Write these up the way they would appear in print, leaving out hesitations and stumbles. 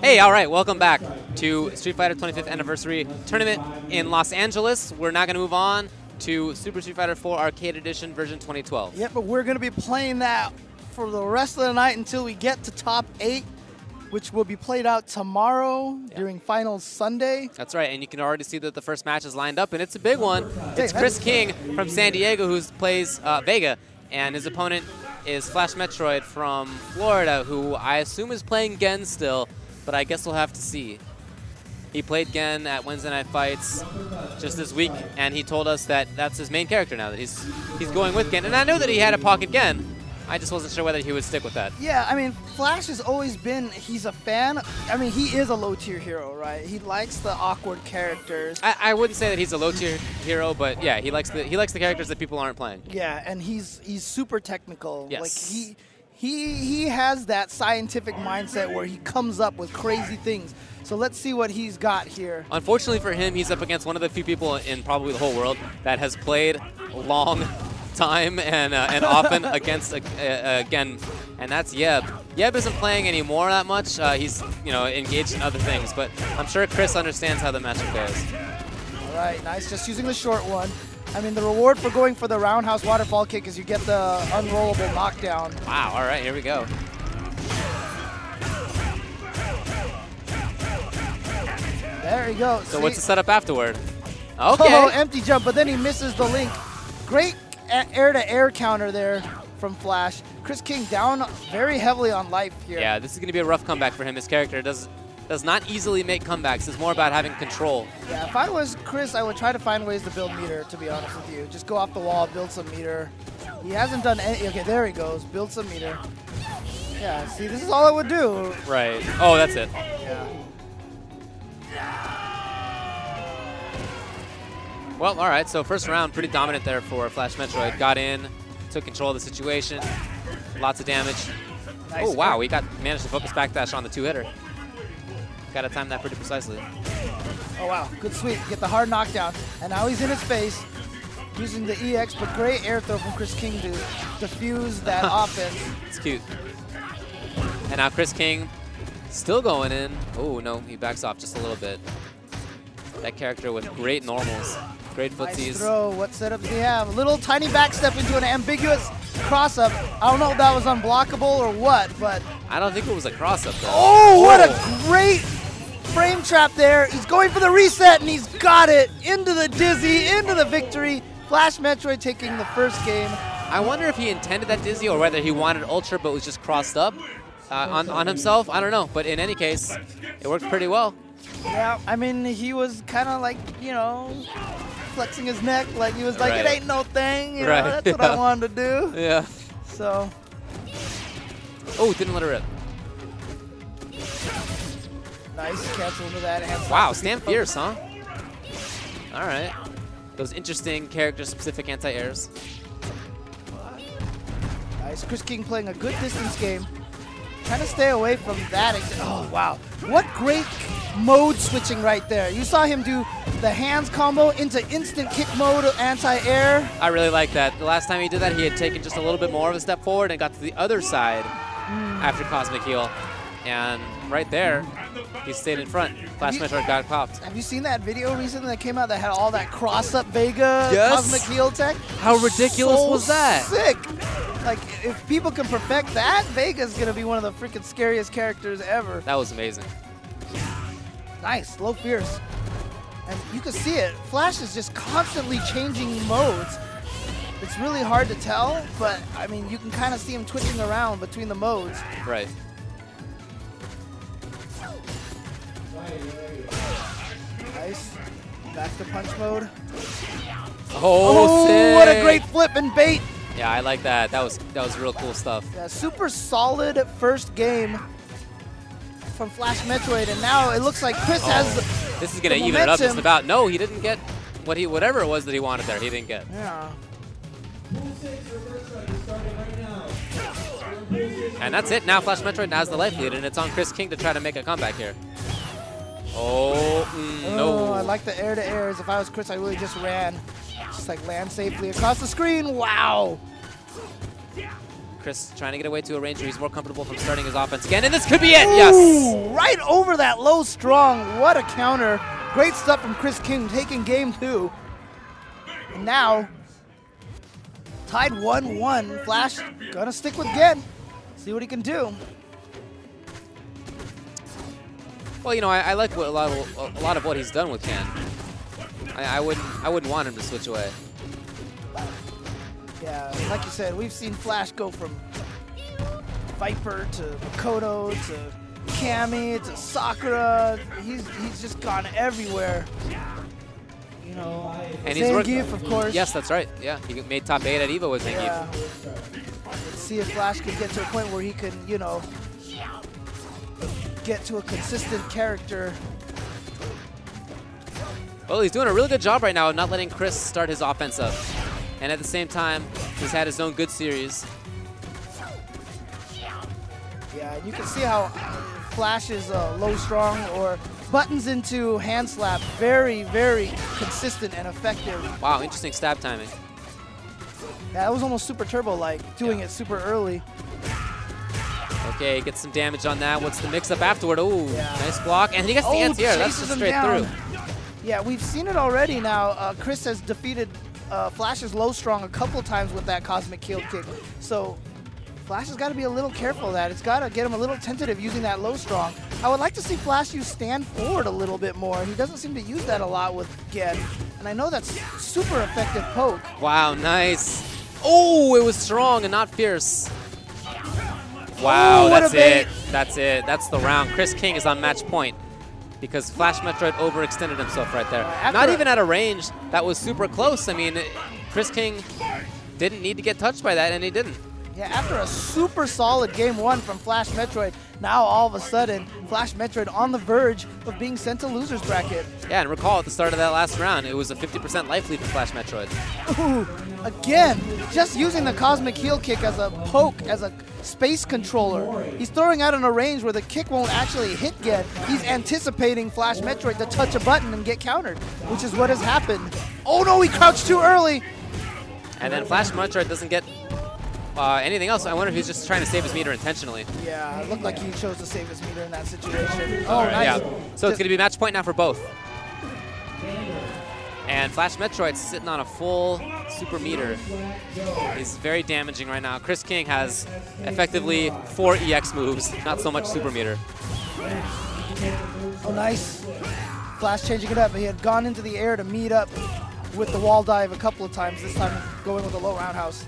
Hey, all right, welcome back to Street Fighter 25th Anniversary Tournament in Los Angeles. We're now going to move on to Super Street Fighter 4 Arcade Edition version 2012. Yeah, but we're going to be playing that for the rest of the night until we get to top 8, which will be played out tomorrow during finals Sunday. That's right, and you can already see that the first match is lined up, and it's a big one. It's Chris King from San Diego who plays Vega, and his opponent is Flash Metroid from Florida, who I assume is playing Gen still, but I guess we'll have to see. He played Gen at Wednesday Night Fights just this week, and he told us that that's his main character now, that he's going with Gen. And I know that he had a pocket Gen. I just wasn't sure whether he would stick with that. Yeah, I mean, Flash has always been, he's a fan. I mean, he is a low-tier hero, right? He likes the awkward characters. I wouldn't say that he's a low-tier hero, but yeah, he likes the characters that people aren't playing. Yeah, and he's super technical. Yes. Like he has that scientific mindset where he comes up with crazy things. So let's see what he's got here. Unfortunately for him, he's up against one of the few people in probably the whole world that has played long time and often against Gen, and that's Yeb. Yeb isn't playing anymore that much. He's engaged in other things, but I'm sure Chris understands how the matchup goes. All right, nice. Just using the short one. I mean, the reward for going for the roundhouse waterfall kick is you get the unrollable knockdown. Wow. All right, here we go. There you go. So see, what's the setup afterward? Okay. Oh, empty jump, but then he misses the link. Great air-to-air counter there from Flash. Chris King down very heavily on life here. Yeah, this is going to be a rough comeback for him. His character does not easily make comebacks. It's more about having control. Yeah, if I was Chris, I would try to find ways to build meter, to be honest with you. Just go off the wall, build some meter. He hasn't done any. Okay, there he goes. Build some meter. Yeah, see, this is all I would do. Right. Oh, that's it. Yeah. Well, all right, so first round, pretty dominant there for Flash Metroid. Got in, took control of the situation, lots of damage. Nice. Oh, wow, he managed to focus backdash on the two-hitter. Got to time that pretty precisely. Oh, wow, good sweep. Get the hard knockdown, and now he's in his face using the EX, but great air throw from Chris King to defuse that offense. It's cute. And now Chris King still going in. Oh, no, he backs off just a little bit. That character with great normals. Great footsies. Nice throw. What setup do we have? A little tiny backstep into an ambiguous cross-up. I don't know if that was unblockable or what, but... I don't think it was a cross-up, though. Oh, what a great frame trap there. He's going for the reset, and he's got it. Into the dizzy, into the victory. Flash Metroid taking the first game. I wonder if he intended that dizzy or whether he wanted Ultra but was just crossed up on himself. I don't know, but in any case, it worked pretty well. Yeah, I mean, he was kind of like, flexing his neck, like he was like, it ain't no thing, you know, that's what I wanted to do. Yeah. So. Oh, didn't let it rip. Nice catch over that. Wow, Stamp Fierce, huh? All right. Those interesting character-specific anti-airs. Nice. Chris King playing a good distance game. Trying to stay away from that. Oh, wow. What great mode switching right there. You saw him do the hands combo into instant kick mode anti-air. I really like that. The last time he did that, he had taken just a little bit more of a step forward and got to the other side after Cosmic Heel. And right there, he stayed in front. Flash Metroid got popped. Have you seen that video recently that came out that had all that cross-up Vega Cosmic Heel tech? How ridiculous was that? Sick. Like, if people can perfect that, Vega's going to be one of the freaking scariest characters ever. That was amazing. Nice, low fierce. And you can see it. Flash is just constantly changing modes. It's really hard to tell, but, I mean, you can kind of see him twitching around between the modes. Right. Nice. Back to punch mode. Oh, sick. What a great flip and bait. Yeah, I like that. That was real cool stuff. Yeah, super solid first game from Flash Metroid, and now it looks like Chris has. This is gonna even it up just about. No, he didn't get whatever it was that he wanted there. He didn't get. Yeah. And that's it. Now Flash Metroid has the life lead, and it's on Chris King to try to make a comeback here. Oh, no! I like the air to airs. If I was Chris, I really just ran. Just like land safely across the screen. Wow. Chris trying to get away to a Ranger. He's more comfortable from starting his offense again, and this could be it. Ooh, yes! Right over that low strong. What a counter. Great stuff from Chris King taking game 2. And now, tied 1-1. Flash gonna stick with Gen. See what he can do. Well, you know, I like what a lot of what he's done with Gen. I wouldn't want him to switch away. Yeah, like you said, we've seen Flash go from Viper to Makoto to Cammy to Sakura. He's just gone everywhere. You know, and Zangief, of course. Yes, that's right. Yeah, he made top 8 at EVO with Zangief. Yeah. Let's see if Flash can get to a point where he can, you know, get to a consistent character. Well, he's doing a really good job right now of not letting Chris start his offense up. And at the same time, he's had his own good series. Yeah, you can see how Flash is low strong or buttons into hand slap. Very, very consistent and effective. Wow, interesting stab timing. Yeah, that was almost super turbo-like, doing it super early. Okay, gets some damage on that. What's the mix-up afterward? Ooh, yeah. Nice block. And he gets the anti air. That's just straight down. Through. Yeah, we've seen it already now. Chris has defeated Flash's low strong a couple times with that cosmic heel kick. So Flash has got to be a little careful of that. It's got to get him a little tentative using that low strong. I would like to see Flash use stand forward a little bit more. He doesn't seem to use that a lot with Gen. And I know that's super effective poke. Wow, nice. Oh, it was strong and not fierce. Wow, that's it. That's it. That's the round. Chris King is on match point, because Flash Metroid overextended himself right there. Not even at a range that was super close. I mean, Chris King didn't need to get touched by that, and he didn't. Yeah, after a super solid game 1 from Flash Metroid, now all of a sudden, Flash Metroid on the verge of being sent to loser's bracket. Yeah, and recall at the start of that last round, it was a 50% life lead for Flash Metroid. Ooh, again, just using the cosmic heel kick as a poke, as a space controller. He's throwing out in a range where the kick won't actually hit Gen. He's anticipating Flash Metroid to touch a button and get countered, which is what has happened. Oh no, he crouched too early! And then Flash Metroid doesn't get anything else. I wonder if he's just trying to save his meter intentionally. Yeah, it looked like he chose to save his meter in that situation. Oh, right, nice. Yeah. So it's going to be match point now for both. And Flash Metroid's sitting on a full super meter. He's very damaging right now. Chris King has effectively 4 EX moves, not so much super meter. Oh, nice. Flash changing it up. He had gone into the air to meet up with the wall dive a couple of times. This time going with a low roundhouse.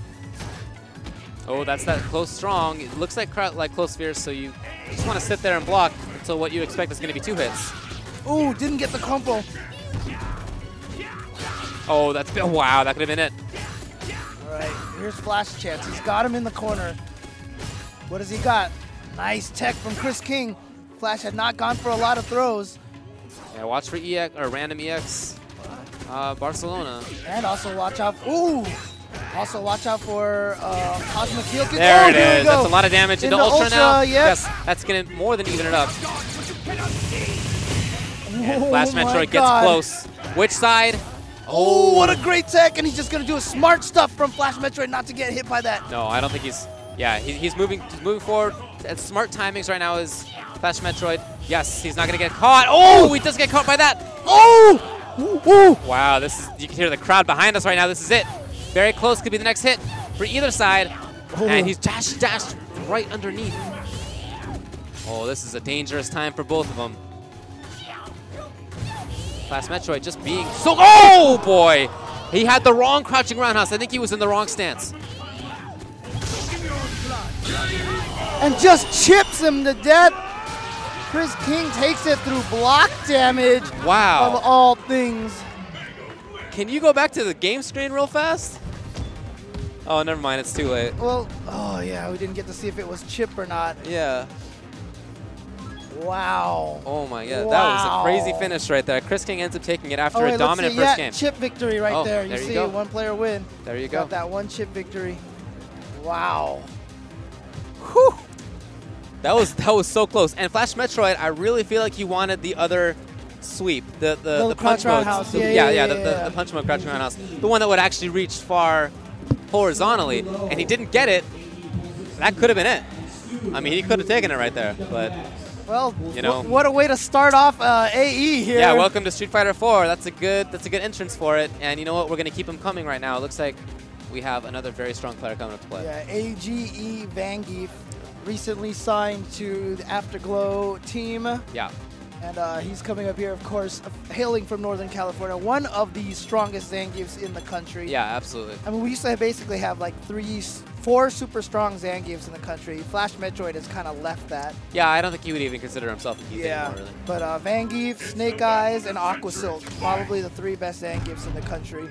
Oh, that's that close strong. It looks like close fierce, so you just want to sit there and block until what you expect is going to be 2 hits. Ooh, didn't get the crumple. Oh, that's, wow, that could have been it. All right, here's Flash's chance. He's got him in the corner. What has he got? Nice tech from Chris King. Flash had not gone for a lot of throws. Yeah, watch for EX, or random EX Barcelona. And also watch out. Ooh! Also, watch out for Cosmic Heel Kick. There it is. That's a lot of damage into Ultra now. Yes, that's going to more than even it up. And Flash Metroid gets close. Which side? Oh, what a great tech. And he's just going to do a smart stuff from Flash Metroid not to get hit by that. No, I don't think he's... Yeah, he's moving forward. At smart timings right now is Flash Metroid. Yes, he's not going to get caught. Oh, he does get caught by that. Oh! Ooh. Wow, this is, you can hear the crowd behind us right now. This is it. Very close, could be the next hit for either side. Ooh. And he's dashed right underneath. Oh, this is a dangerous time for both of them. Flash Metroid just being so... Oh, boy! He had the wrong crouching roundhouse. I think he was in the wrong stance. And just chips him to death. Chris King takes it through block damage. Wow. Of all things. Can you go back to the game screen real fast? Oh, never mind, it's too late. Well, oh yeah, we didn't get to see if it was chip or not. Yeah. Wow. Oh my god, wow. That was a crazy finish right there. Chris King ends up taking it after a dominant first game. Chip victory right there. You see, go. One player win. There you go. Got that one chip victory. Wow. Whew. That was so close. And Flash Metroid, I really feel like he wanted the other sweep, the punch mode, the punch mode crouching roundhouse, the one that would actually reach far horizontally, and he didn't get it, that could have been it. I mean, he could have taken it right there, but... Well, you know, what a way to start off AE here. Yeah, welcome to Street Fighter 4. That's a good entrance for it. And you know what? We're going to keep him coming right now. It looks like we have another very strong player coming up to play. Yeah, AGE Vangief, recently signed to the Afterglow team. Yeah. And he's coming up here, of course, hailing from Northern California, one of the strongest Zangiefs in the country. Yeah, absolutely. I mean, we used to basically have like four super strong Zangiefs in the country. Flash Metroid has kind of left that. Yeah, I don't think he would even consider himself a anymore, really. But Vangief, Snake Eyes, and Aqua Silk, probably the three best Zangiefs in the country.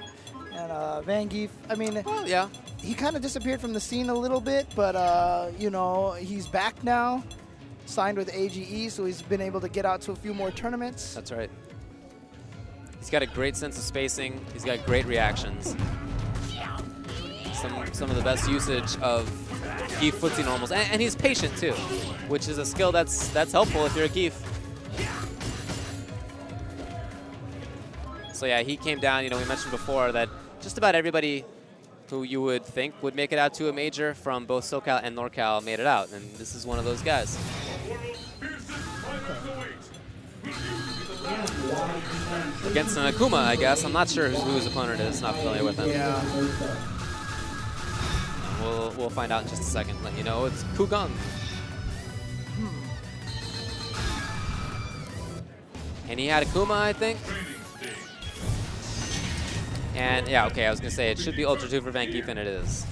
And Vangief, I mean, well, yeah, he kind of disappeared from the scene a little bit, but, you know, he's back now. Signed with AGE, so he's been able to get out to a few more tournaments. That's right. He's got a great sense of spacing. He's got great reactions. Some of the best usage of Geef footsie normals. And he's patient, too, which is a skill that's helpful if you're a Geef. So, yeah, he came down. You know, we mentioned before that just about everybody who you would think would make it out to a major from both SoCal and NorCal made it out. And this is one of those guys. Against an Akuma, I guess. I'm not sure who his opponent is. Not familiar with him. Yeah. We'll find out in just a second. Let you know it's Kugang. And he had Akuma, I think. And yeah, okay, I was going to say it should be Ultra 2 for Vangief, and it is.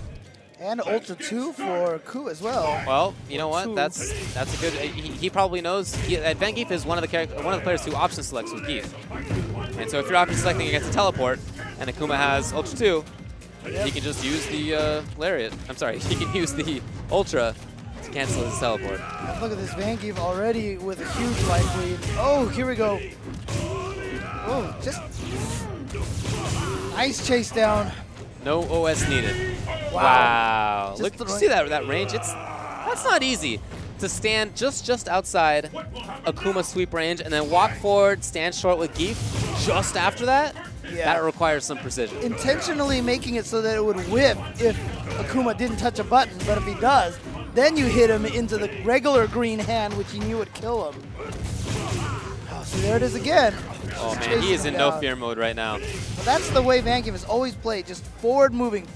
And Ultra 2 for Ku as well. Well, you know what? That's a good. He probably knows. Vangief is one of the players who option selects with Geef. And so if you're option selecting against a teleport, and Akuma has Ultra 2, he can just use the Lariat. I'm sorry, he can use the Ultra to cancel his teleport. Look at this Vangief already with a huge life lead. Oh, here we go. Oh, just. Nice chase down. No OS needed. Wow. Look, you see that range? That's not easy to stand just outside Akuma sweep range and then walk forward, stand short with Geef just after that. Yeah. That requires some precision. Intentionally making it so that it would whip if Akuma didn't touch a button, but if he does, then you hit him into the regular green hand, which you knew would kill him. Oh, so there it is again. Oh man, he is in no fear mode right now. Well, that's the way Vangief has always played, just forward moving.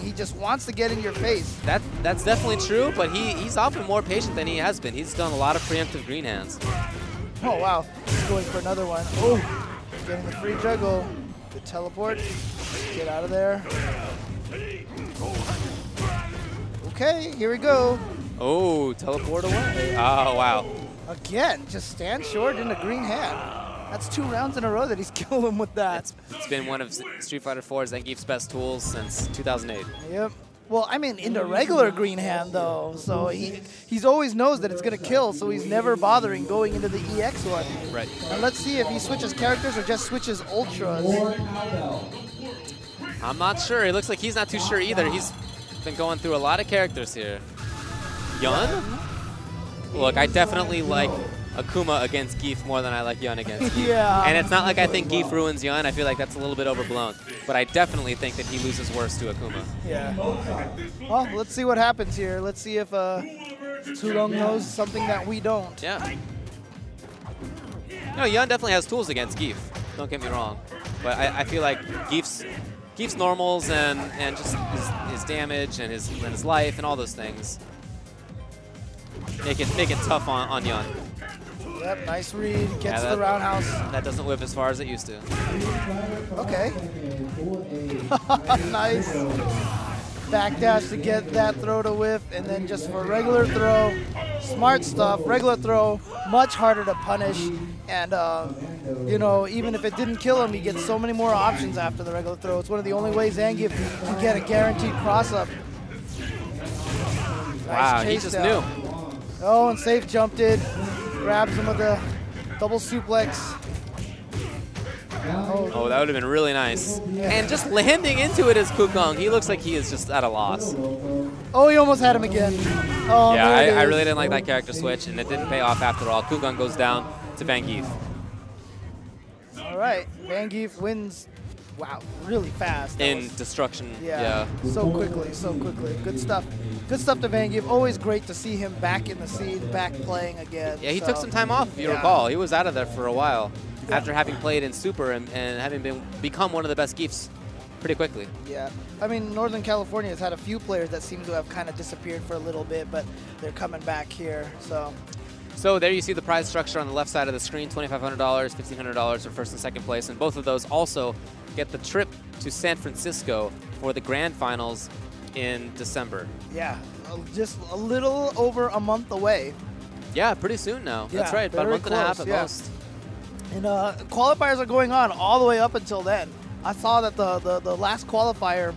He just wants to get in your face. That's definitely true, but he's often more patient than he has been. He's done a lot of preemptive green hands. Oh wow, he's going for another one. Oh, getting the free juggle. The teleport, get out of there. Okay, here we go. Oh, teleport away. Oh wow. Again, just stand short in the green hand. That's 2 rounds in a row that he's killed him with that. It's been one of Street Fighter 4's Zangief's best tools since 2008. Yep. Well, I mean, in the regular green hand, though, so he's always knows that it's going to kill, so he's never bothering going into the EX one. Right. And let's see if he switches characters or just switches Ultras. I'm not sure. It looks like he's not too sure either. He's been going through a lot of characters here. Yun? Look, I definitely like Akuma against Geef more than I like Yun against Geef. Yeah. And it's not like I think Geef ruins Yun. I feel like that's a little bit overblown. But I definitely think that he loses worse to Akuma. Yeah. Well, let's see what happens here. Let's see if Tsurong knows something that we don't. Yeah. No, Yun definitely has tools against Geef. Don't get me wrong. But I feel like Geef's normals and just his damage and his life and all those things make it tough on Yun. Yep, nice read, gets to the roundhouse. That doesn't whip as far as it used to. Okay. Nice. Backdash to get that throw to whip, and then just for regular throw. Smart stuff, regular throw, much harder to punish. And, you know, even if it didn't kill him, he gets so many more options after the regular throw. It's one of the only ways Zangief can get a guaranteed cross-up. Nice he just knew. Oh, and safe jumped it. Grabs him with a double suplex. Oh, that would have been really nice. Yeah. And just landing into it is Kukong. He looks like he is just at a loss. Oh, he almost had him again. Oh, yeah, I really didn't like that character switch, and it didn't pay off after all. Kukong goes down to Vangief. All right, Vangief wins wow, really fast. And destruction. Yeah. So quickly, Good stuff. Good stuff to Vangief. Always great to see him back in the scene, back playing again. Yeah, he took some time off, if you recall. He was out of there for a while after having played in Super and having become one of the best Geefs pretty quickly. Yeah. I mean, Northern California has had a few players that seem to have kind of disappeared for a little bit, but they're coming back here, so. So there you see the prize structure on the left side of the screen, $2,500, $1,500 for first and second place, and both of those also get the trip to San Francisco for the grand finals in December. Yeah, just a little over a month away. Yeah, pretty soon now. Yeah, that's right, about a month and a half at most. And qualifiers are going on all the way up until then. I saw that the last qualifier,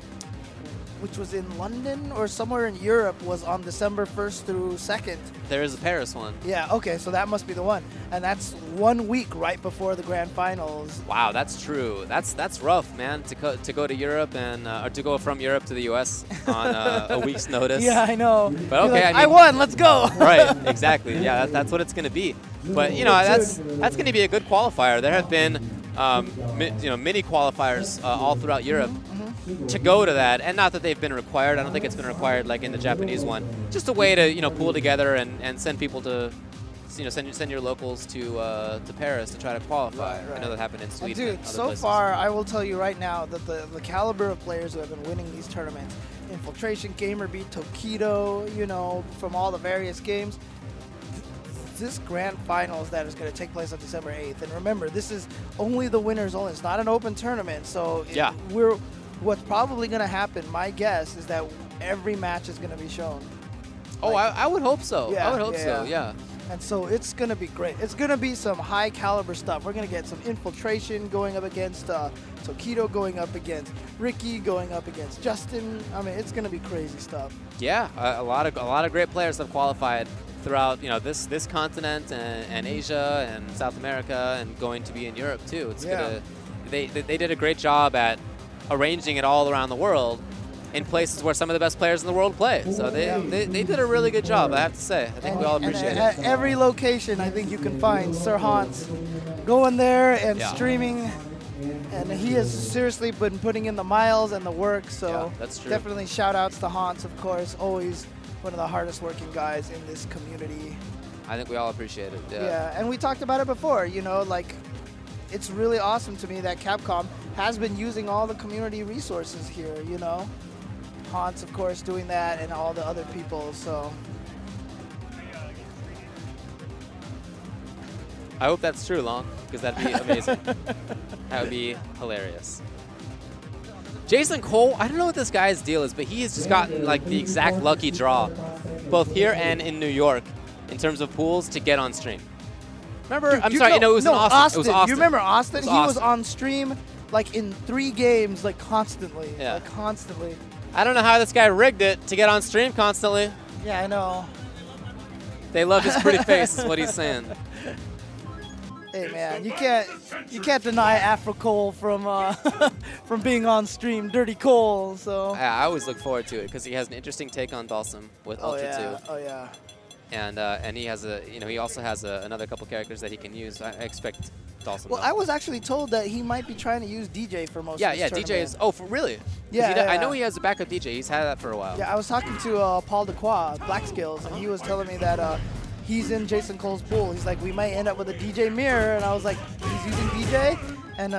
which was in London or somewhere in Europe, was on December 1st through 2nd. There is a Paris one. Yeah, okay, so that must be the one. And that's 1 week right before the grand finals. Wow, that's true. That's rough, man, to go to Europe and or to go from Europe to the US on a week's notice. Yeah, I know. But okay, like, I mean, I won, let's go. Right, exactly. Yeah, that's what it's going to be. But you know, that's going to be a good qualifier. There have been mini qualifiers all throughout Europe. To go to that, and not that they've been required. I don't think it's been required like in the Japanese one. Just a way to, you know, pool together and send people to, you know, send your locals to Paris to try to qualify. Right, right. I know that happened in Sweden. And dude, and so far, I will tell you right now that the caliber of players who have been winning these tournaments, Infiltration, GamerBeat, Tokido, you know, from all the various games. This grand finals that is going to take place on December 8th, and remember, this is only the winners only. It's not an open tournament, so yeah, What's probably going to happen, my guess, is that every match is going to be shown. Oh, like, I would hope so. Yeah, I would hope so. And so it's going to be great. It's going to be some high caliber stuff. We're going to get some Infiltration going up against Tokido, going up against Ricky, going up against Justin. I mean, it's going to be crazy stuff. Yeah, a lot of great players have qualified throughout, you know, this continent and Asia and South America, and going to be in Europe too. It's gonna, they did a great job at arranging it all around the world in places where some of the best players in the world play. So they did a really good job, I have to say. I think we all appreciate it. At every location, I think you can find Sir Hans going there and streaming. And he has seriously been putting in the miles and the work. So that's true. Definitely shout outs to Hans, of course. Always one of the hardest working guys in this community. I think we all appreciate it. Yeah, and we talked about it before, you know, like, it's really awesome to me that Capcom has been using all the community resources here, you know. Hans, of course, doing that, and all the other people, so. I hope that's true, Long, because that'd be amazing. That would be hilarious. Jason Cole, I don't know what this guy's deal is, but he has just gotten like the exact lucky draw, both here and in New York, in terms of pools to get on stream. Remember, dude, it was Austin. It was Austin. You remember Austin? He was on stream like in 3 games, like constantly. Yeah. Like constantly. I don't know how this guy rigged it to get on stream constantly. Yeah, I know. They love his pretty face is what he's saying. Hey man, you can't deny Afro Cole from from being on stream, Dirty Cole, so. Yeah, I always look forward to it because he has an interesting take on Dalsum with Ultra 2. Oh yeah. And he has also has another couple characters that he can use. I expect Dawson. Well, I was actually told that he might be trying to use DJ for most. Of this DJ is. Oh, for really? Yeah, I know he has a backup DJ. He's had that for a while. Yeah, I was talking to Paul DeCroix, Black Skills, and he was telling me that he's in Jason Cole's pool. He's like, we might end up with a DJ mirror, and I was like, he's using DJ. And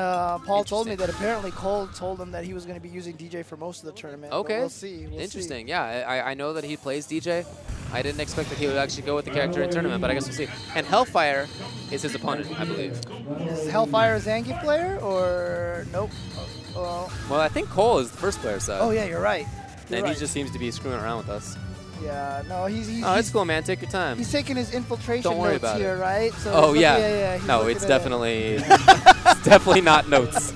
Paul told me that apparently Cole told him that he was going to be using DJ for most of the tournament. Okay. We'll see. We'll see. Yeah, I know that he plays DJ. I didn't expect that he would actually go with the character in tournament, but I guess we'll see. And Hellfire is his opponent, I believe. Is Hellfire a Zangief player or nope? Well, I think Cole is the first player, so. Oh, yeah, you're right. And he just seems to be screwing around with us. Yeah, no, he's oh, it's cool, man. Take your time. He's taking his infiltration notes here, right? So yeah. No, it's definitely not notes.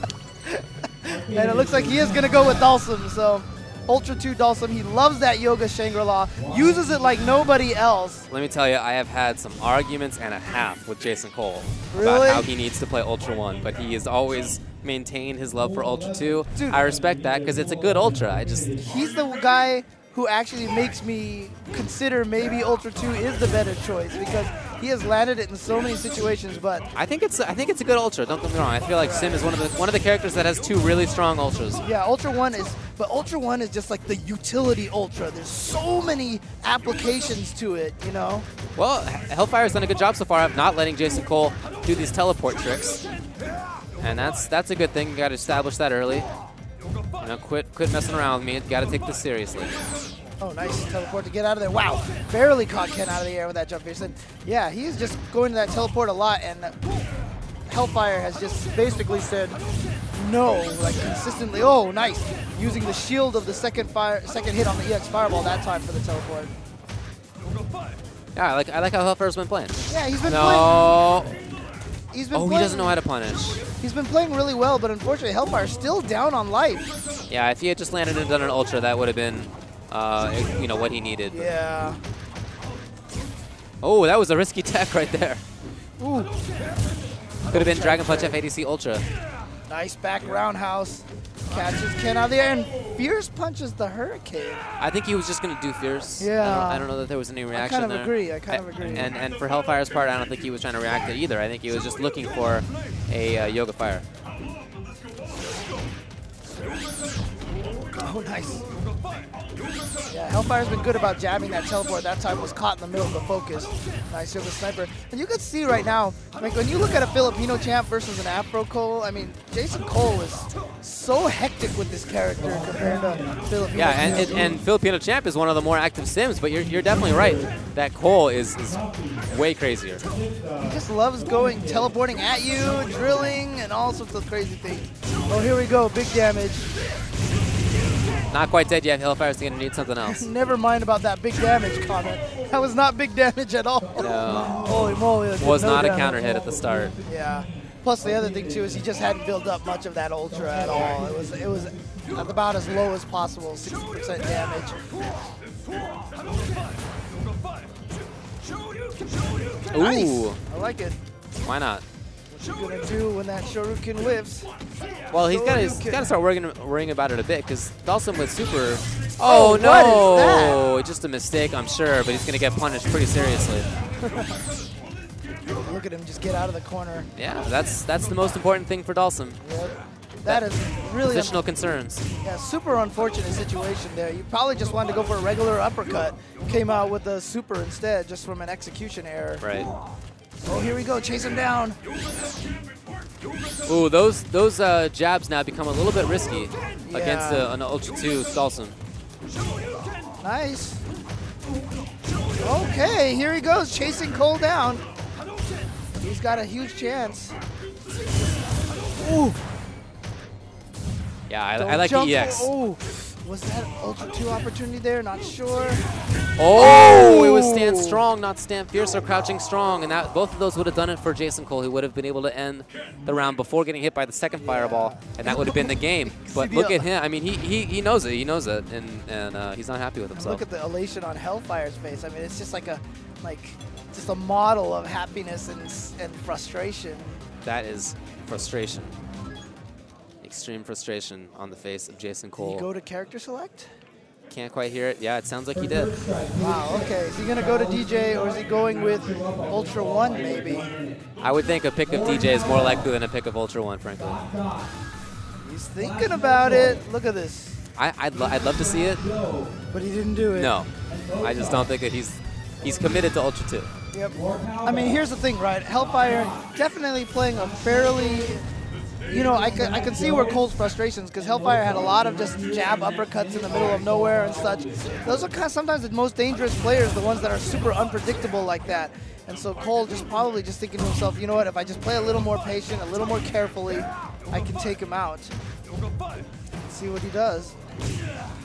And it looks like he is going to go with Dalsum, so Ultra 2 Dalsum. He loves that Yoga Shangri-La, uses it like nobody else. Let me tell you, I have had some arguments and a half with Jason Cole about how he needs to play Ultra 1, but he is always maintained his love for Ultra 2. Dude, I respect that because it's a good Ultra. He's the guy who actually makes me consider maybe Ultra 2 is the better choice because He has landed it in so many situations, but I think it's a good ultra. Don't get me wrong. I feel like Sim is one of the characters that has two really strong ultras. Yeah, Ultra One is just like the utility ultra. There's so many applications to it, you know. Well, Hellfire's done a good job so far of not letting Jason Cole do these teleport tricks, and that's a good thing. You got to establish that early. You know, quit messing around with me. Got to take this seriously. Oh, nice teleport to get out of there. Wow, barely caught Ken out of the air with that jump here. Yeah, he's just going to that teleport a lot, and Hellfire has just basically said no, like consistently. Oh, nice, using the shield of the second hit on the EX Fireball that time for the teleport. Yeah, I like how Hellfire's been playing. Yeah, he's been playing. He doesn't know how to punish. He's been playing really well, but unfortunately, Hellfire's still down on life. Yeah, if he had just landed and done an ultra, that would have been. You know, what he needed. Yeah. Oh, that was a risky tech right there. Ooh. Could have been Dragon Punch FADC Ultra. Nice back roundhouse. Catches Ken out of the air and Fierce punches the Hurricane. I think he was just going to do Fierce. Yeah. I don't know that there was any reaction there. I kind of agree. And for Hellfire's part, I don't think he was trying to react to it either. I think he was just looking for a Yoga Fire. Oh, nice. Yeah, Hellfire's been good about jabbing that teleport. That time was caught in the middle of the focus. Nice with the sniper. And you can see right now, like when you look at a Filipino champ versus an Afro Cole, I mean, Jason Cole is so hectic with this character compared to Filipino. Yeah, and Filipino champ is one of the more active Sims, but you're definitely right that Cole is way crazier. He just loves teleporting at you, drilling, and all sorts of crazy things. Oh, here we go, big damage. Not quite dead yet. Hellfire's going to need something else. Never mind about that big damage comment. That was not big damage at all. No. Holy moly. Was not a counter hit at the start. Yeah. Plus the other thing too is he just hadn't built up much of that ultra at all. It was at about as low as possible, 60% damage. Ooh. Nice. I like it. Why not? What you gonna do when that Shoryuken lifts? Well, he's gotta start worrying about it a bit, because Dawson with Super. Oh no! What is that? Just a mistake, I'm sure, but he's gonna get punished pretty seriously. Look at him just get out of the corner. Yeah, that's the most important thing for Dawson. Yep. That is really additional concerns. Yeah, super unfortunate situation there. You probably just wanted to go for a regular uppercut, came out with a super instead, just from an execution error. Right. Oh, here we go, chase him down. Ooh, those jabs now become a little bit risky against an Ultra 2 Stalson. Nice. Okay, here he goes, chasing Cole down. He's got a huge chance. Ooh. Yeah, I like the EX. Oh, was that an Ultra 2 opportunity there? Not sure. Oh, it was stand strong, not stand fierce or crouching strong, and both of those would have done it for Jason Cole, who would have been able to end the round before getting hit by the second fireball, and that would have been the game. But look at him. I mean, he knows it. He knows it, and he's not happy with himself. Look at the elation on Hellfire's face. I mean, it's just like just a model of happiness and frustration. That is frustration. Extreme frustration on the face of Jason Cole. Did he go to character select? Can't quite hear it. Yeah, it sounds like he did. Wow, okay. Is he going to go to DJ, or is he going with Ultra 1, maybe? I would think a pick of DJ is more likely than a pick of Ultra 1, frankly. He's thinking about it. Look at this. I'd love to see it. But he didn't do it. No. I just don't think that he's committed to Ultra 2. Yep. I mean, here's the thing, right? Hellfire definitely playing a fairly... You know, I could see where Cole's frustrations, because Hellfire had a lot of just jab uppercuts in the middle of nowhere and such. Those are kind of sometimes the most dangerous players, the ones that are super unpredictable like that. And so Cole just probably just thinking to himself, you know what, if I just play a little more patient, a little more carefully, I can take him out. Let's see what he does.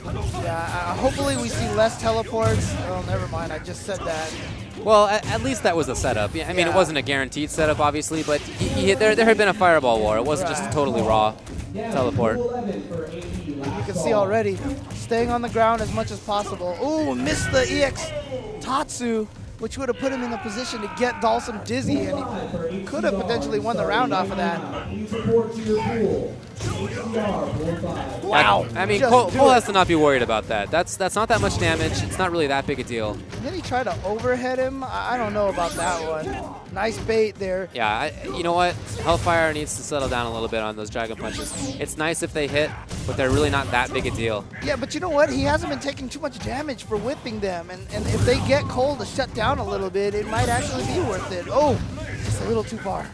Yeah, hopefully we see less teleports. Oh, never mind, I just said that. Well, at least that was a setup. Yeah, I mean, it wasn't a guaranteed setup, obviously, but there had been a fireball war. It wasn't just a totally raw teleport. You can see already, staying on the ground as much as possible. Ooh, missed the EX Tatsu, which would have put him in the position to get Dawson dizzy, and he could have potentially won the round off of that. Wow. I mean, Cole has to not be worried about that. That's not that much damage. It's not really that big a deal. And then he tried to overhead him. I don't know about that one. Nice bait there. Yeah, you know what? Hellfire needs to settle down a little bit on those dragon punches. It's nice if they hit, but they're really not that big a deal. Yeah, but you know what? He hasn't been taking too much damage for whipping them. And if they get Cole to shut down a little bit, it might actually be worth it. Oh, just a little too far.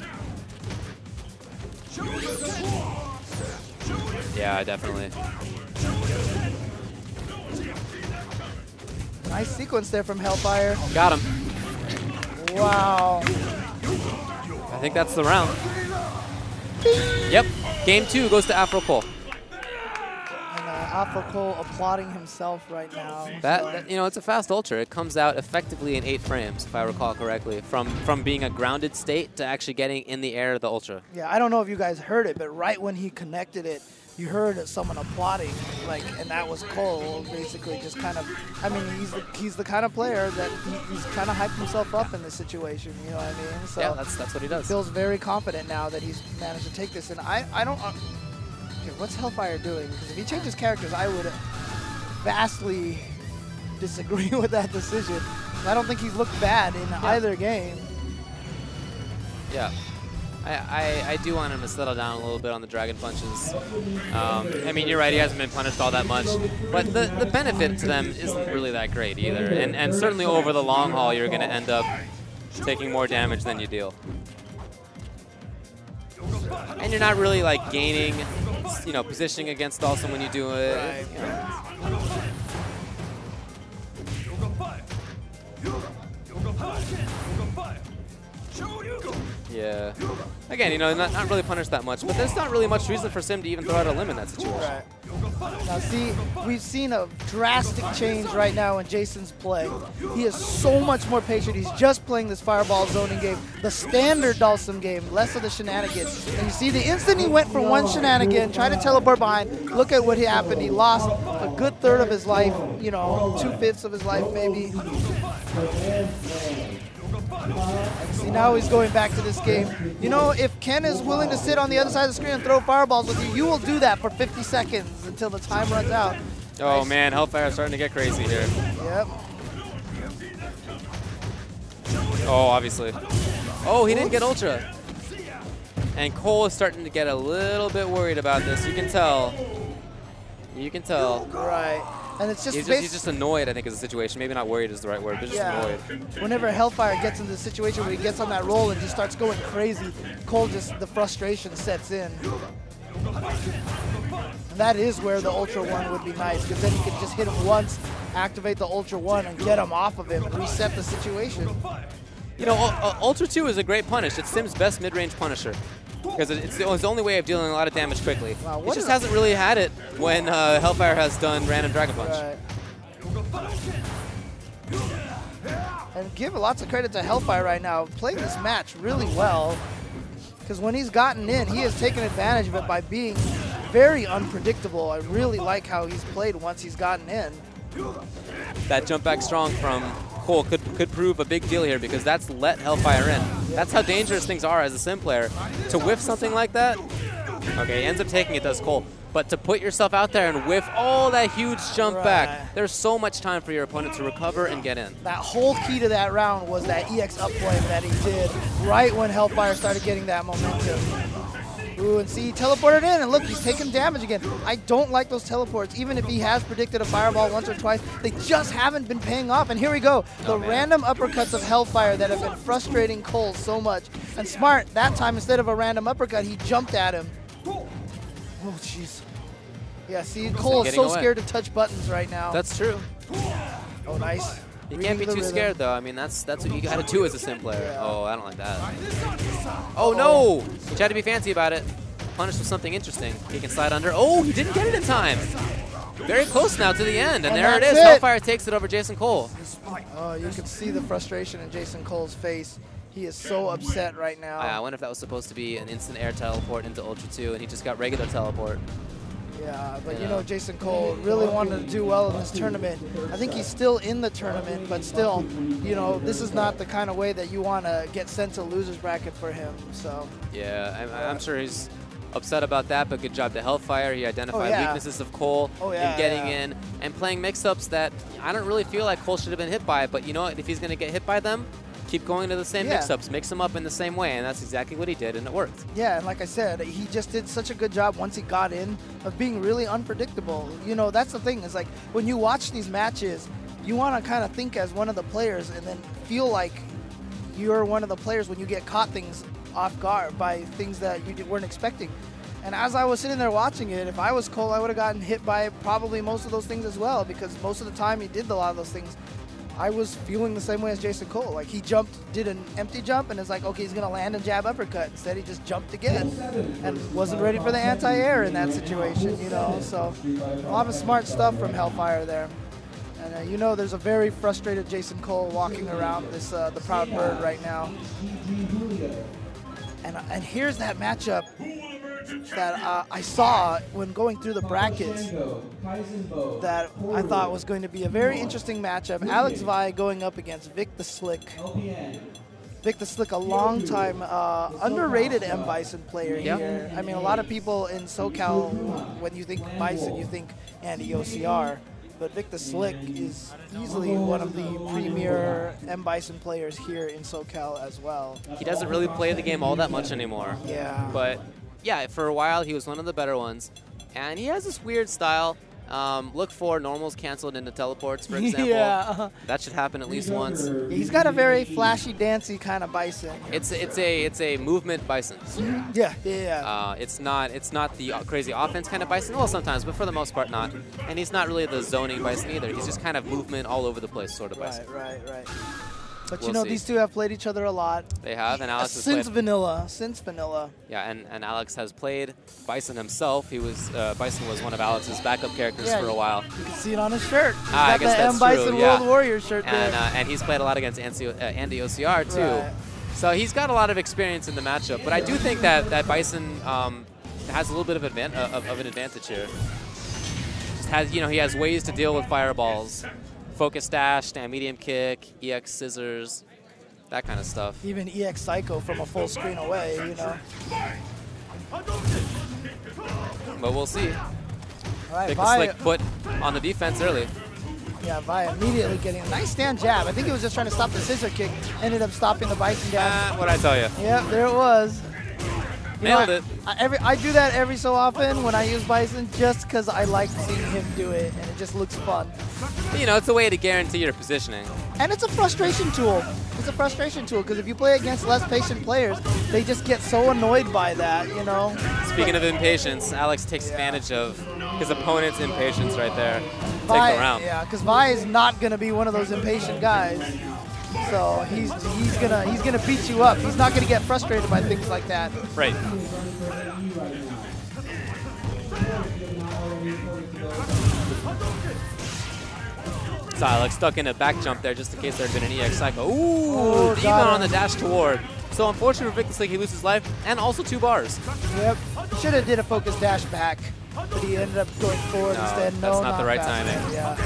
Yeah, definitely. Nice sequence there from Hellfire. Got him. Wow. I think that's the round. Yep. Game two goes to Afro Cole. And Afro Cole applauding himself right now. That you know, it's a fast ultra. It comes out effectively in 8 frames, if I recall correctly, from being a grounded state to actually getting in the air of the ultra. Yeah, I don't know if you guys heard it, but right when he connected it, you heard someone applauding, like, and that was Cole, basically just kind of, I mean, he's the kind of player that he's kind of hyped himself up in this situation, you know what I mean? So yeah, that's what he does. He feels very confident now that he's managed to take this, and I don't, okay, what's Hellfire doing? Because if he changes characters, I would vastly disagree with that decision. I don't think he's looked bad in either game. Yeah. I do want him to settle down a little bit on the Dragon Punches. I mean, you're right, he hasn't been punished all that much. But the benefit to them isn't really that great either. And certainly over the long haul, you're going to end up taking more damage than you deal. And you're not really, like, gaining, you know, positioning against Dawson when you do it. Right. You know. Yeah. Again, you know, not really punished that much, but there's not really much reason for Sim to even throw out a limb in that situation. Right. Now see, we've seen a drastic change right now in Jason's play. He is so much more patient. He's just playing this fireball zoning game, the standard Dalsum game, less of the shenanigans. And you see the instant he went for one shenanigan, tried to teleport behind, look at what happened. He lost a good third of his life, you know, 2/5 of his life maybe. See, now he's going back to this game. You know, if Ken is willing to sit on the other side of the screen and throw fireballs with you, you will do that for 50 seconds until the time runs out. Oh, nice. Man, Hellfire is starting to get crazy here. Yep. Oh, obviously. Oh, he didn't get Ultra. And Cole is starting to get a little bit worried about this. You can tell. You can tell. Right. And it's just he's just annoyed, I think, is the situation. Maybe not worried is the right word, but just annoyed. Whenever Hellfire gets into the situation where he gets on that roll and he starts going crazy, Cole just, the frustration sets in. And that is where the Ultra 1 would be nice, because then he could just hit him once, activate the Ultra 1, and get him off of him and reset the situation. You know, Ultra 2 is a great punish. It's Sim's best mid-range punisher, because it's the only way of dealing a lot of damage quickly. Wow, he just hasn't really had it when Hellfire has done random Dragon Punch. Right. And give lots of credit to Hellfire right now, playing this match really well, because when he's gotten in, he has taken advantage of it by being very unpredictable. I really like how he's played once he's gotten in. That jump back strong from Cole could prove a big deal here, because that's let Hellfire in. That's how dangerous things are as a Sim player. To whiff something like that, okay, he ends up taking it, does Cole. But to put yourself out there and whiff all that huge jump back, there's so much time for your opponent to recover and get in. That whole key to that round was that EX up play that he did right when Hellfire started getting that momentum. Ooh, and see, he teleported in, and look, he's taking damage again. I don't like those teleports, even if he has predicted a fireball once or twice. They just haven't been paying off, and here we go. The random uppercuts of Hellfire that have been frustrating Cole so much. And Smart, that time, instead of a random uppercut, he jumped at him. Oh, jeez. Yeah, see, Cole is so scared to touch buttons right now. That's true. Oh, nice. You can't be too scared, though. I mean, that's what you gotta do as a Sim player. Yeah. Oh, I don't like that. Oh, no! He tried to be fancy about it. Punished with something interesting. He can slide under. Oh, he didn't get it in time! Very close now to the end, and there it is. Hellfire takes it over Jason Cole. Oh, you can see the frustration in Jason Cole's face. He is so upset right now. I wonder if that was supposed to be an instant air teleport into Ultra 2, and he just got regular teleport. Yeah, but you know, Jason Cole really wanted to do well in this tournament. I think he's still in the tournament, but still, you know, this is not the kind of way that you want to get sent to loser's bracket for him, so. Yeah, I'm sure he's upset about that, but good job to Hellfire. He identified weaknesses of Cole in getting in and playing mix-ups that I don't really feel like Cole should have been hit by, but you know what? If he's going to get hit by them, keep going to the same mix-ups, mix them up in the same way, and that's exactly what he did, and it worked. Yeah, and like I said, he just did such a good job once he got in of being really unpredictable. You know, that's the thing, is like when you watch these matches, you want to kind of think as one of the players and then feel like you're one of the players when you get caught things off guard by things that you weren't expecting. And as I was sitting there watching it, if I was Cole, I would have gotten hit by probably most of those things as well, because most of the time he did a lot of those things. I was feeling the same way as Jason Cole. Like, he jumped, did an empty jump, and it's like, okay, he's going to land a jab uppercut. Instead, he just jumped again and wasn't ready for the anti-air in that situation, you know? So a lot of smart stuff from Hellfire there. And you know, there's a very frustrated Jason Cole walking around this the Proud Bird right now. And here's that matchup that I saw when going through the brackets that I thought was going to be a very interesting matchup. Alex Vai going up against Vic the Slick. Vic the Slick, a long-time underrated M. Bison player here. I mean, a lot of people in SoCal, when you think Bison, you think Andy OCR. But Vic the Slick is easily one of the premier M. Bison players here in SoCal as well. He doesn't really play the game all that much anymore. Yeah. But yeah, for a while he was one of the better ones. And he has this weird style. Look for normals canceled into teleports, for example. That should happen at least once. He's got a very flashy, dancey kind of Bison. It's a movement Bison. It's not the crazy offense kind of Bison. Well, sometimes, but for the most part, not. And he's not really the zoning Bison either. He's just kind of movement all over the place sort of Bison. Right. But we'll see. These two have played each other a lot. They have, and Alex has played. Since Vanilla. Yeah, and Alex has played Bison himself. He was Bison was one of Alex's backup characters for a while. You can see it on his shirt. He's got the M. Bison World Warrior shirt there. And he's played a lot against Andy OCR, too. Right. So he's got a lot of experience in the matchup. But I do think that, Bison has a little bit of an advantage here. Just has, you know, he has ways to deal with fireballs. Focus dash, stand medium kick, EX scissors, that kind of stuff. Even EX psycho from a full screen away, you know. But we'll see. Vic the Slick put on the defense early. Yeah, Vi immediately getting a nice stand jab. I think he was just trying to stop the scissor kick. Ended up stopping the Bison dash. What'd I tell you? Yeah, there it was. Nailed it. I do that every so often when I use Bison just because I like seeing him do it, and it just looks fun. You know, it's a way to guarantee your positioning. And it's a frustration tool. It's a frustration tool because if you play against less patient players, they just get so annoyed by that, you know. Speaking of impatience, Alex takes advantage of his opponent's impatience right there. Take the round. Yeah, because Vi is not going to be one of those impatient guys. So he's gonna beat you up. He's not gonna get frustrated by things like that. Right. So Alex stuck in a back jump there just in case there had been an EX cycle. Ooh, even on the dash toward. So unfortunately for Vic the Slick, he loses life and also 2 bars. Yep. Should have did a focus dash back, but he ended up going forward instead. No, that's not the right timing. Yeah.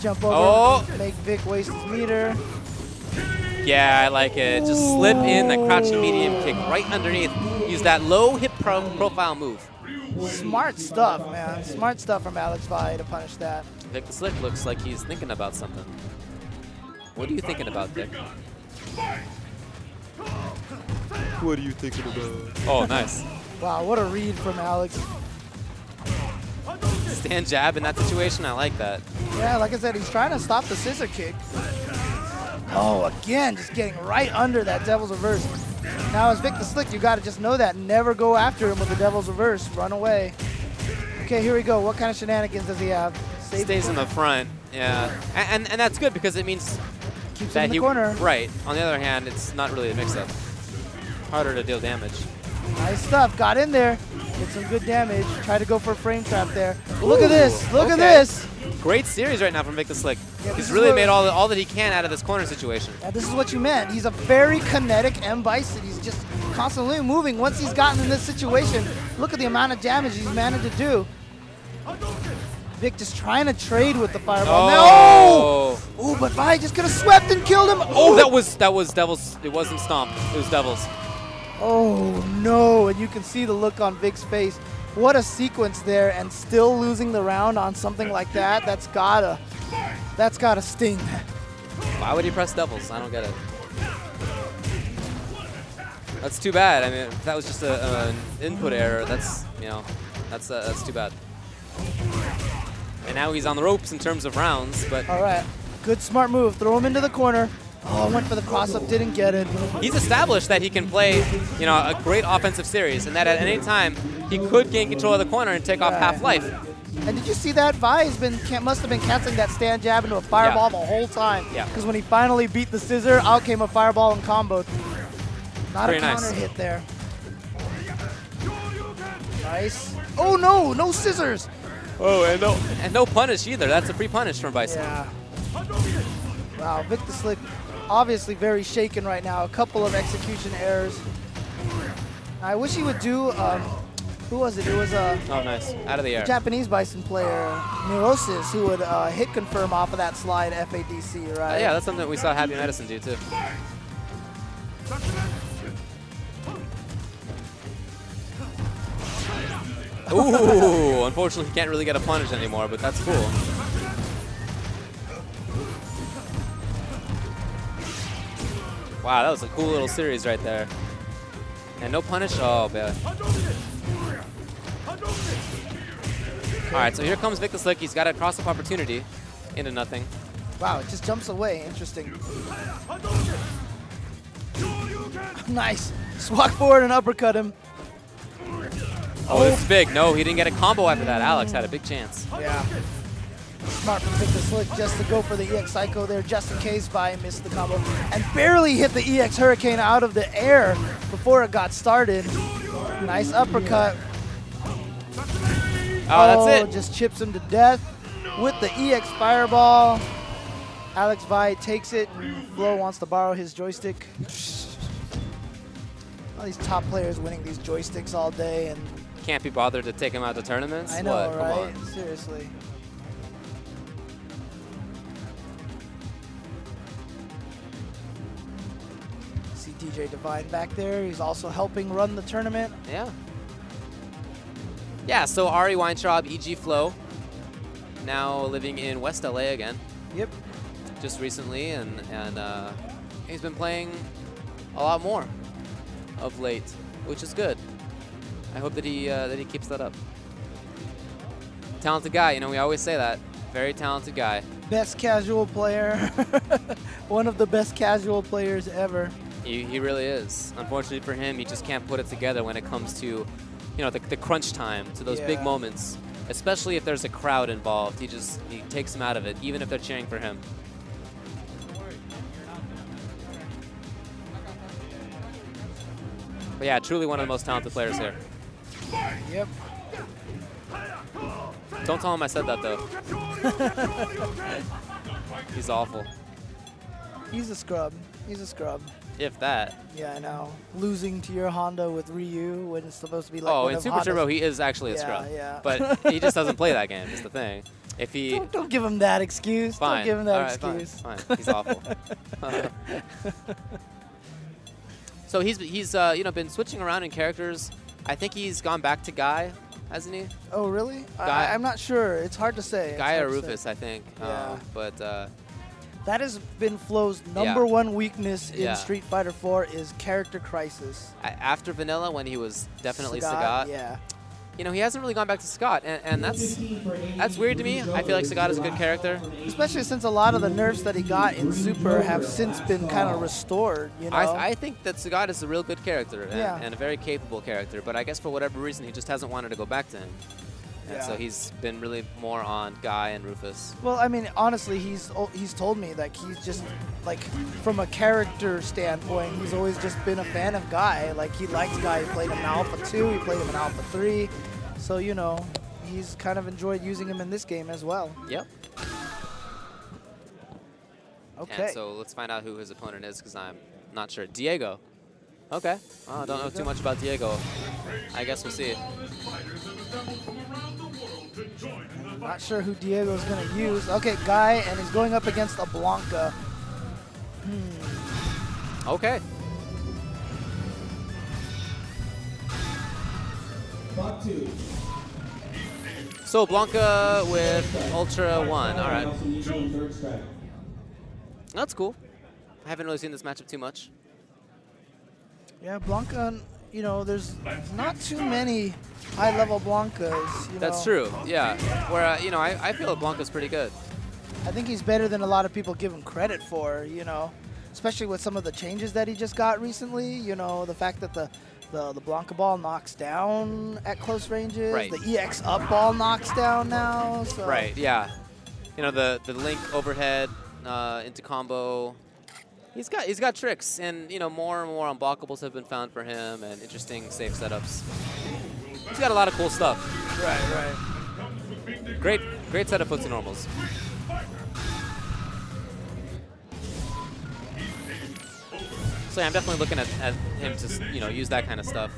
Jump over, make Vic waste his meter. Yeah, I like it. Just slip in the crouch medium kick right underneath. Use that low hip profile move. Smart stuff, man. Smart stuff from Alex Vai to punish that. Vic the Slick looks like he's thinking about something. What are you thinking about, Vic? What are you thinking about? Oh, nice. Wow, what a read from Alex. Stand jab in that situation, I like that. Yeah, like I said, he's trying to stop the scissor kick. Oh, again, just getting right under that Devil's Reverse. Now as Vic the Slick, you gotta just know that. Never go after him with the Devil's Reverse. Run away. Okay, here we go. What kind of shenanigans does he have? Stays in the front, yeah. And that's good because it means keeps him in the corner. Right. On the other hand, it's not really a mix-up. Harder to deal damage. Nice stuff. Got in there. Did some good damage. Tried to go for a frame trap there. Look at this. Look at this. Great series right now from Vic the Slick. Yeah, he's really made all that he can out of this corner situation. Yeah, this is what you meant. He's a very kinetic M. Bison. He's just constantly moving. Once he's gotten in this situation, look at the amount of damage he's managed to do. Vic just trying to trade with the fireball. No! Ooh, but Vi just could have swept and killed him. Oh, that was Devil's. It wasn't Stomp. It was Devil's. Oh no, and you can see the look on Vic's face. What a sequence there, and still losing the round on something like that, that's gotta sting. Why would he press doubles? I don't get it. That's too bad. I mean, if that was just an input error, that's, you know, that's too bad. And now he's on the ropes in terms of rounds, but... All right, good smart move. Throw him into the corner. Oh, went for the cross-up, didn't get it. He's established that he can play, you know, a great offensive series, and that at any time he could gain control of the corner and take off half-life. And did you see that? Vai has been, must have been canceling that stand jab into a fireball the whole time. Yeah. Because when he finally beat the scissor, out came a fireball and combo. Not a counter hit there. Nice. Oh no, no scissors. Oh, and no punish either. That's a free punish from Bison. Yeah. Wow, Vic the Slick obviously very shaken right now. A couple of execution errors. I wish he would do, who was it? It was oh, nice. Out of the air. Japanese Bison player, Neurosis, who would hit confirm off of that slide FADC, right? Yeah, that's something that we saw Happy Madison do too. Ooh, unfortunately he can't really get a punish anymore, but that's cool. Wow, that was a cool little series right there. And no punish? Oh, man. Alright, so here comes Vic the Slick. He's got a cross-up opportunity into nothing. Wow, it just jumps away. Interesting. Nice. Just walk forward and uppercut him. Oh, it's big. No, he didn't get a combo after that. Alex had a big chance. Yeah. Smart from Vic the Slick just to go for the EX Psycho there, just in case Vai missed the combo. And barely hit the EX Hurricane out of the air before it got started. Nice uppercut. Oh, that's it. Just chips him to death with the EX Fireball. Alex Vai takes it. Flow wants to borrow his joystick. All these top players winning these joysticks all day and can't be bothered to take him out to tournaments. I know, what? Right? Come on. Seriously. See DJ Divine back there. He's also helping run the tournament. Yeah. Yeah. So Ari Weintraub, EG Flow, now living in West LA again. Yep. Just recently, and he's been playing a lot more of late, which is good. I hope that he keeps that up. Talented guy, you know, we always say that. Very talented guy. Best casual player. One of the best casual players ever. He really is. Unfortunately for him, he just can't put it together when it comes to, you know, the crunch time, to those big moments. Especially if there's a crowd involved. He takes them out of it, even if they're cheering for him. But yeah, truly one of the most talented players here. Yep. Don't tell him I said that, though. He's awful. He's a scrub. He's a scrub. If that. Yeah, I know. Losing to your Honda with Ryu when it's supposed to be like one in Super Honda's. Turbo, he is actually a scrub. Yeah. But he just doesn't play that game, is the thing. If he don't give him that excuse. Fine. Don't give him that excuse. Fine. He's awful. So he's you know, been switching around in characters. I think he's gone back to Guy, hasn't he? Oh really? Guy, I'm not sure. It's hard to say. Guy or Rufus, I think. Yeah. That has been Flow's number one weakness in Street Fighter 4 is character crisis. After Vanilla, when he was definitely Sagat. Yeah. You know, he hasn't really gone back to Scott, and that's weird to me. I feel like Sagat is a good character. Especially since a lot of the nerfs that he got in Super have since been kind of restored, you know? I think that Sagat is a real good character and a very capable character, but I guess for whatever reason he just hasn't wanted to go back to him. And so he's been really more on Guy and Rufus. Well, I mean, honestly, he's told me that he's just, like, from a character standpoint, he's always just been a fan of Guy. Like, he likes Guy. He played him in Alpha 2. He played him in Alpha 3. So, you know, he's kind of enjoyed using him in this game as well. Yep. Okay. And so let's find out who his opponent is, because I'm not sure. Diego. Okay. Well, I don't know too much about Diego. I guess we'll see. Not sure who Diego's going to use. Okay, Guy, and he's going up against a Blanca. Okay. So Blanca with Ultra 1, alright. That's cool. I haven't really seen this matchup too much. Yeah, Blanca, you know, there's not too many high-level Blancas. That's true, yeah. Where, you know, I feel that Blanca's pretty good. I think he's better than a lot of people give him credit for, you know. Especially with some of the changes that he just got recently, you know, the fact that the Blanca ball knocks down at close ranges. Right. The EX up ball knocks down now. So. Right, yeah. You know, the link overhead into combo. He's got tricks, and, you know, more and more unblockables have been found for him and interesting safe setups. He's got a lot of cool stuff. Right, right. Great set of foots and normals. So yeah, I'm definitely looking at him to, you know, use that kind of stuff.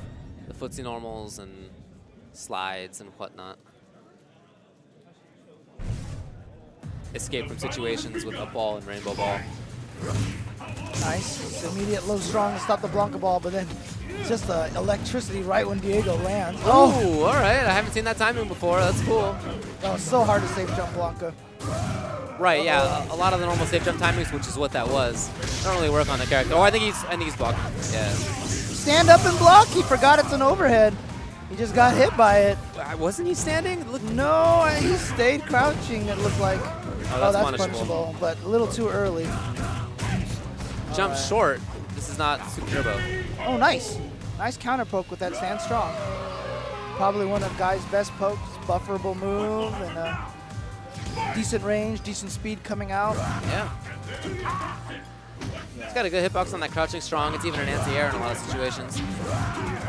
The footsie normals and slides and whatnot. Escape from situations with up ball and rainbow ball. Nice. It's immediate low strong to stop the Blanca ball, but then just the electricity right when Diego lands. Oh, all right. I haven't seen that timing before. That's cool. Oh, it's so hard to safe jump Blanca. Right, yeah, a lot of the normal safe jump timings, which is what that was. Don't really work on the character. Oh, I think he's blocking. Yeah. Stand up and block. He forgot it's an overhead. He just got hit by it. Wasn't he standing? No, he stayed crouching. It looked like. Oh, that's punishable, but a little too early. Jump short. This is not super turbo. Oh, nice. Nice counter poke with that stand strong. Probably one of Guy's best pokes. Bufferable move and. Decent range, decent speed coming out. Yeah. He's got a good hitbox on that crouching strong. It's even an anti-air in a lot of situations.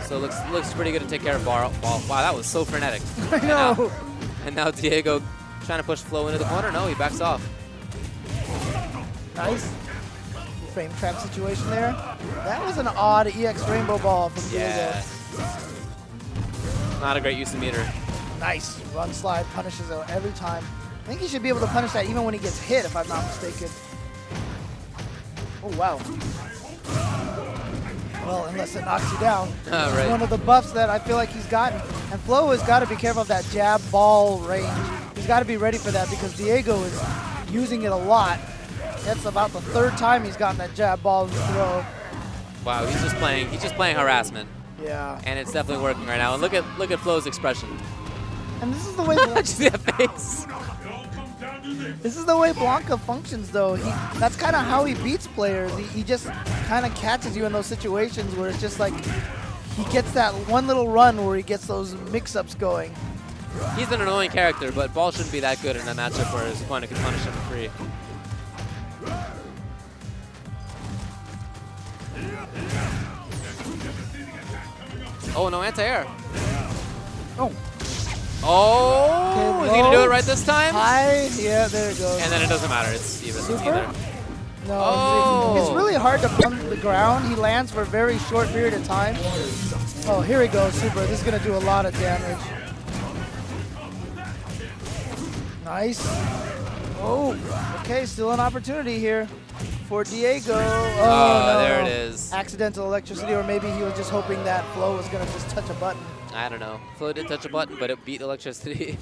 So it looks pretty good to take care of ball. Wow, that was so frenetic. I know. And now Diego trying to push Flow into the corner. No, he backs off. Nice. Frame trap situation there. That was an odd EX rainbow ball from Diego. Yeah. Not a great use of meter. Nice. Run slide punishes out every time. I think he should be able to punish that even when he gets hit, if I'm not mistaken. Oh, wow. Well, unless it knocks you down. Right. One of the buffs that I feel like he's gotten. And Flo has got to be careful of that jab ball range. He's got to be ready for that because Diego is using it a lot. That's about the third time he's gotten that jab ball throw. Wow, he's just playing harassment. Yeah. And it's definitely working right now. And look at Flo's expression. And this is the way This is the way Blanca functions, though. That's kind of how he beats players. He just kind of catches you in those situations where it's just like he gets that one little run where he gets those mix-ups going. He's an annoying character, but Ball shouldn't be that good in a matchup where his opponent can punish him for free. Oh, no anti-air. Oh. Oh, is he going to do it right this time? Yeah, there it goes. And then it doesn't matter. It's even either. No, oh. It's really hard to punch the ground. He lands for a very short period of time. Oh, here he goes, Super. This is going to do a lot of damage. Nice. Oh, okay, still an opportunity here for Diego. Oh, there it is. Accidental electricity, or maybe he was just hoping that Flo was going to just touch a button. I don't know. Flo did touch a button, but it beat electricity.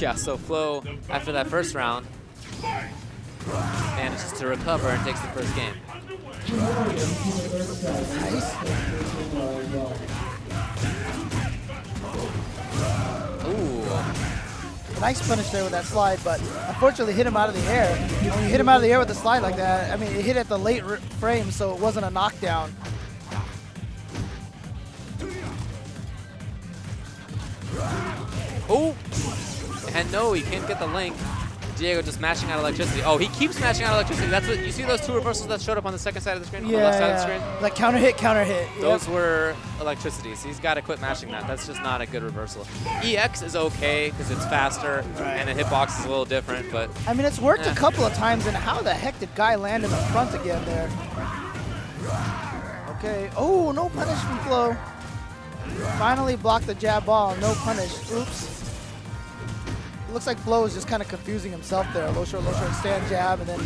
Yeah, so Flo, after that first round, manages to recover and takes the first game. Nice. Ooh. Nice punish there with that slide, but unfortunately hit him out of the air. When you hit him out of the air with a slide like that, I mean, it hit at the late frame, so it wasn't a knockdown. Oh, and no, he can't get the link. Diego just mashing out electricity. Oh, he keeps mashing out electricity. That's what you see, those two reversals that showed up on the second side of the screen, on the left side of the screen. Like counter hit, counter hit. Those were electricities. He's got to quit mashing that. That's just not a good reversal. EX is okay because it's faster and the hitbox is a little different, but I mean, it's worked a couple of times. And how the heck did Guy land in the front again there? Okay. Oh, no punishment, Flo. Finally blocked the jab ball, no punish. Oops. It looks like Flo is just kind of confusing himself there. Low short, stand jab, and then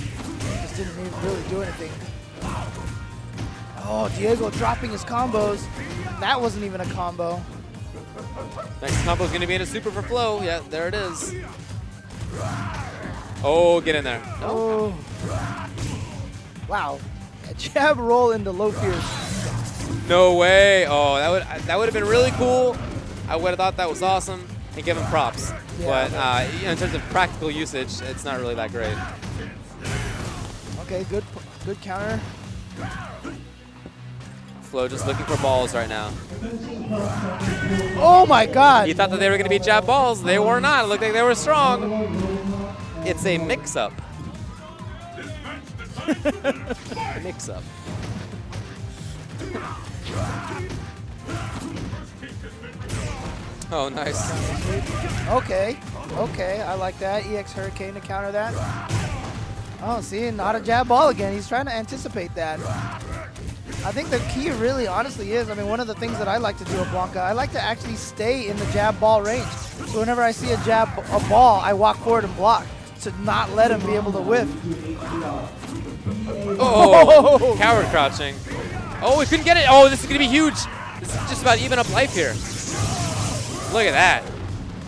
just didn't even really do anything. Oh, Diego dropping his combos. That wasn't even a combo. Next combo is going to be in a super for Flow. Yeah, there it is. Oh, get in there. No. Oh. Wow. A jab roll into low fierce. No way. Oh, that would have been really cool. I would have thought that was awesome and give him props. Yeah, but in terms of practical usage, it's not really that great. Okay, good counter. Flow just looking for balls right now. Oh my God! You thought that they were going to be jab balls. They were not. It looked like they were strong. It's a mix-up. Mix-up. Oh, nice. Okay. Okay, I like that. EX Hurricane to counter that. Oh, see, not a jab ball again. He's trying to anticipate that. I think the key really honestly is, I mean, one of the things that I like to do at Blanca, I like to actually stay in the jab ball range. So whenever I see a ball, I walk forward and block to not let him be able to whiff. Oh, coward crouching. Oh, we couldn't get it. Oh, this is going to be huge. This is just about even up life here. Look at that.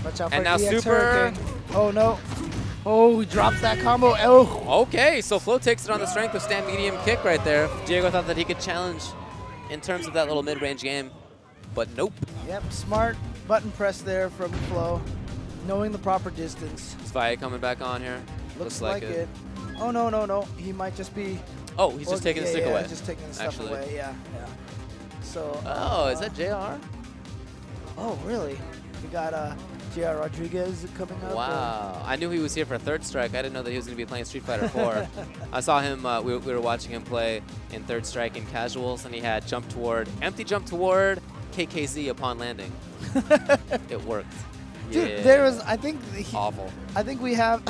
Watch out for and now EX super. Hurricane. Oh, no. Oh, he drops that combo. Oh. Okay, so Flow takes it on the strength of stand medium kick right there. Diego thought that he could challenge in terms of that little mid-range game, but nope. Yep, smart button press there from Flow, knowing the proper distance. Is Vai coming back on here? Looks like it. Oh, no, no, no. He might just be... Oh, he's just taking the stick away. He's just taking the stuff away, yeah. So. Oh, is that JR? Oh, really? We got... JR Rodriguez coming up. Wow. I knew he was here for Third Strike. I didn't know that he was going to be playing Street Fighter 4. I saw him, we were watching him play in Third Strike in Casuals, and he had jump toward, empty jump toward, KKZ upon landing. It worked. Dude, yeah. There was, I think... Awful. I think we have...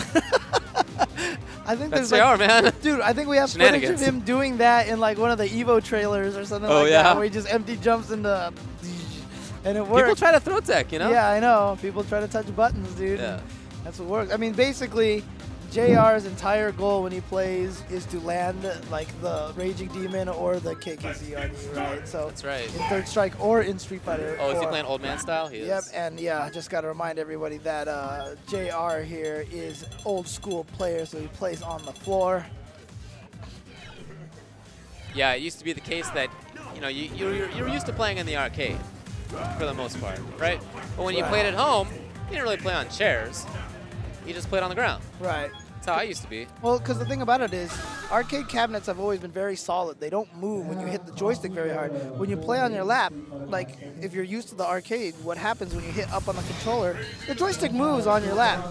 I think there's JR, like, man. Dude, I think we have footage of him doing that in like one of the EVO trailers or something that, where he just empty jumps into... And it works. People try to throw tech, you know? Yeah, I know. People try to touch buttons, dude. Yeah. That's what works. I mean, basically, JR's entire goal when he plays is to land like the Raging Demon or the KKZ on you, right? So that's right. In Third Strike or in Street Fighter. Oh, is he playing Old Man style? He is. Yep, and yeah, I just got to remind everybody that JR here is old school player, so he plays on the floor. Yeah, it used to be the case that, you know, you're used to playing in the arcade. For the most part, right? But when you played at home, you didn't really play on chairs. You just played on the ground. Right. That's how I used to be. Well, because the thing about it is, arcade cabinets have always been very solid. They don't move when you hit the joystick very hard. When you play on your lap, like if you're used to the arcade, what happens when you hit up on the controller, the joystick moves on your lap.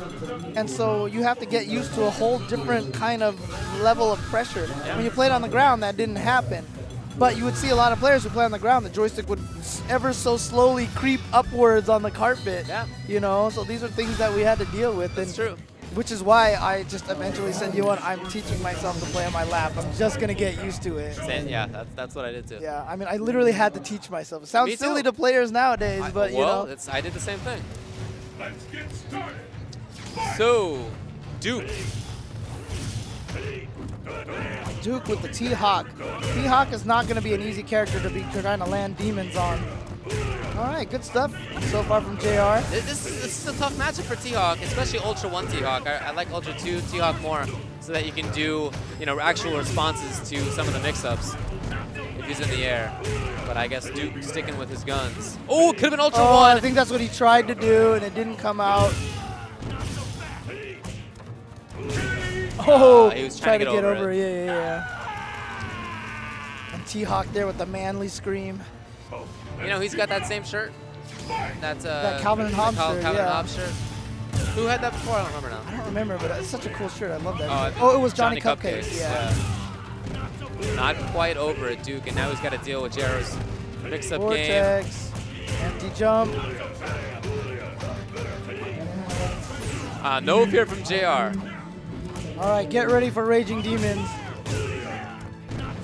And so you have to get used to a whole different kind of level of pressure. Yeah. When you played on the ground, that didn't happen. But you would see a lot of players who play on the ground, the joystick would ever so slowly creep upwards on the carpet. Yeah. You know, so these are things that we had to deal with. That's true. Which is why I just eventually said, you know what, I'm teaching myself to play on my lap. I'm just going to get used to it. Yeah, that's what I did too. Yeah, I mean, I literally had to teach myself. It sounds silly to players nowadays, but you know. I did the same thing. Let's get started. So, Duke. Duke with the T-Hawk. T-Hawk is not going to be an easy character to be trying to land demons on. All right, good stuff so far from JR. This is a tough matchup for T-Hawk, especially Ultra 1 T-Hawk. I like Ultra 2 T-Hawk more so that you can do, you know, actual responses to some of the mix-ups if he's in the air. But I guess Duke sticking with his guns. Oh, it could have been Ultra 1. I think that's what he tried to do, and it didn't come out. Oh, he was trying to get over it. Yeah. And T-Hawk there with the manly scream. You know, he's got that same shirt. That Calvin and Hobbes shirt. Calvin and Hobbes shirt. Who had that before? I don't remember now. I don't remember, but it's such a cool shirt. I love that. Oh, it was Johnny Cupcakes. Yeah. Not quite over it, Duke, and now he's got to deal with Jaro's mix-up game. Empty jump. No fear from JR. All right, get ready for Raging Demons.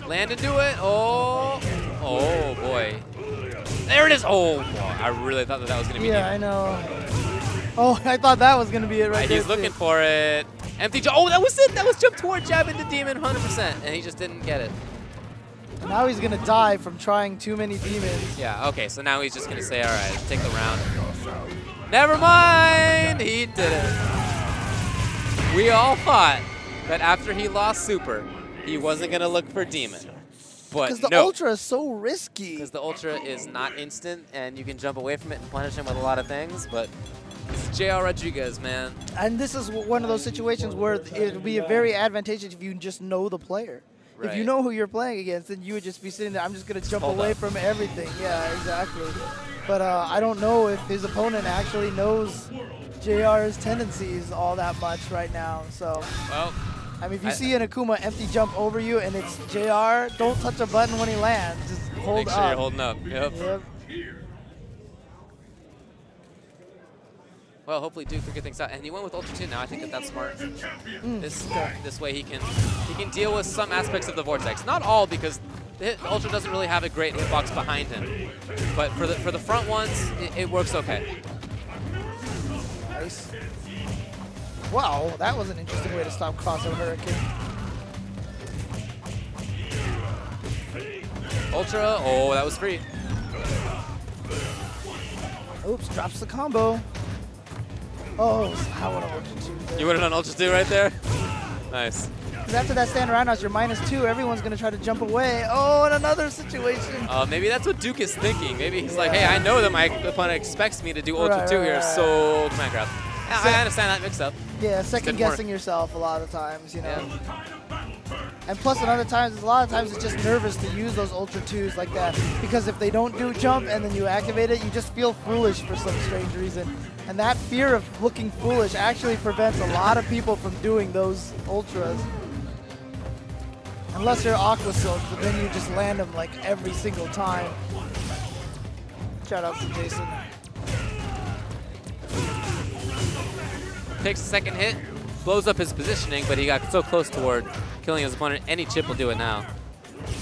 Land into it. Oh boy. There it is. Oh, wow. I really thought that was going to be demon. I know. Oh, I thought that was going to be it right there. He's looking for it. Empty jump. Oh, that was it. That was jump toward jab into demon 100%, and he just didn't get it. Now he's gonna die from trying too many demons. Yeah, okay, so now he's just gonna say, alright, take the round. Never mind! He did it. We all thought that after he lost Super, he wasn't gonna look for Demon. Because the Ultra is so risky. Because the Ultra is not instant, and you can jump away from it and punish him with a lot of things, but it's JR Rodriguez, man. And this is one of those situations where it would be very advantageous if you just know the player. Right. If you know who you're playing against, then you would just be sitting there, I'm just going to jump away from everything. Yeah, exactly. But I don't know if his opponent actually knows JR's tendencies all that much right now. So, well, I mean, if you see an Akuma empty jump over you and it's JR, don't touch a button when he lands. Just hold up. Make sure you're holding up. Yep. Well, hopefully Duke figure things out, and he went with Ultra 2 now. I think that that's smart. This way he can deal with some aspects of the Vortex, not all, because Ultra doesn't really have a great hitbox behind him. But for the front ones, it works okay. Nice. Wow, that was an interesting way to stop crossover Hurricane. Ultra, oh, that was free. Oops, drops the combo. Oh, I would have Ultra 2. You would have done Ultra 2 right there? Nice. Because after that stand around house, you're -2. Everyone's going to try to jump away. Oh, and another situation. Maybe that's what Duke is thinking. Maybe he's like, hey, I know that my opponent expects me to do Ultra 2 here, so come on, grab. I understand that mix-up. Yeah, second-guessing yourself a lot of times, you know. Yeah. And plus, a lot of times it's just nervous to use those Ultra 2s like that. Because if they don't do jump and then you activate it, you just feel foolish for some strange reason. And that fear of looking foolish actually prevents a lot of people from doing those Ultras. Unless you're Aqua Silk, but then you just land them like every single time. Shout out to Jason. Takes a second hit, blows up his positioning, but he got so close toward killing his opponent. Any chip will do it now.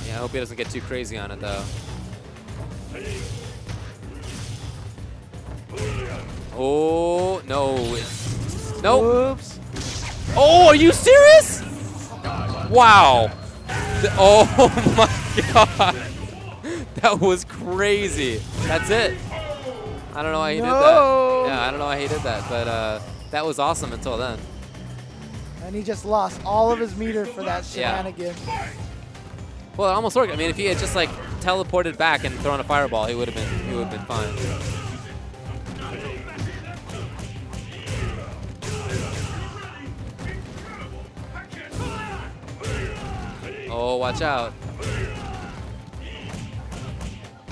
Yeah, I hope he doesn't get too crazy on it, though. Oh, no. Nope. Oops. Oh, are you serious? Wow. Oh, my God. That was crazy. That's it. I don't know why he did that. Yeah, I don't know why he did that, but that was awesome until then. And he just lost all of his meter for that shenanigan. Yeah. Well, it almost worked. I mean, if he had just, like, teleported back and thrown a fireball, he would have been fine. Oh, watch out.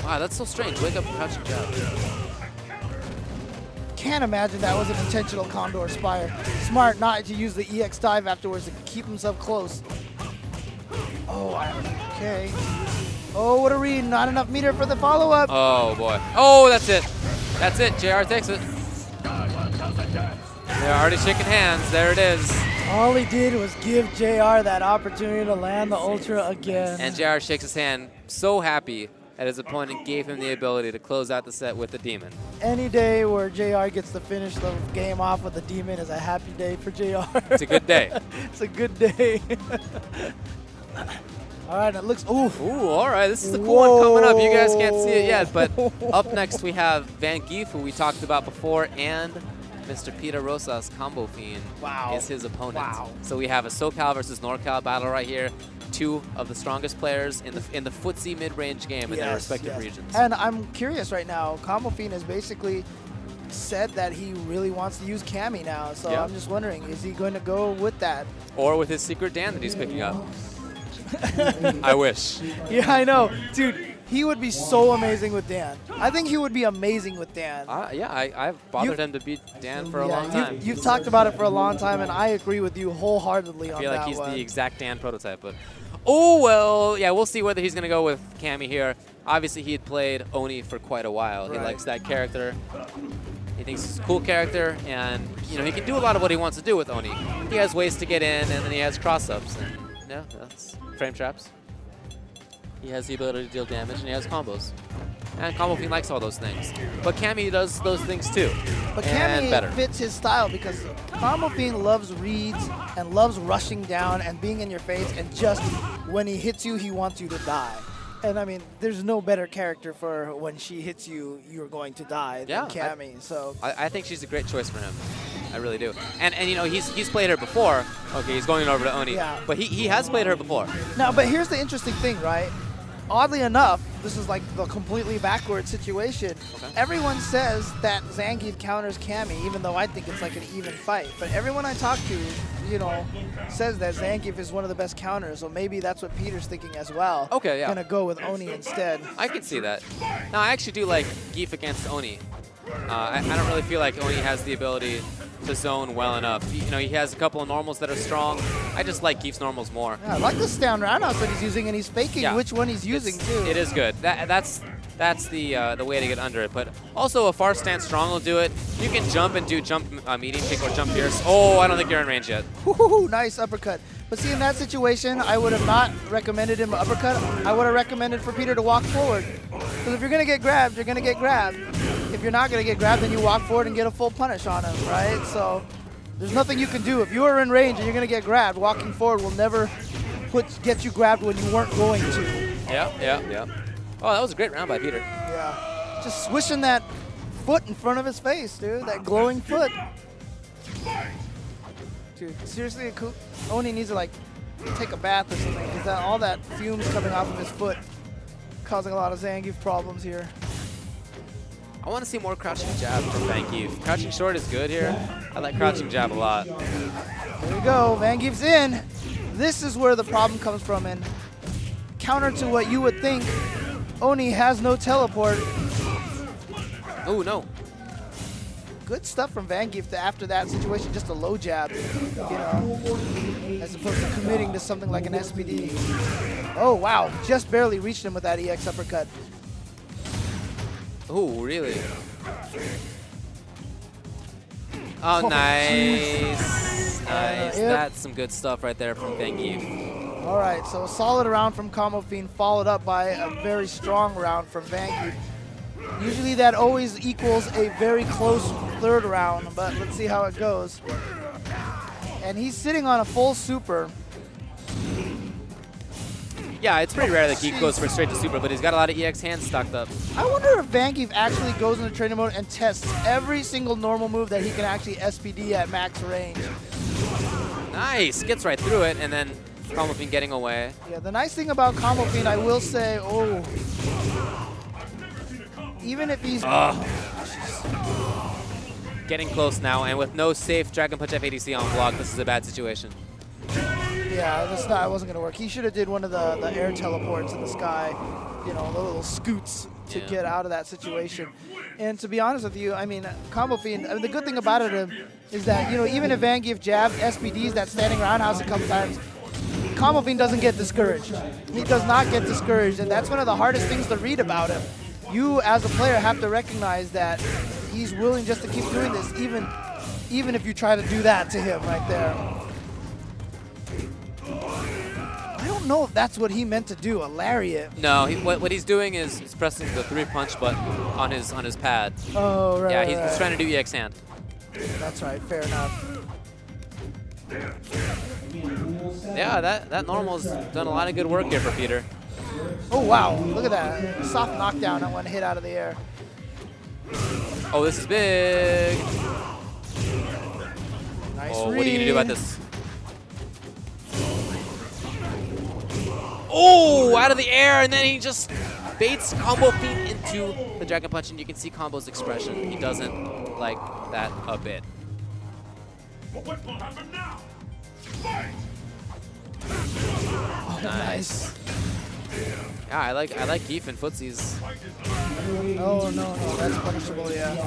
Wow, that's so strange. Wake up and crouch and jab. Can't imagine that was an intentional Condor Spire. Smart not to use the EX dive afterwards to keep himself close. Oh, okay. Oh, what a read. Not enough meter for the follow-up. Oh, boy. Oh, that's it. That's it. JR takes it. They're already shaking hands. There it is. All he did was give JR that opportunity to land the Ultra again. And JR shakes his hand, so happy that his opponent gave him the ability to close out the set with the Demon. Any day where JR gets to finish the game off with the Demon is a happy day for JR. It's a good day. It's a good day. All right, it looks, ooh, all right, this is the cool one coming up. You guys can't see it yet, but up next we have Vangief, who we talked about before, and Mr. Peter Rosas, Combofiend, is his opponent. Wow. So we have a SoCal versus NorCal battle right here. Two of the strongest players in the footsie mid-range game in their respective regions. And I'm curious right now, Combofiend has basically said that he really wants to use Cammy now. So I'm just wondering, is he going to go with that? Or with his secret Dan that he's picking up. I wish. Yeah, I know. Dude. He would be so amazing with Dan. I think he would be amazing with Dan. I've bothered him to beat Dan for a long time. You've talked about it for a long time, and I agree with you wholeheartedly on that one. I feel like he's the exact Dan prototype. But we'll see whether he's going to go with Cammy here. Obviously, he had played Oni for quite a while. He likes that character. He thinks he's a cool character, and you know he can do a lot of what he wants to do with Oni. He has ways to get in, and then he has cross-ups. Yeah, that's frame traps. He has the ability to deal damage, and he has combos. And Combofiend likes all those things. But Cammy does those things too. But Cammy fits his style because Combofiend loves reads and loves rushing down and being in your face, and just when he hits you, he wants you to die. And I mean, there's no better character for when she hits you, you're going to die than Cammy. I think she's a great choice for him. I really do. And you know, he's played her before. Okay, he's going over to Oni. Yeah. But he has played her before. No, but here's the interesting thing, right? Oddly enough, this is like the completely backward situation. Okay. Everyone says that Zangief counters Cammy, even though I think it's like an even fight. But everyone I talk to, you know, says that Zangief is one of the best counters, so maybe that's what Peter's thinking as well. Okay, yeah. Gonna go with Oni instead. I can see that. Now, I actually do like Geef against Oni. I don't really feel like Oni has the ability to zone well enough. You know, he has a couple of normals that are strong. I just like Geef's normals more. Yeah, I like this down roundhouse that he's using, and he's faking which one he's using, too. It is good. That's the way to get under it. But also, a far stance strong will do it. You can jump and do jump medium kick or jump pierce. Oh, I don't think you're in range yet. Woo-hoo-hoo, nice uppercut. But see, in that situation, I would have not recommended him uppercut. I would have recommended for Peter to walk forward. Because if you're going to get grabbed, you're going to get grabbed. If you're not going to get grabbed, then you walk forward and get a full punish on him, right? So there's nothing you can do. If you are in range and you're going to get grabbed, walking forward will never get you grabbed when you weren't going to. Yeah, yeah, yeah. Oh, that was a great round by Peter. Yeah. Just swishing that foot in front of his face, dude. That glowing foot. Dude, seriously, Oni needs to, like, take a bath or something, because all that fumes coming off of his foot causing a lot of Zangief problems here. I want to see more crouching jab from Vangief. Crouching short is good here. I like crouching jab a lot. There we go. Vangief's in. This is where the problem comes from. And counter to what you would think, Oni has no teleport. Oh, no. Good stuff from Vangief after that situation, just a low jab, you know, as opposed to committing to something like an SPD. Oh, wow. Just barely reached him with that EX uppercut. Oh, really? Oh, nice. Nice. Yep. That's some good stuff right there from Vangief. All right, so a solid round from Combofiend, followed up by a very strong round from Vangief. Usually that always equals a very close third round, but let's see how it goes. And he's sitting on a full super. Yeah, it's pretty rare that Geef goes straight to super, but he's got a lot of EX hands stocked up. I wonder if Vangief actually goes into trainer mode and tests every single normal move that he can actually SPD at max range. Nice, gets right through it, and then Combofiend getting away. Yeah, the nice thing about Combofiend, I will say, even if he's getting close now, and with no safe Dragon Punch FADC on block, this is a bad situation. Yeah, it wasn't going to work. He should have did one of the air teleports in the sky, you know, the little scoots to get out of that situation. And to be honest with you, I mean, Combofiend, the good thing about it is that, you know, even if Vangief jabs, SPDs that standing roundhouse a couple times, Combofiend doesn't get discouraged. He does not get discouraged, and that's one of the hardest things to read about him. You, as a player, have to recognize that he's willing just to keep doing this, even if you try to do that to him right there. I don't know if that's what he meant to do, a lariat. No, what he's doing is he's pressing the 3-punch button on his pad. Oh, right. Yeah, he's trying to do EX hand. That's right, fair enough. Yeah, that normal's done a lot of good work here for Peter. Oh, wow, look at that. Soft knockdown on one hit out of the air. Oh, this is big. Nice read. What are you going to do about this? Oh, out of the air, and then he just baits Combofiend into the Dragon Punch, and you can see Combo's expression. He doesn't like that a bit. What will happen now? Fight! Oh, nice. Yeah, I like Geef and footsies. Oh, no, that's punishable, yeah.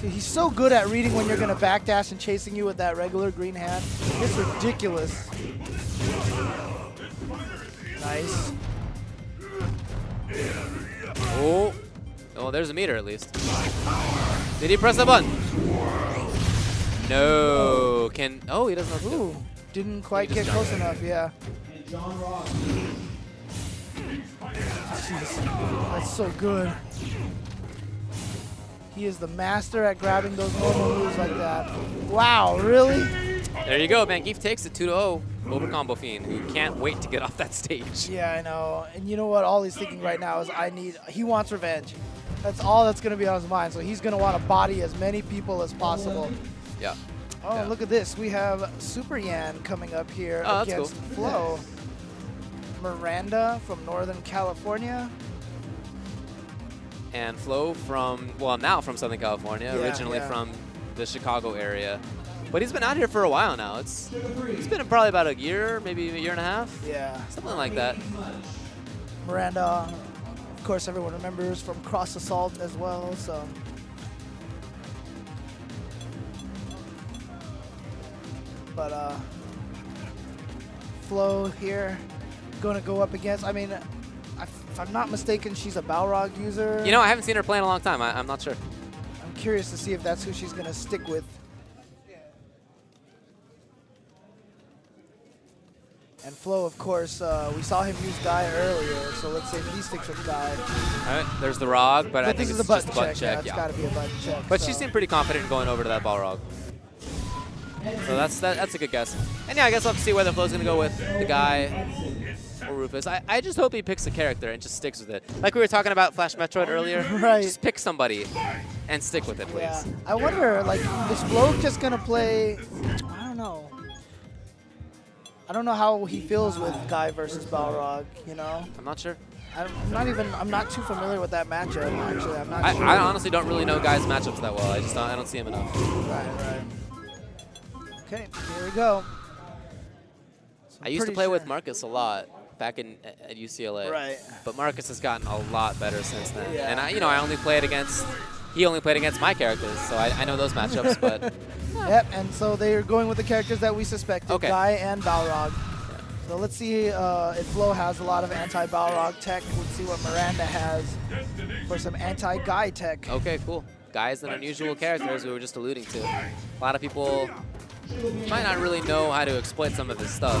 Dude, he's so good at reading when you're going to backdash and chasing you with that regular green hand. It's ridiculous. Nice. Oh, there's a meter at least. Did he press the button? No. He doesn't have to do it. Didn't quite get close enough, yeah. And John Ross. Jeez, that's so good. He is the master at grabbing those normal moves like that. Wow, really? There you go, Vangief takes it 2-0. over Combofiend, who can't wait to get off that stage. Yeah, I know. And you know what? All he's thinking right now is, he wants revenge. That's all that's going to be on his mind. So he's going to want to body as many people as possible. Yeah. Oh, yeah. Look at this. We have Super Yan coming up here against Flow. Miranda from Northern California. And Flow from, well, now from Southern California, originally from the Chicago area. But he's been out here for a while now. It's been probably about a year, maybe a year and a half. Yeah. Something like that. Miranda, of course, everyone remembers from Cross Assault as well, so. But Flow here going to go up against, I mean, if I'm not mistaken, she's a Balrog user. You know, I haven't seen her play in a long time. I'm not sure. I'm curious to see if that's who she's going to stick with. And Flow, of course, we saw him use Guy earlier, so let's say he sticks with Guy. All right, there's the Rog, but I think it's just a button check. Yeah, it's got to be a button check. But she seemed pretty confident in going over to that Balrog. So that's a good guess. And yeah, I guess I'll have to see whether Flow's going to go with the Guy or Rufus. I just hope he picks a character and just sticks with it. Like we were talking about Flash Metroid earlier. Right. Just pick somebody and stick with it, please. Yeah. I wonder, like, is Flow just going to play, I don't know. I don't know how he feels with Guy versus Balrog, you know? I'm not sure. I'm not too familiar with that matchup, actually. I'm not sure. I honestly don't really know Guy's matchups that well. I just don't, I don't see him enough. Right, right. Okay, here we go. So I used to play with Marcus a lot back in at UCLA. Right. But Marcus has gotten a lot better since then. Yeah. And I, you know, he only played against my characters, so I know those matchups, but. Yep, and so they are going with the characters that we suspected, Guy and Balrog. So let's see if Flow has a lot of anti-Balrog tech. Let's see what Miranda has for some anti-Guy tech. Okay, cool. Guy's an unusual character, as we were just alluding to. A lot of people might not really know how to exploit some of this stuff.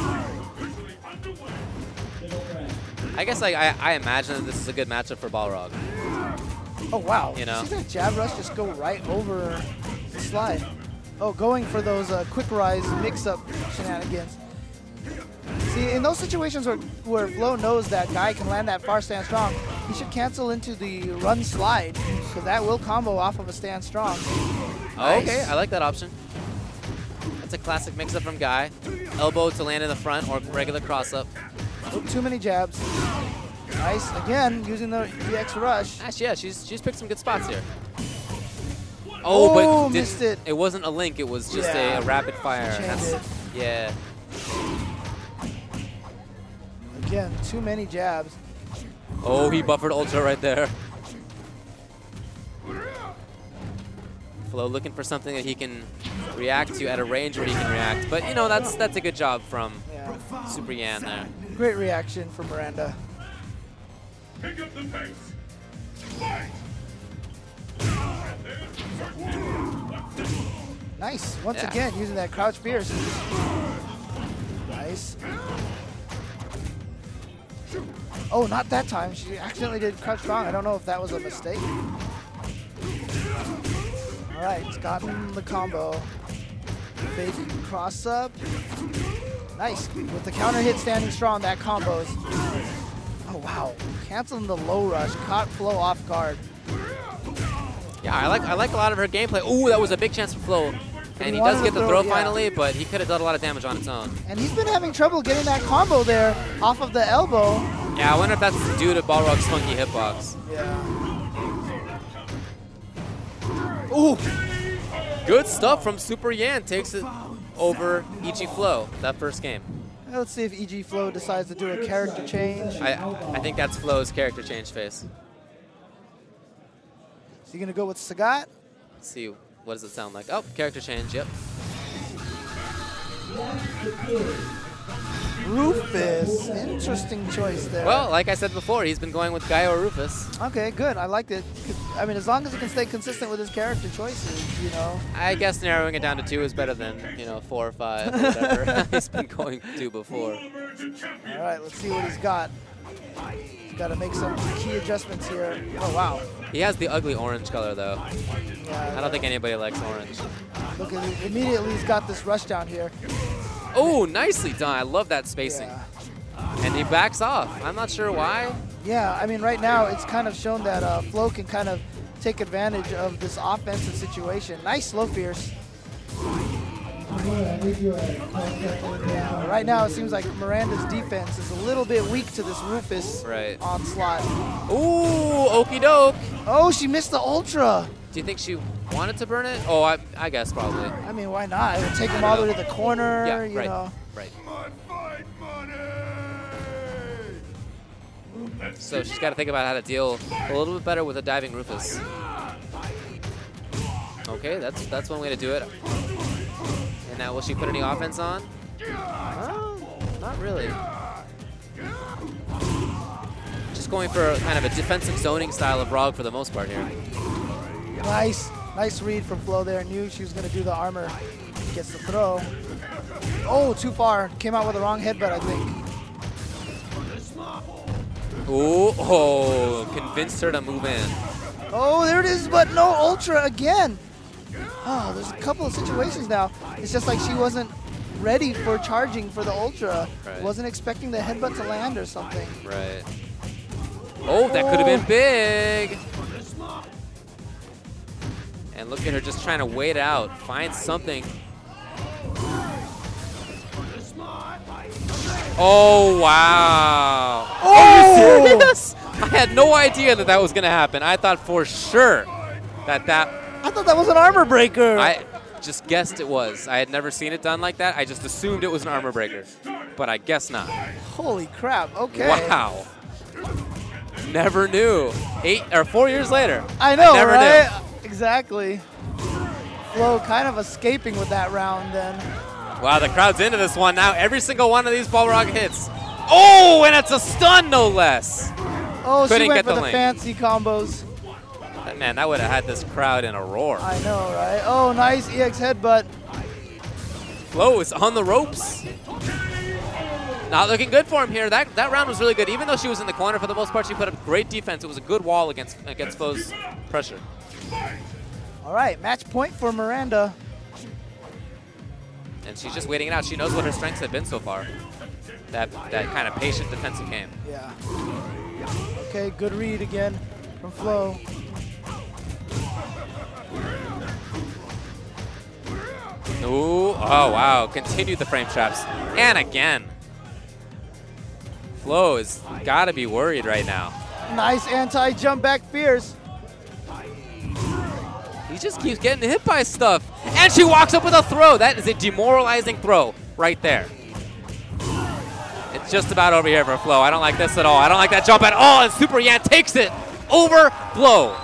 I guess I imagine that this is a good matchup for Balrog. Oh, wow. You know? She's going to jab rush, just go right over the slide. Oh, going for those quick rise mix-up shenanigans. See, in those situations where Flow knows that Guy can land that far stand strong, he should cancel into the run slide, because that will combo off of a stand strong. Nice. Okay, I like that option. That's a classic mix-up from Guy. Elbow to land in the front or regular cross-up. Oh, too many jabs. Nice, again, using the EX rush. Actually, yeah, she's picked some good spots here. Oh, but missed it. It wasn't a link. It was just a rapid fire. That's, Again, too many jabs. Oh, he buffered Ultra right there. Flow looking for something that he can react to at a range where he can react. But, you know, that's a good job from Super Yan there. Great reaction from Miranda. Pick up the pace. Fight. Nice. Once again, using that crouch pierce. Nice. Oh, not that time. She accidentally did crouch wrong. I don't know if that was a mistake. All right, it's gotten the combo. Big cross up. Nice. With the counter hit standing strong, that combos. Oh, wow. Canceling the low rush. Caught Flow off guard. Yeah, I like a lot of her gameplay. Ooh, that was a big chance for Flow. And he does get the throw finally, but he could have done a lot of damage on his own. And he's been having trouble getting that combo there off of the elbow. Yeah, I wonder if that's due to Balrog's funky hitbox. Yeah. Ooh! Good stuff from Super Yan. Takes it over EG Flow that first game. Let's see if EG Flow decides to do a character change. I think that's Flow's character change phase. You gonna go with Sagat? Let's see, what does it sound like? Oh, character change, yep. Rufus, interesting choice there. Well, like I said before, he's been going with Guy or Rufus. Okay, good, I liked it. I mean, as long as he can stay consistent with his character choices, you know. I guess narrowing it down to 2 is better than, you know, 4 or 5, whatever he's been going to before. All right, let's see what he's got. Got to make some key adjustments here. Oh, wow. He has the ugly orange color, though. Yeah, I don't think anybody likes orange. Look, immediately he's got this rush down here. Oh, nicely done. I love that spacing. Yeah. And he backs off. I'm not sure why. Yeah, I mean, right now it's kind of shown that Flow can kind of take advantage of this offensive situation. Nice low fierce. Yeah, right now it seems like Miranda's defense is a little bit weak to this Rufus onslaught. Ooh, okie doke. Oh, she missed the ultra. Do you think she wanted to burn it? Oh, I guess probably. I mean, why not? It would take him all the way to the corner, yeah, you know. Right. So she's got to think about how to deal a little bit better with a diving Rufus. Okay, that's one way to do it. And now, will she put any offense on? Not really. Just going for kind of a defensive zoning style of Rog for the most part here. Nice, nice read from Flo there. Knew she was going to do the armor. Gets the throw. Oh, too far. Came out with the wrong headbutt, I think. Ooh, oh, convinced her to move in. Oh, there it is, but no ultra again. Oh, there's a couple of situations now. It's just like she wasn't ready for charging for the ultra. Right. Wasn't expecting the headbutt to land or something. Right. Oh, that could have been big. And look at her just trying to wait out, find something. Oh, wow. Oh! Are you serious? I had no idea that that was going to happen. I thought for sure that I thought that was an armor breaker. I just guessed it was. I had never seen it done like that. I just assumed it was an armor breaker, but I guess not. Holy crap. Okay. Wow. Never knew. 4 years later. I know, I never knew. Exactly. Flo kind of escaping with that round then. Wow, the crowd's into this one now. Every single one of these Balrog hits. Oh, and it's a stun, no less. Oh, she went for the fancy combos. Man, that would have had this crowd in a roar. I know, right? Oh, nice EX headbutt. Flo is on the ropes. Not looking good for him here. That round was really good. Even though she was in the corner for the most part, she put up great defense. It was a good wall against Flo's pressure. All right, match point for Miranda. And she's just waiting it out. She knows what her strengths have been so far. That kind of patient defensive game. Yeah. Okay, good read again from Flo. Ooh, oh wow, continued the frame traps. And again. Flo has got to be worried right now. Nice anti-jump back fierce. He just keeps getting hit by stuff. And she walks up with a throw. That is a demoralizing throw right there. It's just about over here for Flo. I don't like this at all. I don't like that jump at all. And Super Yan takes it over Flo.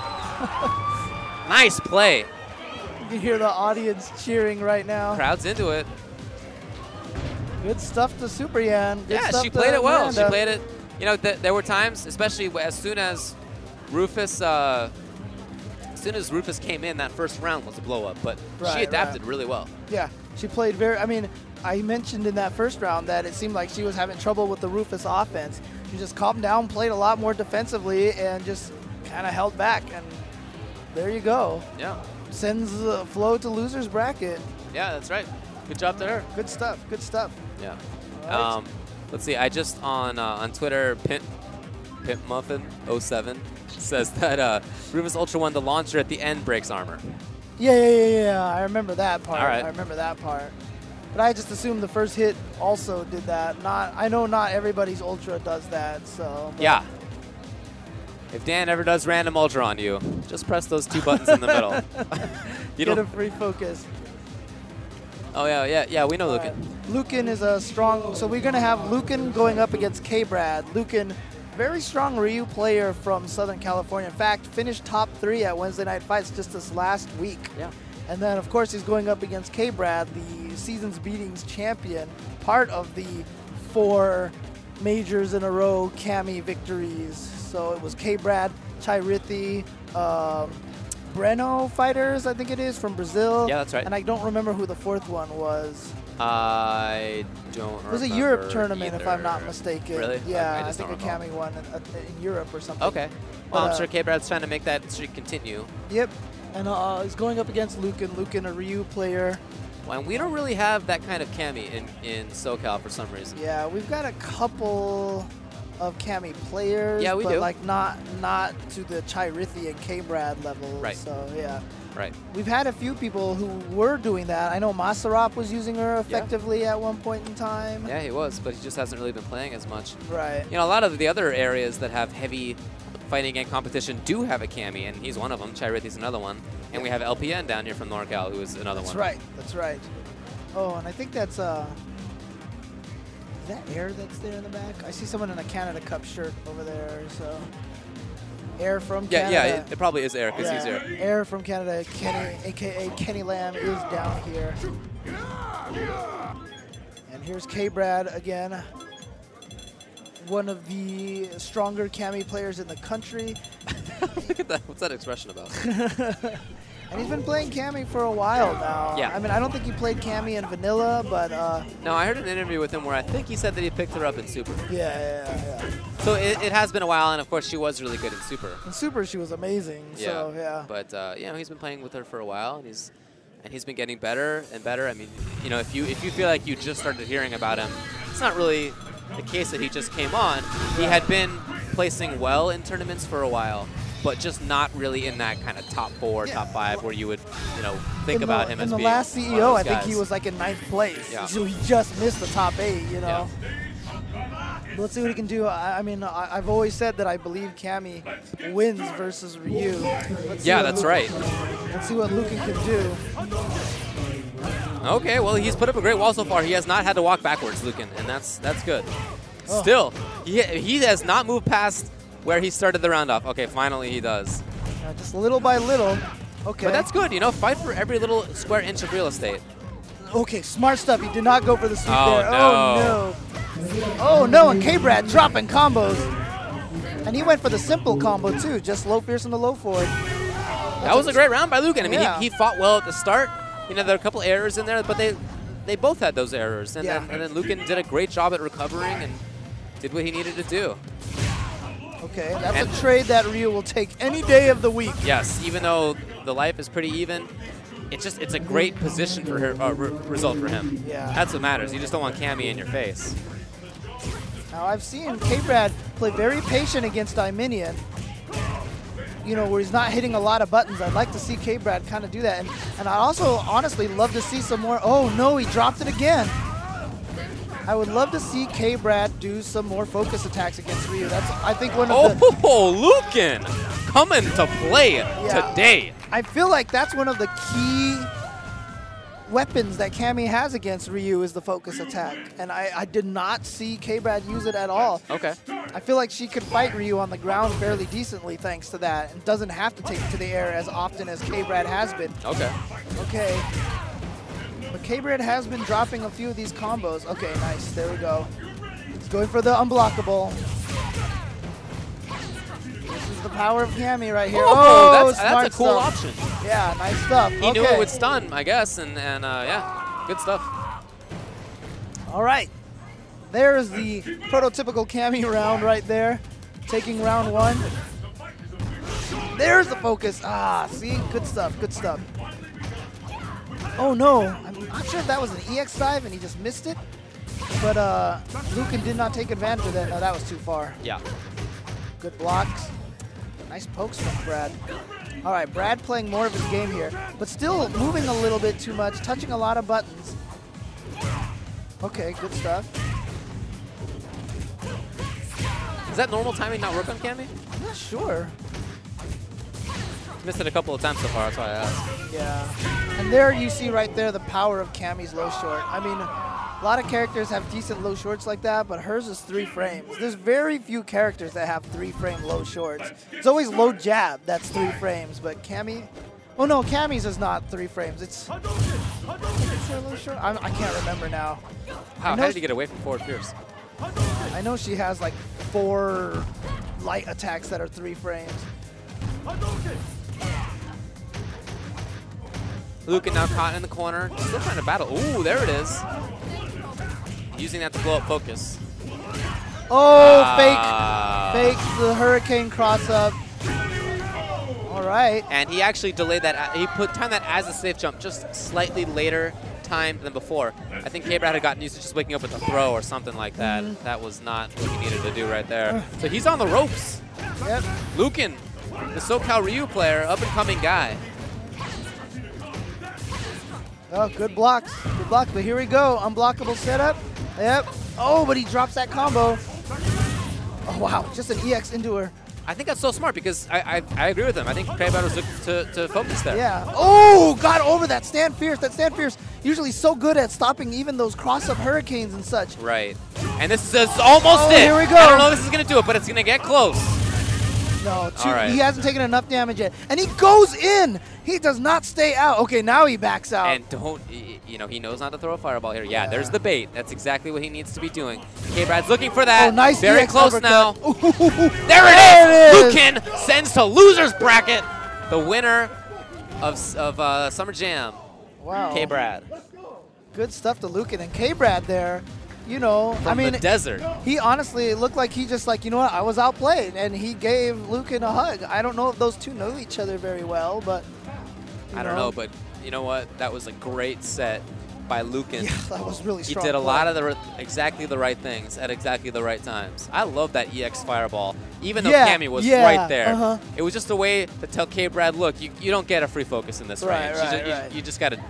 Nice play. You can hear the audience cheering right now. Crowd's into it. Good stuff to Super Yan. Yeah, she played it well. Miranda. She played it. You know, there were times, especially as soon as Rufus came in, that first round was a blow up, but she adapted really well. Yeah, she played very, I mean, I mentioned in that first round that it seemed like she was having trouble with the Rufus offense. She just calmed down, played a lot more defensively, and just kind of held back, and there you go. Yeah. Sends Flo to loser's bracket. Yeah, that's right. Good job to her. Good stuff, good stuff. Yeah. Right. Let's see, I just, on Twitter, Pimp Muffin07 says that Rufus Ultra 1, the launcher at the end breaks armor. Yeah. I remember that part. All right. I remember that part. But I just assumed the first hit also did that. I know not everybody's Ultra does that, so. Yeah. If Dan ever does random Ultra on you, just press those two buttons in the middle. Get a free focus. Oh, yeah, we know Lucan. Lucan is a strong, so we're going to have Lucan going up against K-Brad. Lucan, very strong Ryu player from Southern California. In fact, finished top 3 at Wednesday Night Fights just this last week. Yeah. And then, of course, he's going up against K-Brad, the Season's Beatings champion, part of the 4 majors in a row Kami victories. So it was K-Brad, Chairithi, Breno Fighters, I think it is, from Brazil. Yeah, that's right. And I don't remember who the 4th one was. I don't remember. It was a Europe tournament, either, if I'm not mistaken. Really? Yeah, I think a Kami won in Europe or something. Okay. Well, I'm sure K-Brad's trying to make that streak continue. Yep. And he's going up against Lucan. Lucan, a Ryu player. And we don't really have that kind of cami in SoCal for some reason. Yeah, we've got a couple of cami players, yeah, we but do. Like not to the Chirithi and K-Brad level. Right. So yeah. Right. We've had a few people who were doing that. I know Masarop was using her effectively at one point in time. Yeah, he was, but he just hasn't really been playing as much. Right. You know, a lot of the other areas that have heavy fighting and competition do have a cami, and he's one of them. Chirithi's another one. And we have LPN down here from NorCal, who is another one. That's right. That's right. Oh, and I think that's... Is that Air that's there in the back? I see someone in a Canada Cup shirt over there, so... Air from Canada. Yeah, yeah, it probably is Air, because he's Air. Air from Canada, Kenny, a.k.a. Kenny Lamb, is down here. And here's K-Brad again. One of the stronger cami players in the country. Look at that. What's that expression about? And he's been playing cami for a while now. Yeah. I mean, I don't think he played cami in vanilla, but... No, I heard an interview with him where I think he said that he picked her up in Super. Yeah. So it has been a while, and of course she was really good in Super. In Super she was amazing, so yeah. But, you know, he's been playing with her for a while, and he's been getting better and better. I mean, you know, if you feel like you just started hearing about him, it's not really... the case that he just came on, he had been placing well in tournaments for a while, but just not really in that kind of top four, top five where you would, you know, think about him as being. In the last CEO, I think he was like in 9th place, so he just missed the top 8, you know. Yeah. Let's see what he can do. I mean, I've always said that I believe cami wins versus Ryu. Yeah, that's right. Let's see what Lucan can do. Okay, well, he's put up a great wall so far. He has not had to walk backwards, Lucan, and that's good. Oh. Still, he has not moved past where he started the round off. Okay, finally he does. Just little by little. Okay. But that's good, you know, fight for every little square inch of real estate. Okay, smart stuff. He did not go for the sweep there. No. Oh, no. Oh, no, and K-Brad dropping combos. And he went for the simple combo, too, just low fierce and the low forward. That was a great round by Lucan. I mean, he fought well at the start. You know, there are a couple errors in there, but they both had those errors. And, then Lucan did a great job at recovering and did what he needed to do. Okay, that's a trade that Ryu will take any day of the week. Yes, even though the life is pretty even, it's a great position for her, result for him. Yeah. That's what matters. You just don't want cami in your face. Now, I've seen K-Brad play very patient against Dominion. You know, where he's not hitting a lot of buttons. I'd like to see K-Brad kind of do that. And I also honestly love to see some more. Oh, no, he dropped it again. I would love to see K-Brad do some more focus attacks against Ryu. That's, I think, one of the... Oh, Lucan coming to play today. I feel like that's one of the key weapons that cami has against Ryu is the focus attack. And I did not see K-Brad use it at all. Okay. I feel like she could fight Ryu on the ground fairly decently thanks to that, and doesn't have to take it to the air as often as K-Brad has been. Okay. Okay. But K-Brad has been dropping a few of these combos. Okay, nice. There we go. He's going for the unblockable. This is the power of cami right here. Oh, that's a cool option. Yeah, nice stuff. He knew it would stun, I guess, and yeah, good stuff. All right. There's the prototypical cami round right there, taking round one. There's the focus. Ah, see? Good stuff, good stuff. Oh, no. I'm not sure if that was an EX dive and he just missed it, but Lucan did not take advantage of that. No, that was too far. Yeah. Good blocks. Nice pokes from Brad. All right, Brad playing more of his game here, but still moving a little bit too much, touching a lot of buttons. Okay, good stuff. Does that normal timing not work on cami? I'm not sure. Missed it a couple of times so far, that's why I asked. Yeah. And there you see right there the power of cami's low short. I mean, a lot of characters have decent low shorts like that, but hers is 3 frames. There's very few characters that have 3-frame low shorts. It's always low jab that's 3 frames, but cami... Oh no, cami's is not 3 frames. It's her low short? I can't remember now. How did he get away from forward fierce? I know she has like 4 light attacks that are 3 frames. Lucan now caught in the corner. Still trying to battle. Ooh, there it is. Using that to blow up focus. Oh, fake the hurricane cross up. All right. And he actually delayed that. He timed that as a safe jump just slightly later time than before. I think K-Brad had gotten used to just waking up with a throw or something like that. That was not what he needed to do right there. So he's on the ropes. Yep. Lucan, the SoCal Ryu player, up-and-coming guy. Oh, good blocks. Good blocks, but here we go. Unblockable setup. Yep. Oh, but he drops that combo. Oh, wow. Just an EX into her. I think that's so smart because I agree with him. I think K-Brad was looking to focus there. Yeah. Oh, got over that stand fierce. That stand fierce usually so good at stopping even those cross-up hurricanes and such. Right. And this is almost it. Here we go. I don't know if this is going to do it, but it's going to get close. No, right. He hasn't taken enough damage yet. And he goes in. He does not stay out. Okay, now he backs out. And don't, you know, he knows not to throw a fireball here. Yeah, there's the bait. That's exactly what he needs to be doing. K-Brad's looking for that. Oh, nice. Very close now. There it is. Lucan sends to loser's bracket the winner of Summer Jam. Wow. K-Brad. Good stuff to Lucan and K-Brad there. You know, from the desert. He honestly looked like he just like, you know what, I was outplayed, and he gave Lucan a hug. I don't know if those two know each other very well, but I don't know, but you know what? That was a great set by Lucan. Yeah, that was really strong. He did a lot of the exactly the right things at exactly the right times. I love that EX fireball, even though Cammy was right there. It was just a way to tell K-Brad, look, you don't get a free focus in this range. You just got to,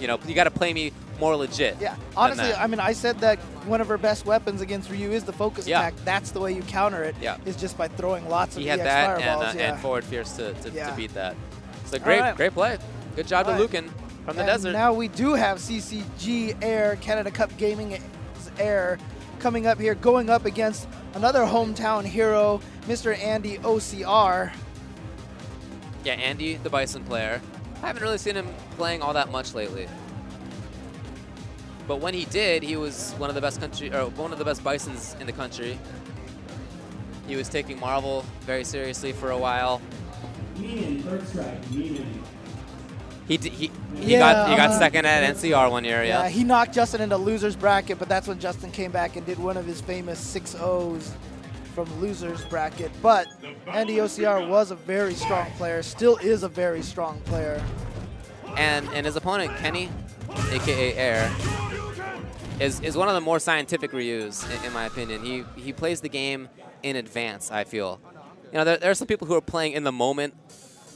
you know, you got to play me more legit. Yeah, honestly, I mean, I said that one of her best weapons against Ryu is the focus attack. That's the way you counter it, is just by throwing lots of EX fireballs. He had that and forward fierce to beat that. So great, great play. Good job to Lucan from the desert. Now we do have CCG Air, Canada Cup Gaming Air, coming up here, going up against another hometown hero, Mr. Andy OCR. Yeah, Andy, the Bison player. I haven't really seen him playing all that much lately. But when he did, he was one of the best Bisons in the country. He was taking Marvel very seriously for a while. He got second at NCR one year. Yeah, he knocked Justin into losers bracket, but that's when Justin came back and did one of his famous 6-0s from losers bracket. But Andy OCR was a very strong player, still is a very strong player. And his opponent Kenny, aka Air, is one of the more scientific Ryus, in my opinion. He plays the game in advance, I feel. You know, there are some people who are playing in the moment.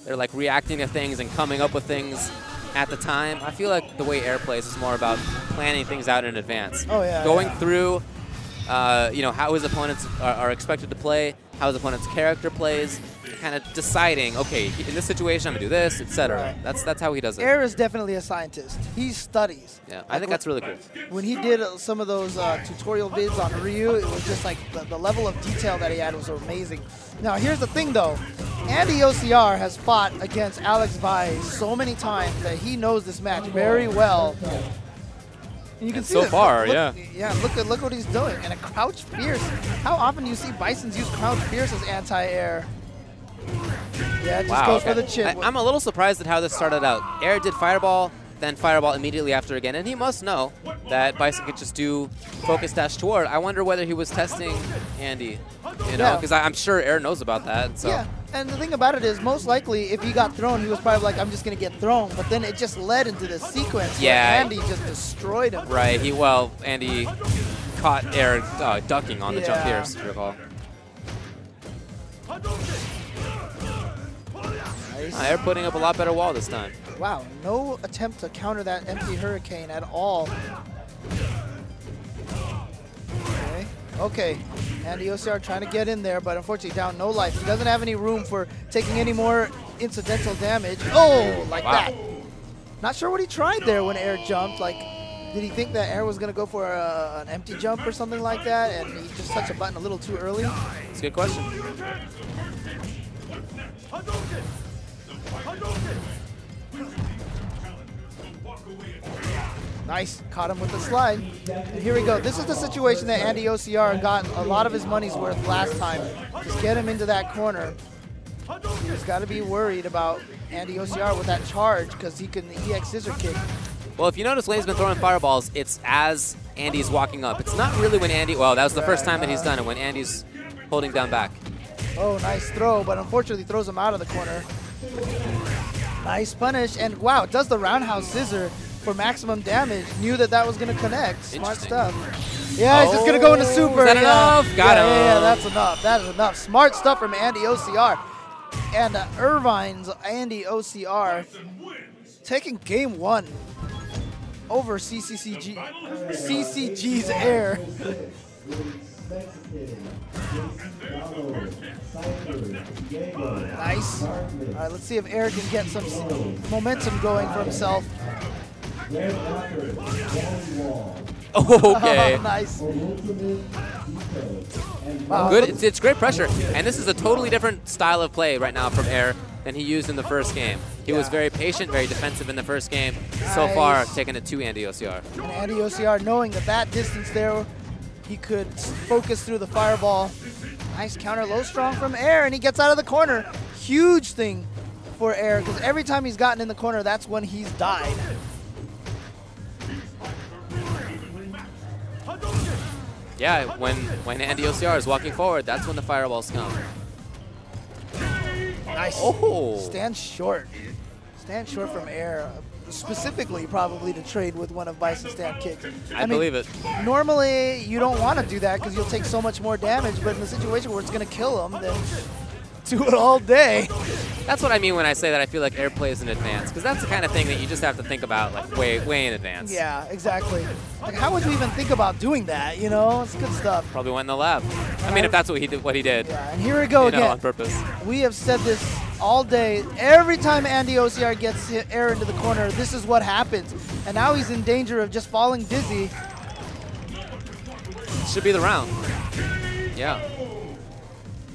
They're like reacting to things and coming up with things at the time. I feel like the way Air plays is more about planning things out in advance. Oh, yeah. Going through, you know, how his opponents are expected to play, how his opponent's character plays, kind of deciding, okay, in this situation I'm gonna do this, etc. That's how he does it. Air is definitely a scientist. He studies. Yeah, I think that's really cool. When he did some of those tutorial vids on Ryu, it was just like the level of detail that he had was amazing. Now here's the thing though, Andy OCR has fought against Alex Vai so many times that he knows this match very well. And you can see so far, look what he's doing. And a crouch fierce. How often do you see Bisons use crouch fierce as anti-air? Yeah, it just goes for the chin. I'm a little surprised at how this started out. Air did fireball, then fireball immediately after again. And he must know that Bison could just do focus dash toward. I wonder whether he was testing Andy, you know, because I'm sure Air knows about that. So. Yeah, and the thing about it is most likely if he got thrown, he was probably like, I'm just going to get thrown. But then it just led into this sequence where Andy just destroyed him. Right, Andy caught Air ducking on the jump here, if you recall. They're putting up a lot better wall this time. Wow, no attempt to counter that empty hurricane at all. Okay, Andy OCR trying to get in there, but unfortunately down no life. He doesn't have any room for taking any more incidental damage. Oh, like that. Not sure what he tried there when Air jumped. Like, did he think that Air was going to go for an empty jump or something like that, and he just touched a button a little too early? That's a good question. Nice, caught him with the slide. And here we go. This is the situation that Andy OCR got a lot of his money's worth last time. Just get him into that corner. He's got to be worried about Andy OCR with that charge because he can EX scissor kick. Well, if you notice when he's been throwing fireballs, it's as Andy's walking up. It's not really when Andy, well, that was the first time that he's done it, when Andy's holding down back. Oh, nice throw, but unfortunately throws him out of the corner. Nice punish, and wow, does the roundhouse scissor for maximum damage, knew that that was going to connect. Smart stuff. Yeah, he's just going to go into super. Is that enough? Got him. Yeah, that's enough. That is enough. Smart stuff from Andy OCR. And Irvine's Andy OCR taking game one over CCG's Air. Nice. All right, let's see if Air can get some momentum going for himself. Oh, okay. Nice. Wow. Good. It's great pressure. And this is a totally different style of play right now from Air than he used in the first game. He was very patient, very defensive in the first game. Nice. So far, taking it to Andy OCR. And Andy OCR knowing that that distance there, he could focus through the fireball. Nice counter low strong from Air, and he gets out of the corner. Huge thing for Air, because every time he's gotten in the corner, that's when he's died. Yeah, when Andy OCR is walking forward, that's when the fireballs come. Nice. Oh. Stand short. Stand short from Air. Specifically, probably to trade with one of Vice's stab kicks. I believe it. Normally, you don't want to do that because you'll take so much more damage, but in the situation where it's going to kill him, then do it all day. That's what I mean when I say that I feel like Air plays in advance, because that's the kind of thing that you just have to think about like way in advance. Yeah, exactly. Like, how would you even think about doing that, you know? It's good stuff. Probably went in the lab. I mean, if that's what he did. Yeah, and here we go again. On purpose. We have said this all day. Every time Andy OCR gets Air into the corner, this is what happens. And now he's in danger of just falling dizzy. Should be the round. Yeah.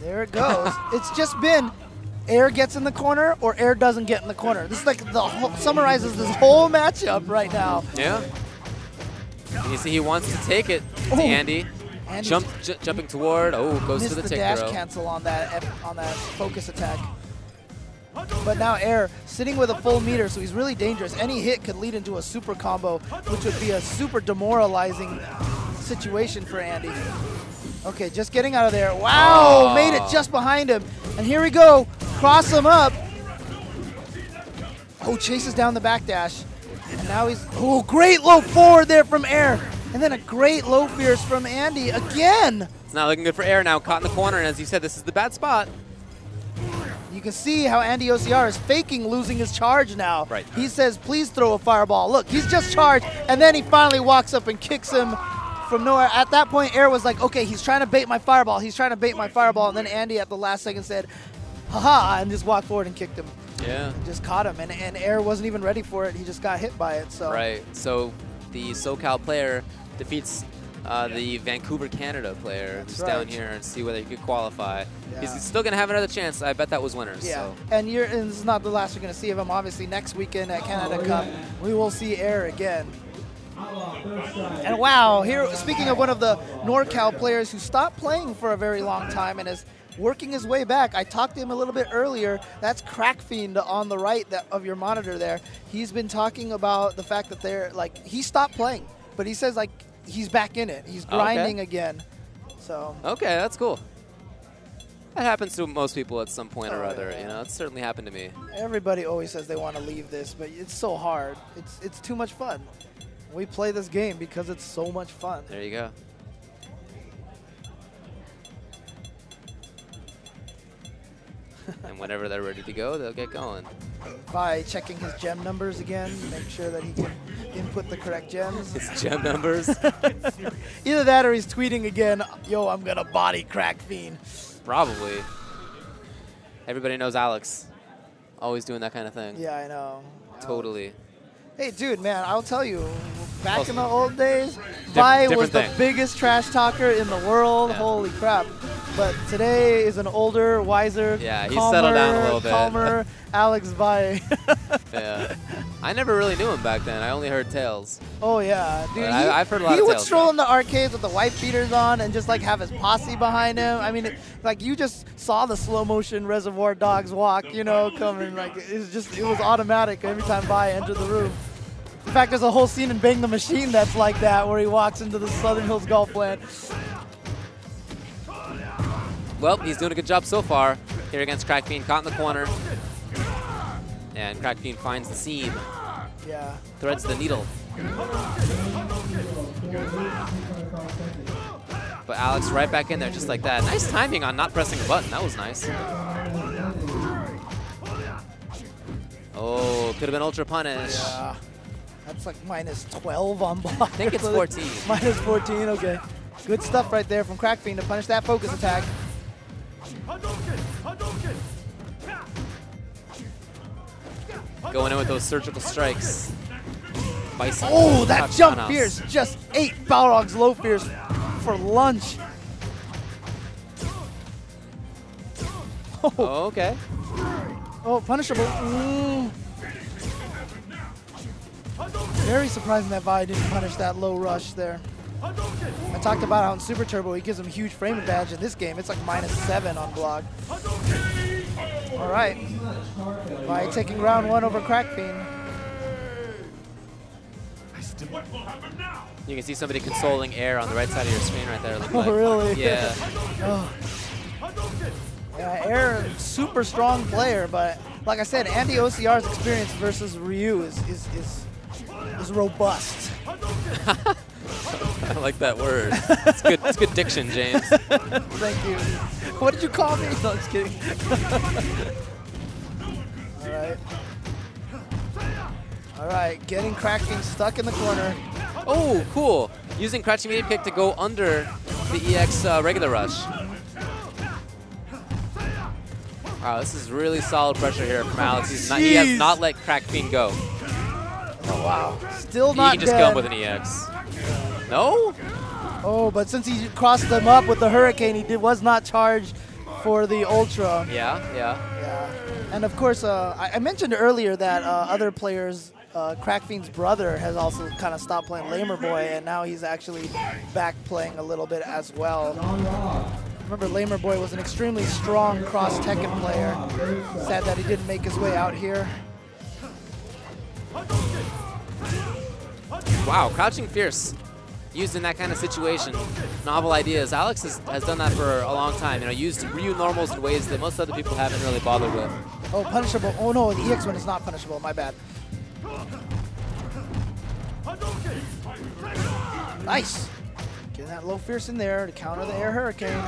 There it goes. It's just been Air gets in the corner or Air doesn't get in the corner. This is like the whole, summarizes this whole matchup right now. Yeah. You see he wants to take it to Andy. Jumping toward. Oh, goes to the take throw. Missed the dash cancel on that focus attack. But now Air sitting with a full meter, so he's really dangerous. Any hit could lead into a super combo, which would be a super demoralizing situation for Andy. Okay, just getting out of there. Wow, made it just behind him. And here we go, cross him up. Oh, chases down the backdash. And now he's, oh, great low forward there from Air. And then a great low fierce from Andy again. It's not looking good for Air now, caught in the corner. And as you said, this is the bad spot. You can see how Andy OCR is faking losing his charge now. Right. He says, please throw a fireball. Look, he's just charged. And then he finally walks up and kicks him from nowhere. At that point, Air was like, okay, he's trying to bait my fireball. He's trying to bait my fireball. And then Andy at the last second said, haha, and just walked forward and kicked him. Yeah. And just caught him. And Air wasn't even ready for it. He just got hit by it. So. Right. So the SoCal player defeats the Vancouver, Canada player. That's who's right. Down here and see whether he could qualify. Yeah. He's still going to have another chance. I bet that was winners. Yeah. So. And this is not the last you're going to see of him. Obviously, next weekend at Canada Cup, we will see Air again. And wow, here, speaking of one of the NorCal players who stopped playing for a very long time and is working his way back, I talked to him a little bit earlier. That's Crackfiend on the right of your monitor there. He's been talking about the fact that they're like, he stopped playing, but he says like he's back in it. He's grinding again. So. Okay, that's cool. That happens to most people at some point or other, you know. It certainly happened to me. Everybody always says they want to leave this, but it's so hard. It's too much fun. We play this game because it's so much fun. There you go. And whenever they're ready to go, they'll get going. By checking his gem numbers again, make sure that he can input the correct gems. His gem numbers? Either that or he's tweeting again, yo, I'm going to body Crackfiend. Probably. Everybody knows Alex. Always doing that kind of thing. Yeah, I know. Totally. Hey, dude, man, I'll tell you, back in the old days, Vai was the biggest trash talker in the world. Yeah. Holy crap. But today is an older, wiser, calmer, settled down a little bit. Alex Vai. Yeah. I never really knew him back then. I only heard tales. Oh, yeah. Dude, I've heard a lot of tales. He would stroll in the arcades with the white beaters on and just, like, have his posse behind him. I mean, like, you just saw the slow-motion Reservoir Dogs walk, you know, coming. Like, it was automatic every time Vai entered the room. In fact, there's a whole scene in Bang the Machine that's like that, where he walks into the Southern Hills Golf Land. Well, he's doing a good job so far here against Crackfiend, caught in the corner. And Crackfiend finds the seam. Yeah. Threads the needle. But Alex right back in there just like that. Nice timing on not pressing a button. That was nice. Oh, could have been Ultra Punish. Yeah. That's like minus 12 on block. I think it's 14. Minus 14, okay. Good stuff right there from Crackfiend to punish that focus attack. Going in with those surgical strikes. Bison. Oh, that jump fears just ate Balrog's low fears for lunch. Oh, okay. Oh, punishable. Mm. Very surprising that Vi didn't punish that low rush there. I talked about how in Super Turbo he gives him huge frame advantage. In this game, it's like -7 on block. All right, Vi taking round one over Crackfiend. You can see somebody consoling Air on the right side of your screen right there. Oh, like. Really? Yeah. Oh. Yeah, Air, super strong player, but like I said, Andy OCR's experience versus Ryu is robust. I like that word. It's good. It's good diction, James. Thank you. What did you call me? No, just kidding. All right. All right. Getting Crackfiend stuck in the corner. Oh, cool. Using crouching medium kick to go under the EX regular rush. Wow, this is really solid pressure here from Alex. He has not let Crackfiend go. Oh, wow. Still not dead. He can just kill him with an EX. No? Oh, but since he crossed them up with the Hurricane, he was not charged for the Ultra. Yeah. And of course, I mentioned earlier that other players, Crackfiend's brother has also kind of stopped playing Lamerboy, and now he's actually back playing a little bit as well. Remember, Lamerboy was an extremely strong cross Tekken player. Sad that he didn't make his way out here. Wow, crouching fierce. Used in that kind of situation. Novel ideas. Alex has done that for a long time. You know, used Ryu normals in ways that most other people haven't really bothered with. Oh, punishable. Oh no, the EX one is not punishable. My bad. Nice. Getting that low fierce in there to counter the Air Hurricane.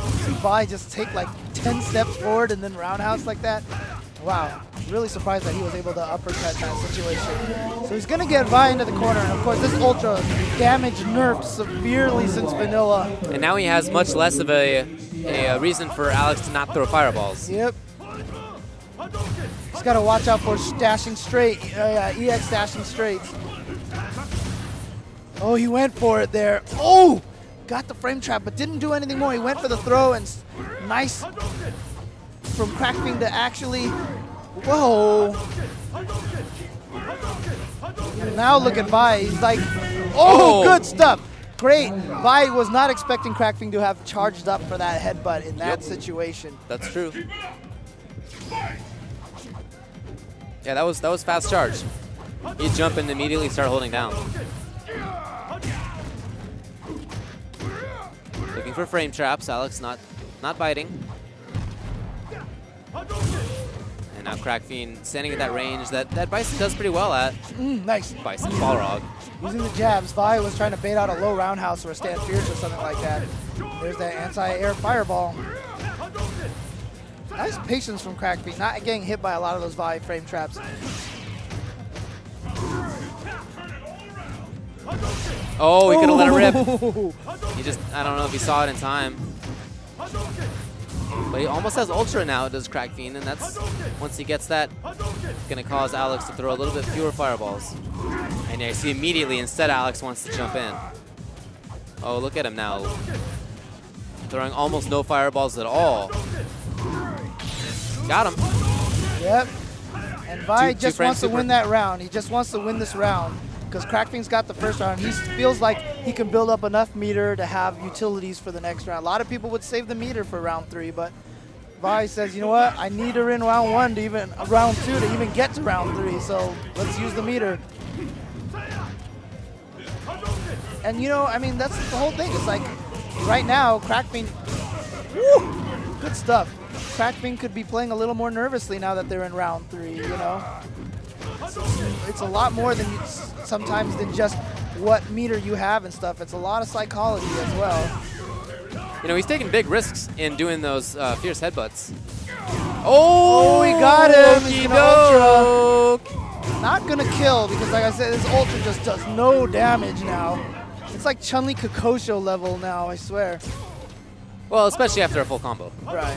See Vi just take like 10 steps forward and then roundhouse like that. Wow, really surprised that he was able to uppercut that situation. So he's going to get Vi into the corner, and of course this Ultra damaged nerfed severely since Vanilla. And now he has much less of a reason for Alex to not throw fireballs. Yep. He's got to watch out for dashing straight, EX dashing straight. Oh, he went for it there. Oh! Got the frame trap, but didn't do anything more. He went for the throw, and nice from Crackfiend to actually, whoa. Now look at Vi, he's like, oh, good stuff. Great, Vi was not expecting Crackfiend to have charged up for that headbutt in that situation. That's true. Yeah, that was fast charge. You jump and immediately start holding down. Looking for frame traps, Alex not biting. And now Crackfiend standing at that range that Bison does pretty well at. Nice. Bison, Balrog. Using the jabs, Vi was trying to bait out a low roundhouse or a stand fierce or something like that. There's that anti-air fireball. Nice patience from Crackfiend, not getting hit by a lot of those Vi frame traps. Oh, he could have let it rip. He just, I don't know if he saw it in time. But he almost has Ultra now, does Crackfiend, and that's, once he gets that, going to cause Alex to throw a little bit fewer fireballs. And yeah, you see immediately, instead Alex wants to jump in. Oh, look at him now. Throwing almost no fireballs at all. Got him. Yep. And Vi just wants to win that round. He just wants to win this round. Because Crackfiend's got the first round. He feels like he can build up enough meter to have utilities for the next round. A lot of people would save the meter for round three, but Vi says, you know what? I need her in round two to even get to round three, so let's use the meter. And you know, I mean, that's the whole thing. It's like right now, Crackfiend, woo, good stuff. Crackfiend could be playing a little more nervously now that they're in round three, you know? It's a lot more than sometimes than just what meter you have and stuff. It's a lot of psychology as well. You know, he's taking big risks in doing those fierce headbutts. Oh, he got him! He's gonna ultra. Not gonna kill because, like I said, this ultra just does no damage now. It's like Chun-Li Kokosho level now, I swear. Well, especially after a full combo. Right.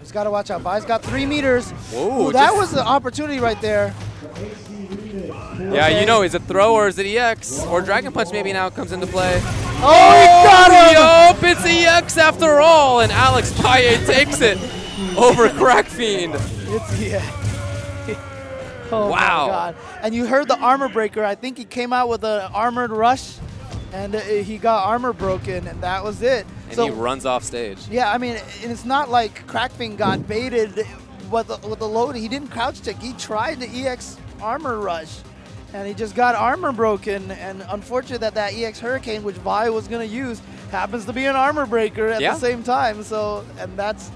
He's got to watch out. Bai's got 3 meters. Whoa, ooh, that was the opportunity right there. Yeah, okay. You know, is it throw or is it EX? Or Dragon Punch maybe now comes into play. Oh, he got him! Yup, it's EX after all, and Alex Bai takes it over Crackfiend. It's EX. Oh wow. My God. And you heard the armor breaker. I think he came out with an armored rush, and he got armor broken, and that was it. And so, he runs off stage. Yeah, I mean, and it's not like Crackfiend got baited with the load. He didn't crouch tick. He tried the EX armor rush, and he just got armor broken. And unfortunate that EX Hurricane, which Vi was going to use, happens to be an armor breaker at the same time. So, and that's...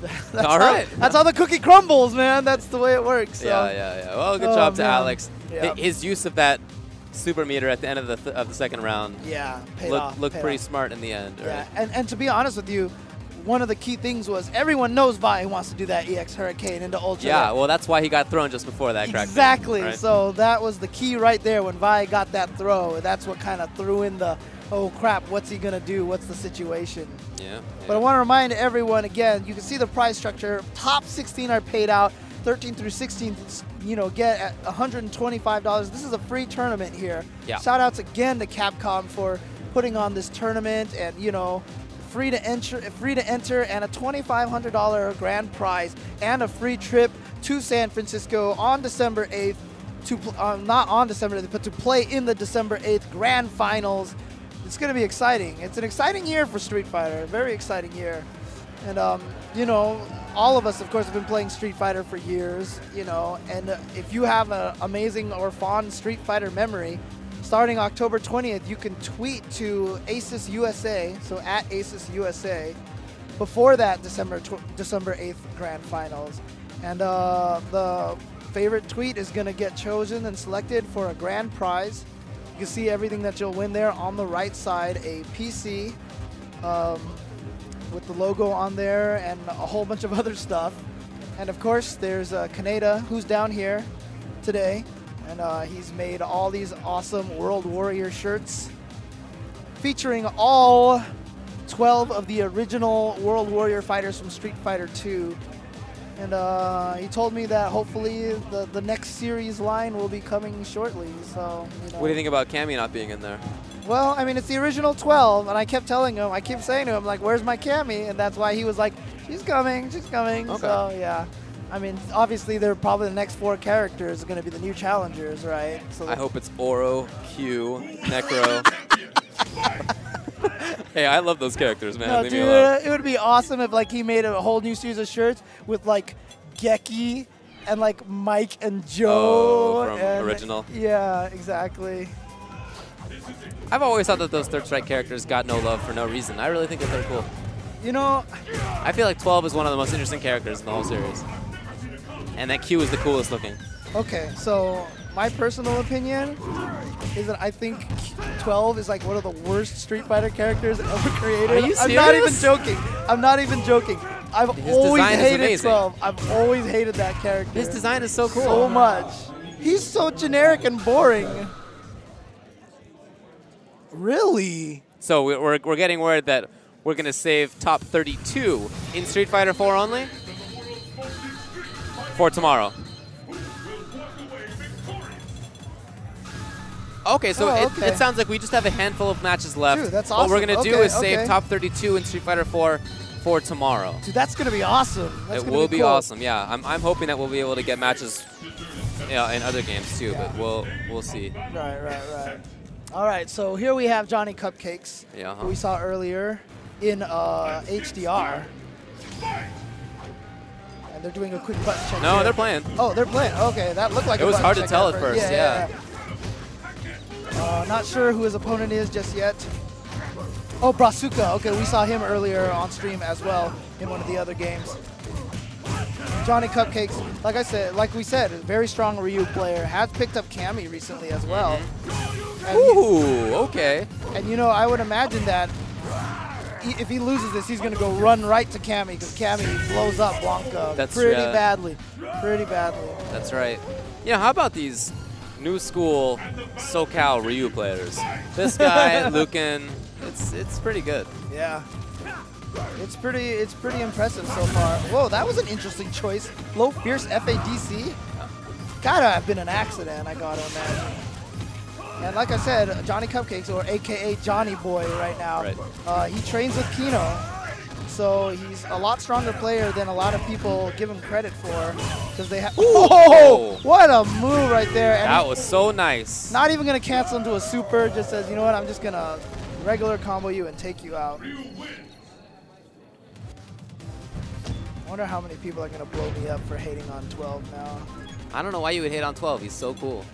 that's all right. That's how the cookie crumbles, man. That's the way it works. So. Yeah. Well, good job to Alex. Yeah. His use of that super meter at the end of the second round. Yeah, looked pretty smart in the end. Yeah, right? and to be honest with you, one of the key things was everyone knows Vi wants to do that EX Hurricane into Ultra. Yeah, well, that's why he got thrown just before that. Exactly. Crack thing, right? So that was the key right there when Vi got that throw. That's what kind of threw in the. Oh crap, what's he gonna do? What's the situation? Yeah. But I wanna remind everyone again, you can see the prize structure. Top 16 are paid out, 13 through 16, you know, get at $125. This is a free tournament here. Yeah. Shout outs again to Capcom for putting on this tournament and, you know, free to enter and a $2,500 grand prize and a free trip to San Francisco on December 8th to, not on December 8th, but to play in the December 8th grand finals. It's going to be exciting. It's an exciting year for Street Fighter, a very exciting year. And, you know, all of us, of course, have been playing Street Fighter for years, you know, and if you have an amazing or fond Street Fighter memory, starting October 20th, you can tweet to Asus USA, so at Asus USA, before that December 8th Grand Finals. And the favorite tweet is going to get chosen and selected for a grand prize. You can see everything that you'll win there on the right side, a PC with the logo on there and a whole bunch of other stuff. And of course, there's Kaneda, who's down here today. And he's made all these awesome World Warrior shirts featuring all 12 of the original World Warrior fighters from Street Fighter II. And he told me that hopefully the next series line will be coming shortly, so... You know. What do you think about Cammy not being in there? Well, I mean, it's the original 12, and I kept telling him, I kept saying to him, like, where's my Cammy? And that's why he was like, she's coming, okay. So yeah. I mean, obviously, they're probably the next 4 characters are going to be the new challengers, right? So I hope it's Oro, Q, Necro... Hey, I love those characters, man. No, dude, it would be awesome if like he made a whole new series of shirts with like Geki and like Mike and Joe. Oh, from Original. Yeah, exactly. I've always thought that those Third Strike characters got no love for no reason. I really think that they're cool. You know, I feel like 12 is one of the most interesting characters in the whole series. And that Q is the coolest looking. Okay, so my personal opinion is that I think 12 is like one of the worst Street Fighter characters ever created. Are you serious? I'm not even joking. I've always hated that character. His design is so cool. So much. He's so generic and boring. Really? So we're getting word that we're going to save top 32 in Street Fighter 4 only for tomorrow. Okay, so it sounds like we just have a handful of matches left. Dude, that's awesome. What we're going to do is save top 32 in Street Fighter 4 for tomorrow. Dude, that's going to be awesome. It will be awesome, yeah. I'm hoping that we'll be able to get matches in other games too, but we'll see. Right. All right, so here we have Johnny Cupcakes, who we saw earlier in HDR. And they're doing a quick butt check. No, they're playing. Oh, they're playing. Okay, that looked like a butt check. It was hard to tell at first, yeah. Not sure who his opponent is just yet. Oh, Brasuka. Okay, we saw him earlier on stream as well in one of the other games. Johnny Cupcakes, like I said, like we said, a very strong Ryu player. Has picked up Cammy recently as well. And ooh, okay. And you know, I would imagine that if he loses this, he's going to go run right to Cammy because Cammy blows up Wonka pretty badly. That's right. You know, how about these new school SoCal Ryu players? This guy, Lucan, it's pretty good. Yeah. It's pretty impressive so far. Whoa, that was an interesting choice. Low Fierce FADC. Gotta have been an accident, I gotta imagine. And like I said, Johnny Cupcakes, or AKA Johnny Boy right now, right. He trains with Kino. So he's a lot stronger player than a lot of people give him credit for. Because they have. Oh, what a move right there. And that was so nice. Not even gonna cancel into a super, just says, you know what, I'm just gonna regular combo you and take you out. I wonder how many people are going to blow me up for hating on 12 now. I don't know why you would hate on 12. He's so cool.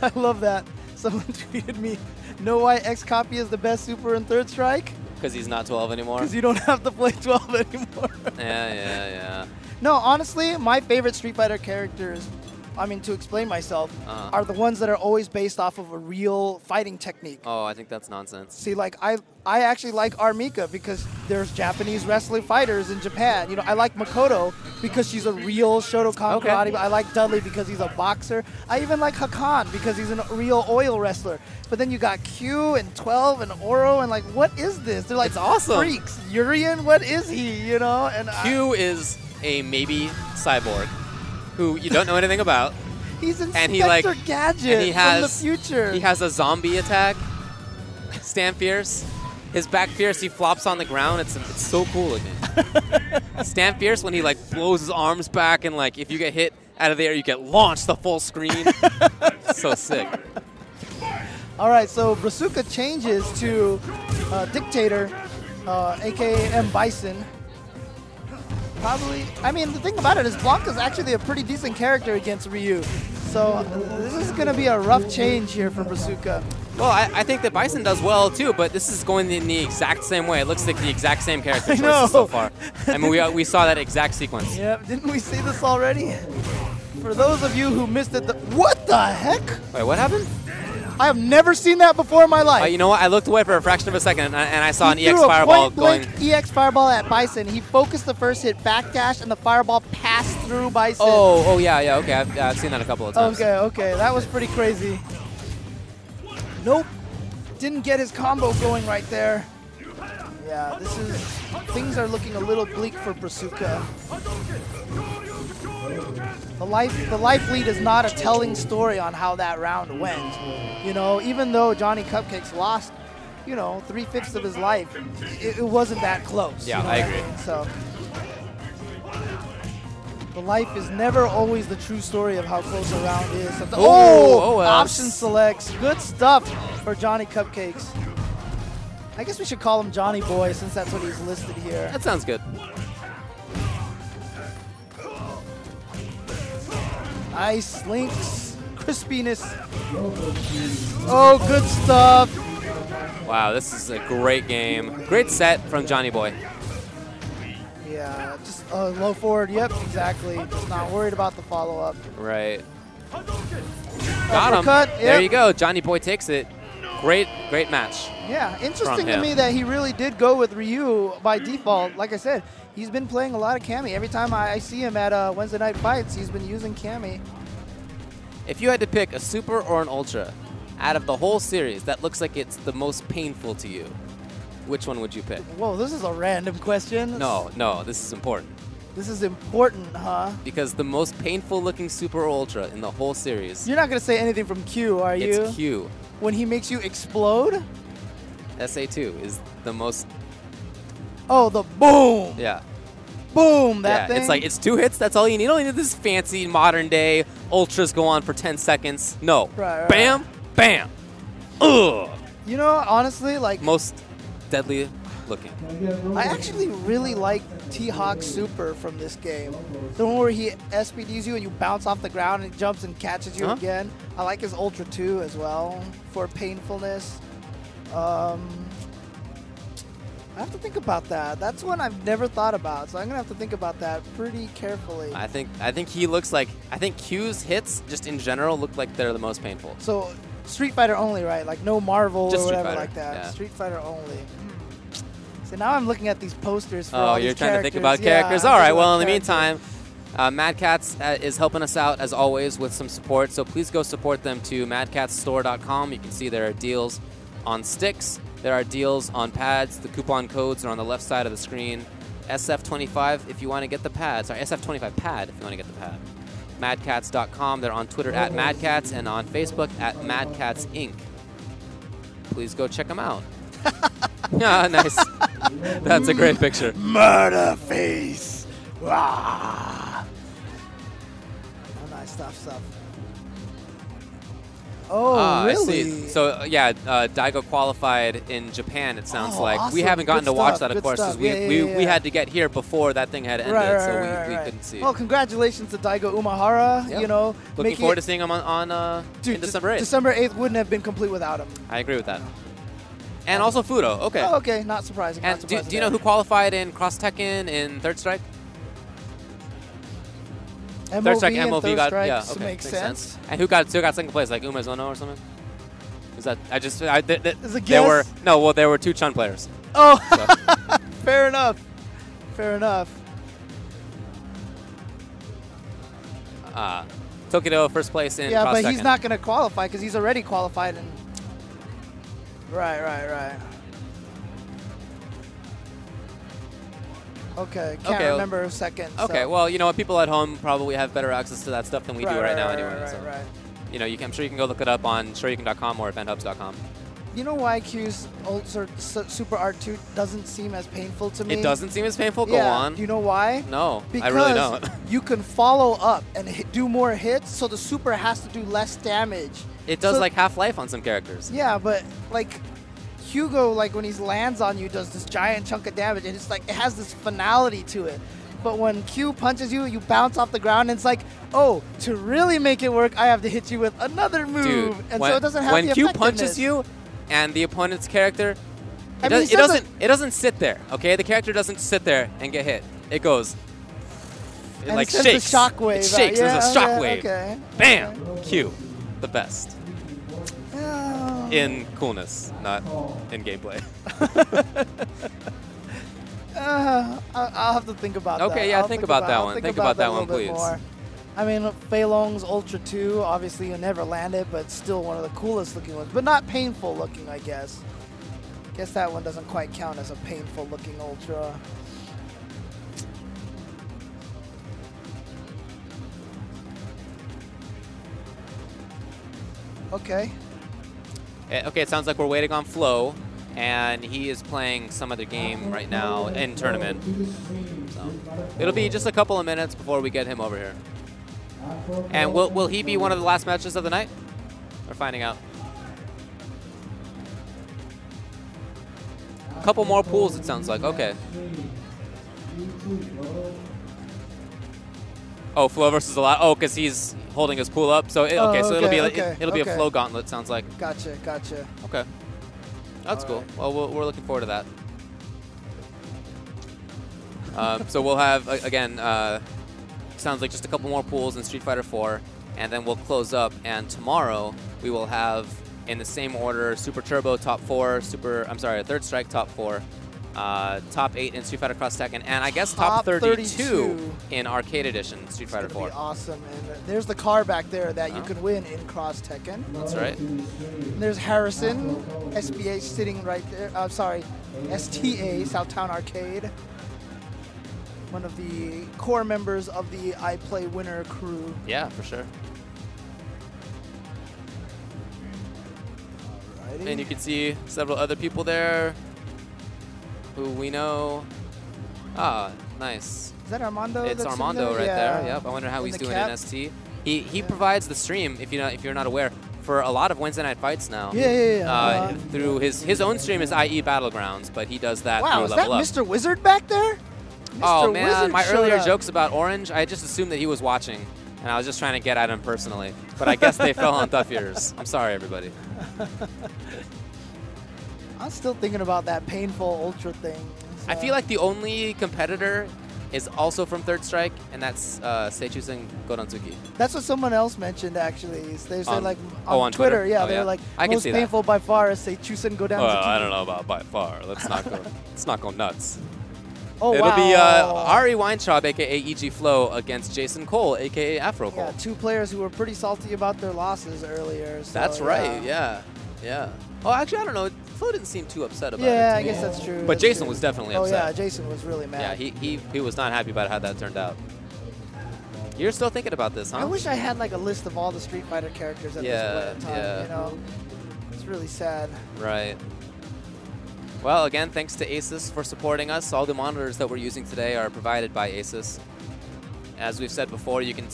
I love that. Someone tweeted me, know why X-Copy is the best super in Third Strike? Because he's not 12 anymore. Because you don't have to play 12 anymore. Yeah. No, honestly, my favorite Street Fighter characters, I mean, to explain myself, are the ones that are always based off of a real fighting technique. Oh, I think that's nonsense. See, like, I actually like Armika because there's Japanese wrestling fighters in Japan. You know, I like Makoto because she's a real Shotokan karate. I like Dudley because he's a boxer. I even like Hakan because he's a real oil wrestler. But then you got Q and 12 and Oro and like, what is this? They're like, it's awesome. Freaks. Urien, what is he? You know? And Q is a maybe cyborg who you don't know anything about. He's Inspector Gadget from the future. He has a zombie attack. Stan Fierce. His back fierce, he flops on the ground. It's so cool again. Stan Fierce, when he like blows his arms back and like if you get hit out of the air, you get launched the full screen. So sick. All right, so Brasuka changes to Dictator, AKA M. Bison. Probably, I mean, the thing about it is Blanca's actually a pretty decent character against Ryu. So this is going to be a rough change here for Brasuka. Well, I think that Bison does well too, but this is going in the exact same way. It looks like the exact same character choices so far. I mean, we saw that exact sequence. Yeah, didn't we see this already? For those of you who missed it, what the heck? Wait, what happened? I have never seen that before in my life. You know what? I looked away for a fraction of a second, and I saw an EX fireball going. EX fireball at Bison. He focused the first hit, backdash, and the fireball passed through Bison. Oh yeah. Okay, I've seen that a couple of times. Okay. That was pretty crazy. Nope. Didn't get his combo going right there. Yeah, things are looking a little bleak for Brasuka. The life lead is not a telling story on how that round went. You know, even though Johnny Cupcakes lost, you know, 3/5 of his life, it wasn't that close. Yeah, you know I agree. So the life is never always the true story of how close a round is. Option selects. Good stuff for Johnny Cupcakes. I guess we should call him Johnny Boy since that's what he's listed here. That sounds good. Ice, links, crispiness. Oh, good stuff. Wow, this is a great game. Great set from Johnny Boy. Yeah, just low forward. Yep, exactly. Just not worried about the follow-up. Right. Got him. Yep. There you go. Johnny Boy takes it. Great match. Yeah, interesting to me that he really did go with Ryu by default. Like I said, he's been playing a lot of Cammy. Every time I see him at Wednesday Night Fights, he's been using Cammy. If you had to pick a Super or an Ultra out of the whole series that looks like it's the most painful to you, which one would you pick? Whoa, this is a random question. No, this is important. This is important, huh? Because the most painful looking Super or Ultra in the whole series. You're not going to say anything from Q, are you? It's Q. When he makes you explode? SA2 is the most... Oh, the boom! Yeah. Boom, that thing. It's like, it's 2 hits, that's all you need. You don't need this fancy modern day Ultras go on for 10 seconds. No. Right. Bam, bam. Ugh. You know, honestly, like... Most deadly looking. I actually really like T-Hawk Super from this game. The one where he SPDs you and you bounce off the ground and he jumps and catches you again. I like his Ultra 2 as well for painfulness. I have to think about that. That's one I've never thought about, so I'm gonna have to think about that pretty carefully. I think he looks like Q's hits just in general look like they're the most painful. So Street Fighter only, right? Like no Marvel just or whatever like that. Yeah. Street Fighter only. So now I'm looking at these posters for all these characters. To think about characters. All right. Well, in the meantime, Mad Catz is helping us out as always with some support. So please go support them to madcatzstore.com. You can see there are deals on sticks. There are deals on pads. The coupon codes are on the left side of the screen. SF25 if you want to get the pad. Sorry, SF25 pad if you want to get the pad. Madcats.com. They're on Twitter at Madcats and on Facebook at Madcats Inc. Please go check them out. Yeah, nice. That's a great picture. Murder face. Ah. Oh, nice stuff. Oh, really? So, yeah, Daigo qualified in Japan, it sounds like. Awesome. We haven't gotten to watch that, of course, because we had to get here before that thing had ended, so we couldn't see. Well, congratulations to Daigo Umehara. Yep. You know, looking forward to seeing him on December 8th. December 8th wouldn't have been complete without him. I agree with that. And also Fudo. Okay. Oh, okay, not surprising. And do you know who qualified in Cross Tekken in Third Strike? MOV Third Strike, MOV Third got, yeah, okay, makes sense. And who got second place? Like Umezono or something? Is that there were two Chun players. Oh, so. Fair enough. Tokido first place in. Yeah, but he's not going to qualify because he's already qualified in. Right. Okay, can't remember seconds. Okay, so. Well, you know what? People at home probably have better access to that stuff than we do right now anyway. You know, I'm sure you can go look it up on shoryuken.com or eventhubs.com. You know why Q's Super R2 doesn't seem as painful to me? It doesn't seem as painful? Go on. Do you know why? No, because I really don't. You can follow up and do more hits, so the Super has to do less damage. It does, so like, Half-Life on some characters. Yeah, but, like, Hugo, like, when he lands on you, does this giant chunk of damage, and it's like, it has this finality to it. But when Q punches you, you bounce off the ground, and it's like, oh, to really make it work, I have to hit you with another move. Dude, and so it doesn't have the effectiveness. When Q punches you and the opponent's character, it doesn't sit there, okay? The character doesn't sit there and get hit. It goes. It, like, shakes. It sends a shockwave. It shakes. There's a shockwave. Okay. Bam! Okay. Q. The best. In coolness, not in gameplay. I'll have to think about that. Okay, yeah, think about that one, please. I mean, Fei Long's Ultra 2, obviously you never land it, but still one of the coolest looking ones, but not painful looking, I guess. Guess that one doesn't quite count as a painful looking Ultra. Okay. Okay, it sounds like we're waiting on Flo, and he is playing some other game right now in tournament. So it'll be just a couple of minutes before we get him over here. And will he be one of the last matches of the night? We're finding out. A couple more pools, it sounds like. Okay. Oh, Flo versus a lot. Oh, because he's holding his pool up. So it'll be a Flo gauntlet. Sounds like. Gotcha. Okay, that's cool. Well, we're looking forward to that. So we'll have again. Sounds like just a couple more pools in Street Fighter 4, and then we'll close up. And tomorrow we will have in the same order: Super Turbo top 4, Third Strike top 4. Top 8 in Street Fighter Cross Tekken, and I guess top 32 in Arcade Edition Street Fighter 4. Be awesome, and there's the car back there that you can win in Cross Tekken. That's right. And there's Harrison, SBA sitting right there. Sorry, STA, Southtown Arcade. One of the core members of the I Play Winner crew. Yeah, for sure. Alrighty. And you can see several other people there. Who we know. Ah, nice. Is that Armando? It's Armando right there. Yep. I wonder how he's doing in ST. He provides the stream, if you're not aware, for a lot of Wednesday night fights now. Yeah. Through his own stream is IE Battlegrounds, but he does that through Level Up. Wow, is that Mr. Wizard back there? Oh man, my earlier jokes about Orange, I just assumed that he was watching, and I was just trying to get at him personally. But I guess they fell on deaf ears. I'm sorry, everybody. I'm still thinking about that painful Ultra thing. So. I feel like the only competitor is also from Third Strike, and that's Seichu-sen Goranzuki. That's what someone else mentioned, actually. They said, like, on Twitter. Yeah, they were like, most painful by far is Seichu-sen Goranzuki. Well, I don't know about by far. Let's not go nuts. Oh, it'll be Ari Weintraub, a.k.a. EG Flow, against Jason Cole, a.k.a. Afro Cole. Yeah, two players who were pretty salty about their losses earlier. So, that's right, yeah. Oh, actually, I don't know. Flo didn't seem too upset about it. Yeah, I guess that's true. But Jason was definitely upset. Oh, yeah, Jason was really mad. Yeah, he was not happy about how that turned out. You're still thinking about this, huh? I wish I had, like, a list of all the Street Fighter characters at this point in time, you know? It's really sad. Right. Well, again, thanks to Asus for supporting us. All the monitors that we're using today are provided by Asus. As we've said before, you can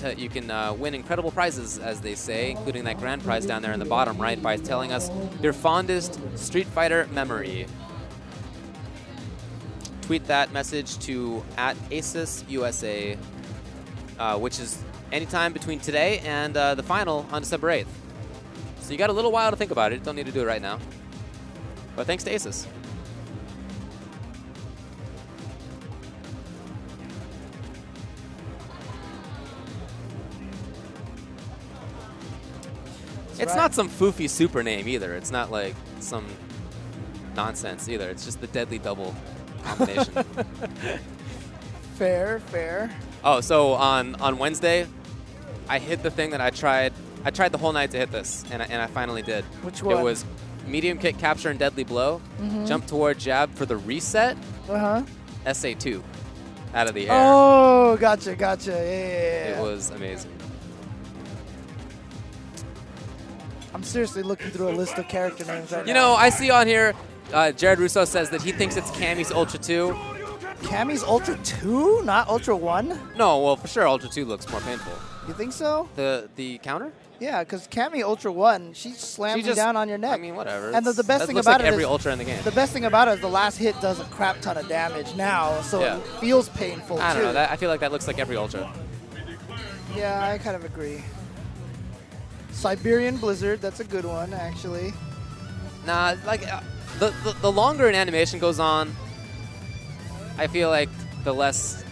win incredible prizes, as they say, including that grand prize down there in the bottom right, by telling us your fondest Street Fighter memory. Tweet that message to @AsusUSA, which is anytime between today and the final on December 8th. So you got a little while to think about it. Don't need to do it right now. But thanks to Asus. It's not some foofy super name either. It's not like some nonsense either. It's just the deadly double combination. Fair. Oh, so on Wednesday, I hit the thing that I tried. I tried the whole night to hit this, and I finally did. Which one? It was medium kick capture and deadly blow, jump toward jab for the reset, SA2 out of the air. Oh, gotcha. Yeah. It was amazing. I'm seriously looking through a list of character names right now. You know, I see on here, Jared Russo says that he thinks it's Cammy's Ultra 2. Cammy's Ultra 2? Not Ultra 1? No, well, for sure Ultra 2 looks more painful. You think so? The counter? Yeah, because Cammy Ultra 1, she slams you down on your neck. I mean, whatever. And the best thing about it is every Ultra in the game. The best thing about it is the last hit does a crap ton of damage now, so it feels painful, I don't know. I feel like that looks like every Ultra. Yeah, I kind of agree. Siberian Blizzard, that's a good one, actually. Nah, like, the longer an animation goes on, I feel like the less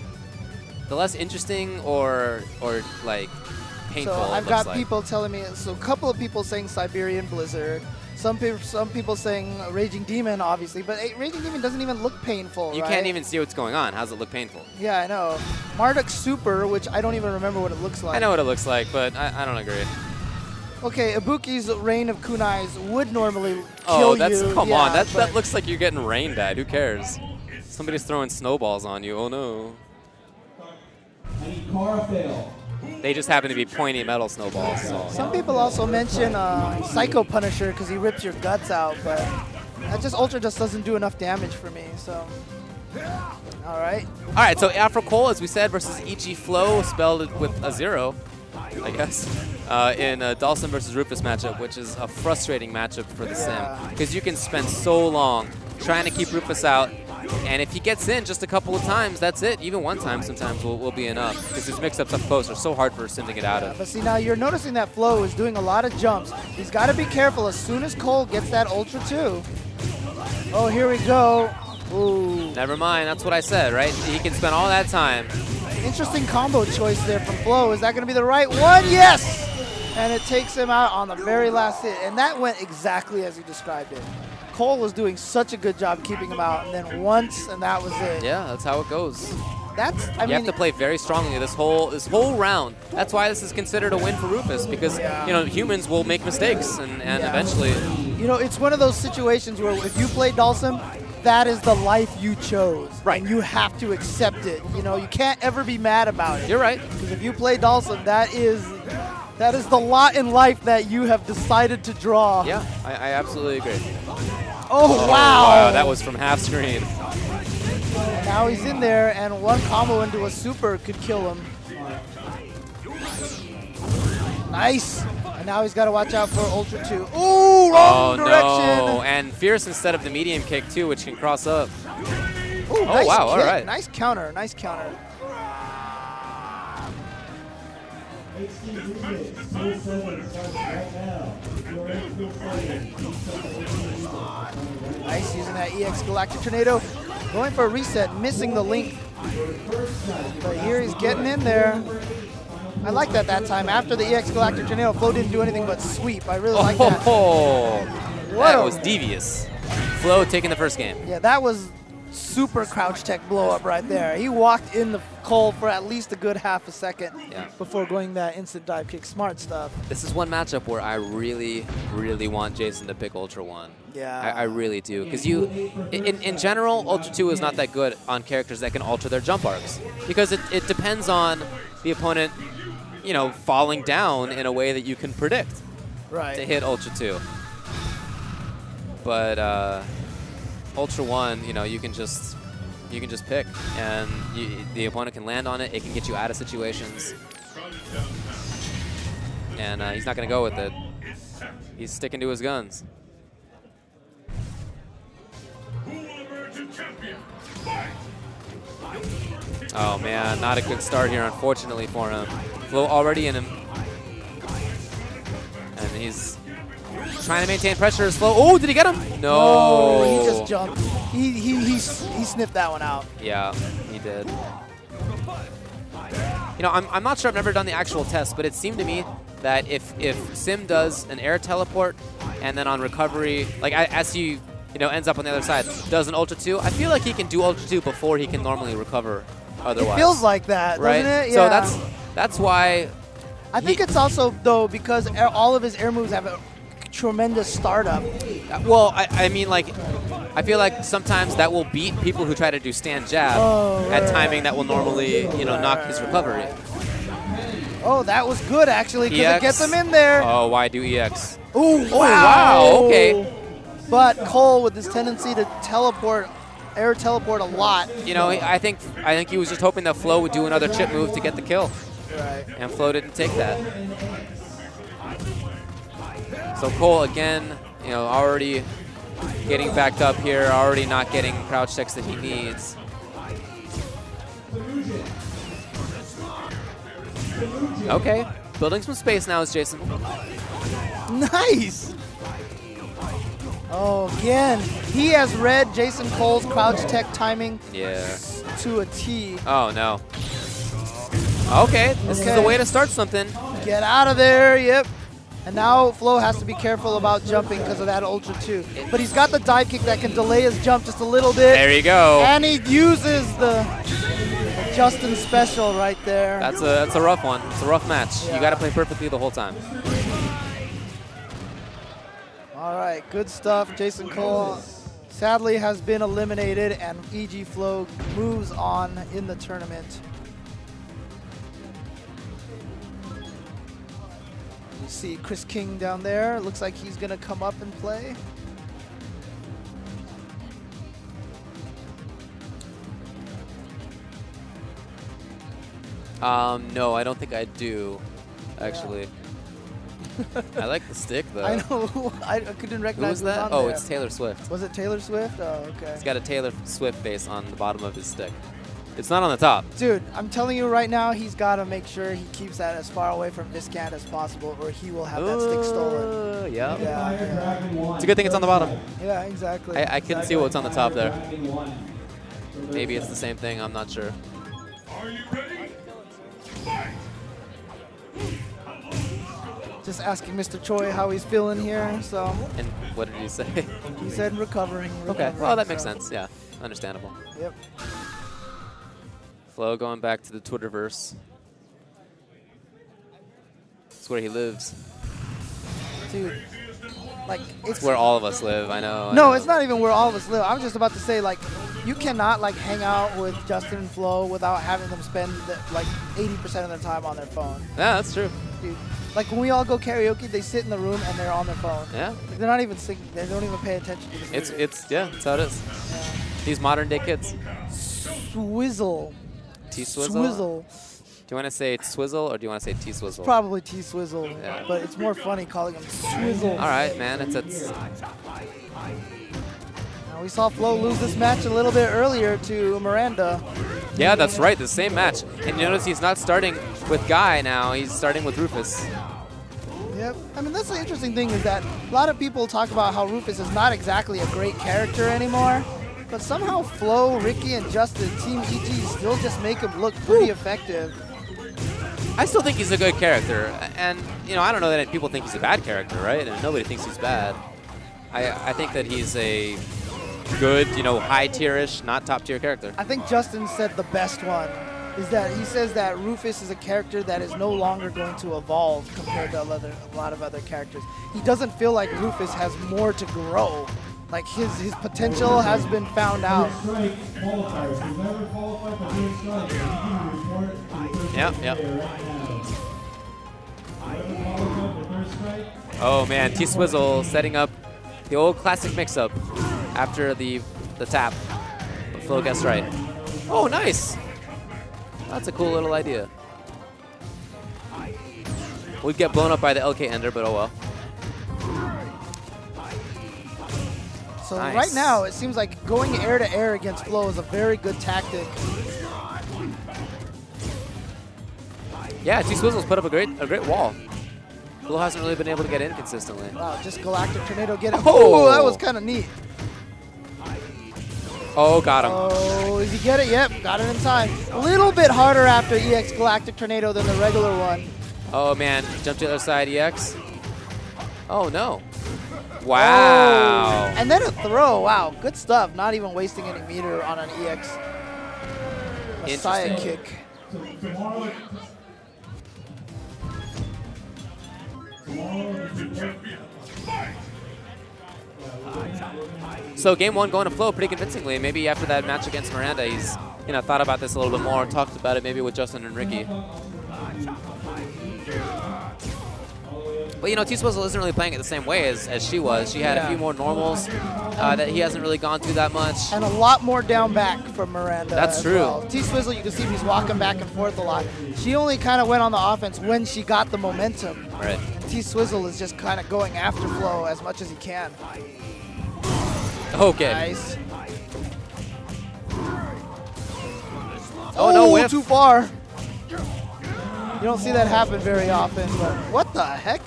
interesting or like, painful. So I've got people telling me, so a couple of people saying Siberian Blizzard, some people saying Raging Demon, obviously, but Raging Demon doesn't even look painful, right? You can't even see what's going on. How does it look painful? Yeah, I know. Marduk Super, which I don't even remember what it looks like. I know what it looks like, but I don't agree. Okay, Ibuki's Rain of Kunais would normally kill you. Come on, that looks like you're getting rained at. Who cares? Somebody's throwing snowballs on you. Oh no. They just happen to be pointy metal snowballs. So. Some people also mention Psycho Punisher because he rips your guts out, but that Ultra just doesn't do enough damage for me. So. All right. So Afro Cole, as we said, versus EG Flow, spelled with a zero, I guess, in a Dhalsim versus Rufus matchup, which is a frustrating matchup for the sim, because you can spend so long trying to keep Rufus out, and if he gets in just a couple of times, that's it. Even one time sometimes will be enough, because his mix-ups up close are so hard for a sim to get out of. But see, now you're noticing that Flow is doing a lot of jumps. He's got to be careful as soon as Cole gets that Ultra 2. Oh, here we go. Ooh. Never mind, that's what I said, right? He can spend all that time. Interesting combo choice there from Flow. Is that going to be the right one? Yes! And it takes him out on the very last hit. And that went exactly as you described it. Cole was doing such a good job keeping him out. And then once, and that was it. Yeah, that's how it goes. I mean, you have to play very strongly this whole round. That's why this is considered a win for Rufus, because you know, humans will make mistakes and eventually. You know, it's one of those situations where if you play Dhalsim, that is the life you chose, right? And you have to accept it. You know, you can't ever be mad about it. You're right. Because if you play Dhalsim, that is the lot in life that you have decided to draw. Yeah, I absolutely agree. Oh wow! That was from half screen. Now he's in there, and one combo into a super could kill him. Nice. Now he's got to watch out for Ultra 2. Ooh, wrong direction! No. And Fierce instead of the medium kick, too, which can cross up. Ooh, oh, nice wow, kick. All right. Nice counter, nice counter. Nice using that EX Galactic Tornado. Going for a reset, missing the link. But here he's getting in there. I like that time. After the EX Galactic Tornado, Flow didn't do anything but sweep. I really like that. Oh, that was devious. Flow taking the first game. Yeah, that was super crouch tech blow up right there. He walked in the Cole for at least a good half a second before going that instant dive kick. Smart stuff. This is one matchup where I really, really want Jason to pick Ultra 1. Yeah. I really do. Because you, in general, Ultra 2 is not that good on characters that can alter their jump arcs. Because it depends on the opponent, you know, falling down in a way that you can predict to hit Ultra 2. But Ultra 1, you know, you can just pick, and the opponent can land on it. It can get you out of situations, and he's not going to go with it. He's sticking to his guns. Oh man, not a good start here, unfortunately for him. Flow already in him, and he's trying to maintain pressure as Flow. Oh, did he get him? No. Oh, he just jumped. He sniffed that one out. Yeah, he did. You know, I'm not sure. I've never done the actual test, but it seemed to me that if Sim does an air teleport and then on recovery, like as he ends up on the other side, does an Ultra 2, I feel like he can do Ultra 2 before he can normally recover. Otherwise, it feels like that, doesn't it? Yeah. So that's why. I think it's also though because all of his air moves have a tremendous startup. Well, I mean, like, I feel like sometimes that will beat people who try to do stand jab at timing that will normally, knock his recovery. Oh, that was good, actually, because it gets him in there. Oh, why do EX? Ooh, oh, wow. Okay. But Cole, with his tendency to teleport, air teleport a lot. You know, I think he was just hoping that Flow would do another chip move to get the kill. Right. And Flow didn't take that. So Cole again, already getting backed up here, already not getting crouch checks that he needs. Okay, building some space now is Jason. Nice! Oh, again, he has read Jason Cole's crouch tech timing to a T. Oh, no. Okay, this is the way to start something. Get out of there, yep. And now Flow has to be careful about jumping because of that Ultra 2. But he's got the dive kick that can delay his jump just a little bit. There you go. And he uses the Justin special right there. That's a rough one. It's a rough match. Yeah. You got to play perfectly the whole time. All right, good stuff. Jason Cole sadly has been eliminated, and EG Flow moves on in the tournament. You see Chris King down there. Looks like he's going to come up and play. No, I don't think I do, actually. Yeah. I like the stick, though. I know. I couldn't recognize who was that? Oh, it's Taylor Swift. Was it Taylor Swift? Oh, okay. He's got a Taylor Swift face on the bottom of his stick. It's not on the top. Dude, I'm telling you right now, he's got to make sure he keeps that as far away from Viscant as possible, or he will have that stick stolen. Yep. Yeah. It's a good thing it's on the bottom. Yeah, exactly. I couldn't see what's on the top there. Maybe it's the same thing. I'm not sure. Are you ready? Fight! Just asking Mr. Choi how he's feeling here. So. And what did he say? He said recovering. Okay. Well, that makes sense. Yeah. Understandable. Yep. Flow going back to the Twitterverse. It's where he lives. Dude, like it's where all of us live. I know. No, it's not even where all of us live. I was just about to say, like, you cannot like hang out with Justin and Flow without having them spend like 80% of their time on their phone. Yeah, that's true. Dude, like when we all go karaoke, they sit in the room and they're on their phone. Yeah. Like, they're not even singing. They don't even pay attention to the music. It's yeah, that's how it is. Yeah. These modern day kids. Swizzle. T-Swizzle. Do you want to say Swizzle or do you want to say T-Swizzle? Probably T-Swizzle, yeah. But it's more funny calling him Swizzle. All right, man. It's... Now we saw Flow lose this match a little bit earlier to Miranda. Yeah, that's right. The same match. And you notice he's not starting with Guy now. He's starting with Rufus. Yep. I mean, that's the interesting thing is that a lot of people talk about how Rufus is not exactly a great character anymore. But somehow Flow, Ricky, and Justin, Team GG, still just make him look pretty effective. I still think he's a good character. And, you know, I don't know that people think he's a bad character, right? And nobody thinks he's bad. I think that he's a good, you know, high-tier-ish, not top-tier character. I think Justin said the best one is that he says that Rufus is a character that is no longer going to evolve compared to a lot of other characters. He doesn't feel like Rufus has more to grow. Like his potential has been found out. Yeah. Oh man, T-Swizzle setting up the old classic mix-up after the tap. But Flow guessed right. Oh, nice. That's a cool little idea. We'd get blown up by the LK Ender, but oh well. So nice. Right now, it seems like going air to air against Flow is a very good tactic. Yeah, T-Swizzle's put up a great wall. Flow hasn't really been able to get in consistently. Wow, just Galactic Tornado get it. Oh, ooh, that was kind of neat. Oh, got him. Oh, did he get it? Yep, got it in time. A little bit harder after EX Galactic Tornado than the regular one. Oh man, jump to the other side, EX. Oh no. Wow. Oh, and then a throw. Wow, good stuff. Not even wasting any meter on an EX Messiah kick. So game one going to Flow pretty convincingly. Maybe after that match against Miranda, he's thought about this a little bit more, talked about it maybe with Justin and Ricky. But you know, T-Swizzle isn't really playing it the same way as she was. She had a few more normals that he hasn't really gone to that much. And a lot more down back from Miranda. That's true. Well. T-Swizzle, you can see he's walking back and forth a lot. She only kind of went on the offense when she got the momentum. Right. T-Swizzle is just kind of going after Flow as much as he can. Okay. Nice. Oh, no whiff. Too far. You don't see that happen very often, but what the heck?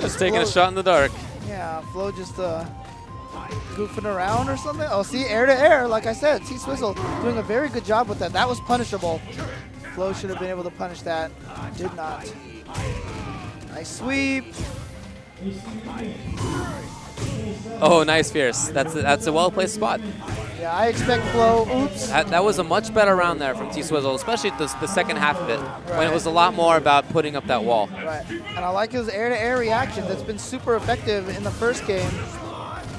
Just taking a shot in the dark. Yeah, Flow just goofing around or something. Oh, see, air to air, like I said, T-Swizzle doing a very good job with that. That was punishable. Flow should have been able to punish that. Did not. Nice sweep. Oh, nice fierce. That's a well-placed spot. Yeah, I expect Flow. Oops. That was a much better round there from T-Swizzle, especially the second half of it, when it was a lot more about putting up that wall. Right. And I like his air-to-air reaction. That's been super effective in the first game.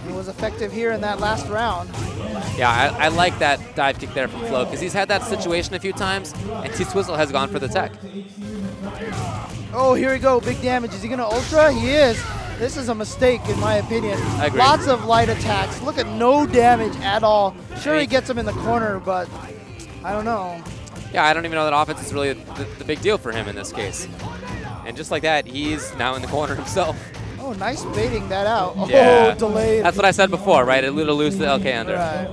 It was effective here in that last round. Yeah, I like that dive kick there from Flow, because he's had that situation a few times, and T-Swizzle has gone for the tech. Oh, here we go. Big damage. Is he going to ultra? He is. This is a mistake, in my opinion. I agree. Lots of light attacks. Look at no damage at all. Sure, he gets him in the corner, but I don't know. Yeah, I don't even know that offense is really the big deal for him in this case. And just like that, he's now in the corner himself. Oh, nice baiting that out. Yeah. Oh, delayed. That's what I said before, right? A little loose to the LK under. Right.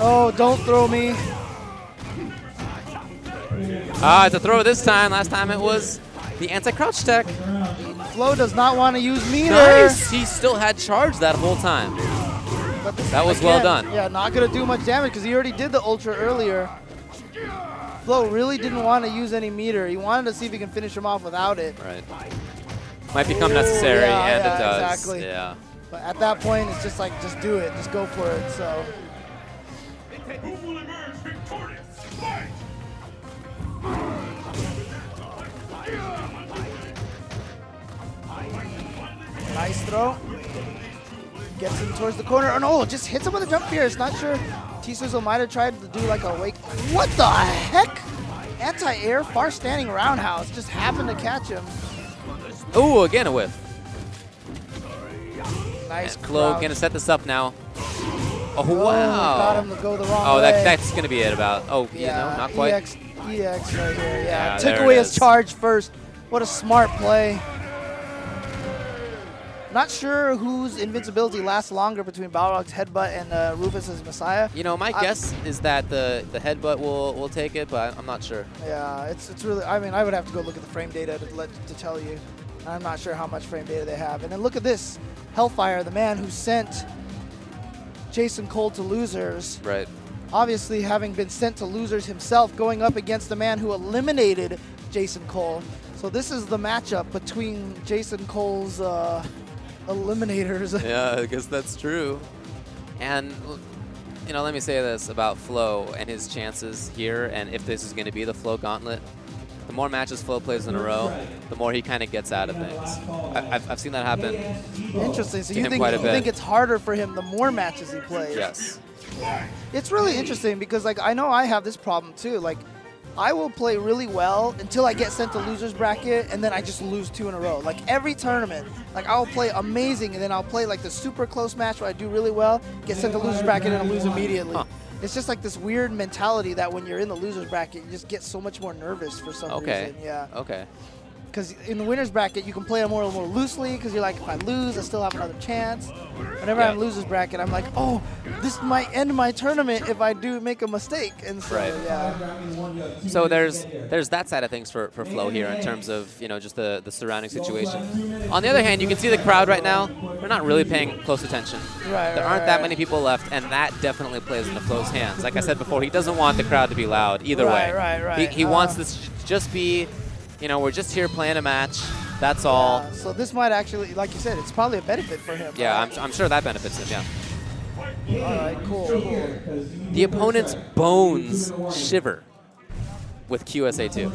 Oh, don't throw me. Ah, it's a throw this time. Last time it was the anti-crouch tech. Flow does not want to use meter. Nice. He still had charge that whole time. But that was well done. Yeah, not going to do much damage because he already did the ultra earlier. Flow really didn't want to use any meter. He wanted to see if he can finish him off without it. Right. Might become necessary, and it does. Exactly. Yeah. But at that point, it's just like, just do it. Just go for it. So. Who will emerge victorious? Fight! Nice throw. Gets him towards the corner. Oh no, just hits him with a jump fierce. Not sure. T-Swizzle might have tried to do like a wake. What the heck? Anti-air, far standing roundhouse. Just happened to catch him. Oh, again a whiff. Nice. Flow gonna set this up now. Oh, wow. Got him to go the wrong way. That's gonna be it about. Oh, yeah, not quite. EX EX right here, yeah. Took away his charge first. What a smart play. Not sure whose invincibility lasts longer between Balrog's headbutt and Rufus's Messiah. You know, my guess is that the headbutt will take it, but I'm not sure. Yeah, it's really, I mean, I would have to go look at the frame data to tell you. I'm not sure how much frame data they have. And then look at this, Hellfire, the man who sent Jason Cole to losers. Right. Obviously having been sent to losers himself, going up against the man who eliminated Jason Cole. So this is the matchup between Jason Cole's eliminators. Yeah, I guess that's true. And, you know, let me say this about Flow and his chances here, and if this is going to be the Flow Gauntlet. The more matches Flow plays in a row, the more he kind of gets out of things. I've seen that happen. Interesting. So you think it's harder for him the more matches he plays? Yes. It's really interesting because, like, I know I have this problem too. Like, I will play really well until I get sent to loser's bracket, and then I just lose 2 in a row. Like, every tournament, like, I'll play amazing, and then I'll play, like, the super close match where I do really well, get sent to loser's bracket, and I lose immediately. Huh. It's just like this weird mentality that when you're in the loser's bracket, you just get so much more nervous for some reason. Yeah. Okay. Because in the winner's bracket, you can play more and more loosely because you're like, if I lose, I still have another chance. Whenever I'm in loser's bracket, I'm like, oh, this might end my tournament if I do make a mistake. And so, yeah. So there's that side of things for Flow here in terms of, you know, just the surrounding situation. On the other hand, you can see the crowd right now. They're not really paying close attention. Right, there aren't that many people left, and that definitely plays in the Flow's hands. Like I said before, he doesn't want the crowd to be loud either way. Right. He wants this to just be... You know, we're just here playing a match. That's all. So this might actually, like you said, it's probably a benefit for him. Yeah, right? I'm sure that benefits him, yeah. All right, cool. The opponent's bones shiver with QSA2.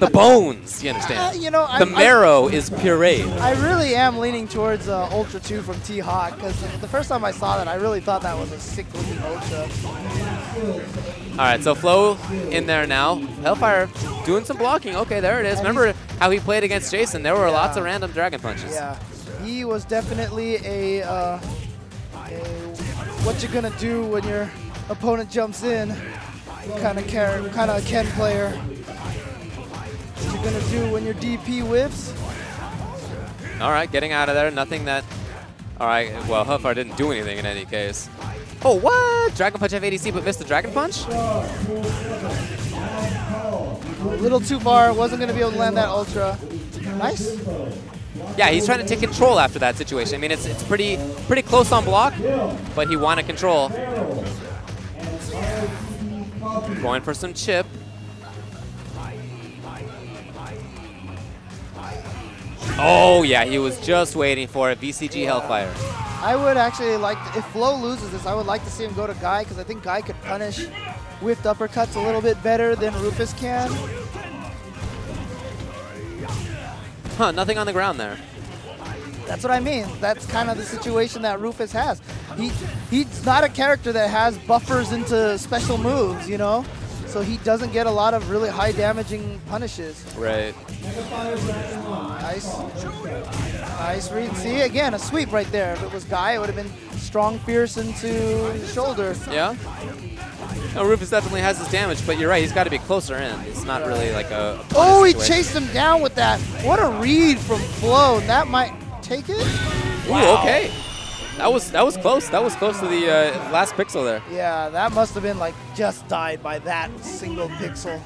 The bones, you understand? You know, the marrow is pureed. I really am leaning towards Ultra 2 from T-Hawk, because the first time I saw that, I really thought that was a sick-looking Ultra. All right, so Flow in there now. Hellfire doing some blocking. Okay, there it is. Remember how he played against Jason. There were lots of random dragon punches. Yeah, he was definitely a what you gonna do when your opponent jumps in kind of Ken player. What you gonna do when your DP whips? All right, getting out of there. Nothing that. All right, well, Hellfire didn't do anything in any case. Oh, what? Dragon Punch F80C, but missed the Dragon Punch? A little too far. Wasn't going to be able to land that Ultra. Nice. Yeah, he's trying to take control after that situation. I mean, it's pretty close on block, but he wanted control. Going for some chip. Oh, yeah, he was just waiting for a VCG Hellfire. I would actually like, if Flow loses this, I would like to see him go to Guy, because I think Guy could punish whiffed uppercuts a little bit better than Rufus can. Huh, nothing on the ground there. That's what I mean. That's kind of the situation that Rufus has. He's not a character that has buffers into special moves, you know? So he doesn't get a lot of really high damaging punishes. Right. Nice. Nice read. See, again, a sweep right there. If it was Guy, it would have been strong, fierce into the shoulder. Yeah. No, Rufus definitely has his damage, but you're right. He's got to be closer in. It's not really like a oh, he chased him down with that. What a read from Flow. That might take it. Wow. Ooh, okay. That was close. That was close to the last pixel there. Yeah, that must have been like just died by that single pixel.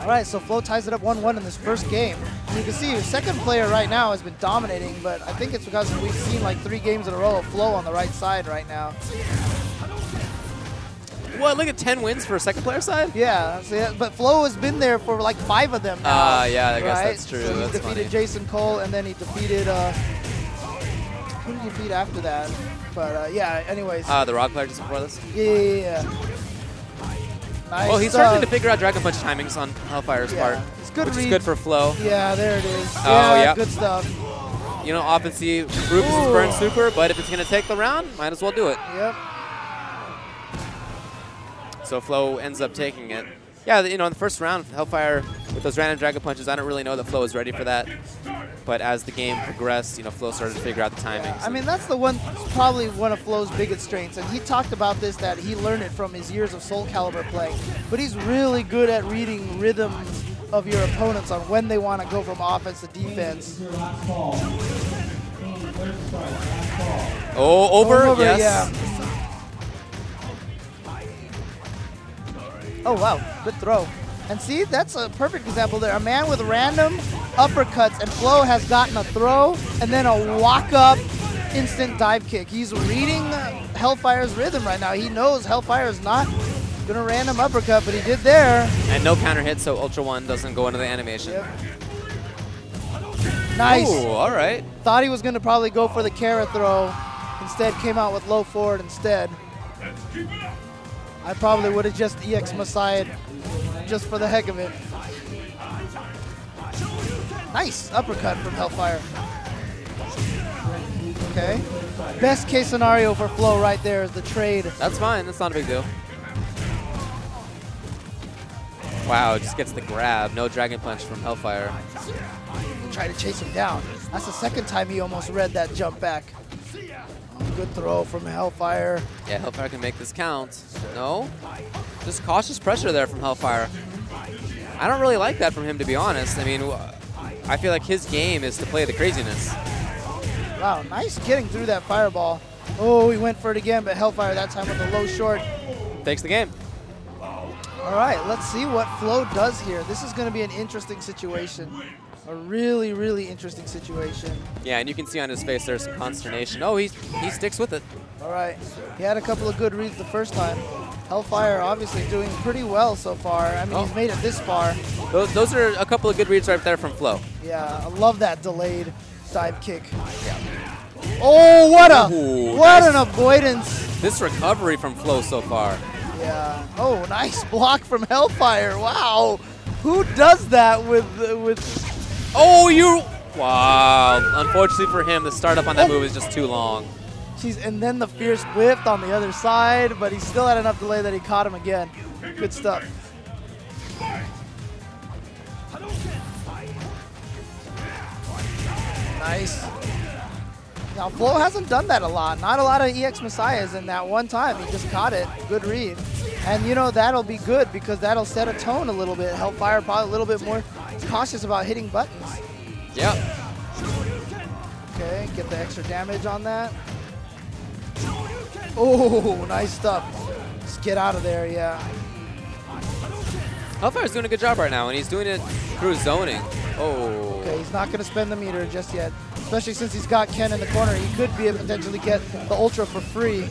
All right, so Flow ties it up 1-1 in this first game. And you can see your second player right now has been dominating, but I think it's because we've seen like 3 games in a row of Flow on the right side right now. What, look at 10 wins for a second player side? Yeah, so yeah, but Flow has been there for like 5 of them now. Yeah, I guess that's true. So he defeated Jason Cole, and then he defeated... who did you beat after that? But yeah, anyways. The Rock player just before this? Yeah. Nice. Well, he's starting to figure out Dragon Punch timings on Hellfire's part. It's good read. Which is good for Flow. Yeah, there it is. Oh, yeah. Good stuff. You know, often see Rufus' burn super, but if it's going to take the round, might as well do it. Yep. So Flow ends up taking it. Yeah, you know, in the first round, Hellfire with those random Dragon Punches, I don't really know that Flow is ready for that. But as the game progressed, you know, Flo started to figure out the timing. I mean, that's the one, probably one of Flo's biggest strengths. And he talked about this, that he learned it from his years of Soul Calibur play. But he's really good at reading rhythms of your opponents on when they want to go from offense to defense. Oh, over, yes. Yeah. Oh, wow, good throw. And see, that's a perfect example there. A man with random uppercuts, and Flo has gotten a throw and then a walk-up instant dive kick. He's reading Hellfire's rhythm right now. He knows Hellfire is not going to random uppercut, but he did there. And no counter hit, so Ultra One doesn't go into the animation. Yep. Nice. Ooh, all right. Thought he was going to probably go for the Kara throw. Instead, came out with low forward instead. I probably would have just EX Messiah'd just for the heck of it. Nice uppercut from Hellfire. Okay. Best case scenario for Flo right there is the trade. That's fine. That's not a big deal. Wow, just gets the grab. No Dragon Punch from Hellfire. Try to chase him down. That's the second time he almost read that jump back. Good throw from Hellfire. Yeah, Hellfire can make this count. No? Just cautious pressure there from Hellfire. I don't really like that from him, to be honest. I mean, I feel like his game is to play the craziness. Wow, nice getting through that fireball. Oh, he went for it again, but Hellfire that time with a low short. Takes the game. All right, let's see what Flo does here. This is going to be an interesting situation. A really, really interesting situation. Yeah, and you can see on his face there's some consternation. Oh, he sticks with it. All right. He had a couple of good reads the first time. Hellfire obviously doing pretty well so far. I mean, he's made it this far. Those are a couple of good reads right there from Flo. Yeah, I love that delayed dive kick. Yeah. Oh, what an avoidance. This recovery from Flo so far. Yeah. Oh, nice block from Hellfire. Wow. Who does that with... Oh, you! Wow. Unfortunately for him, the startup on that move is just too long. Jeez, and then the fierce whiff on the other side, but he still had enough delay that he caught him again. Good stuff. Nice. Now, Flo hasn't done that a lot. Not a lot of EX Messiahs in that one time. He just caught it. Good read. And, you know, that'll be good because that'll set a tone a little bit. Hellfire probably a little bit more cautious about hitting buttons. Yep. Okay, get the extra damage on that. Oh, nice stuff. Just get out of there, yeah. Hellfire's doing a good job right now, and he's doing it through zoning. Oh. Okay, he's not going to spend the meter just yet, especially since he's got Ken in the corner. He could be able to potentially get the Ultra for free.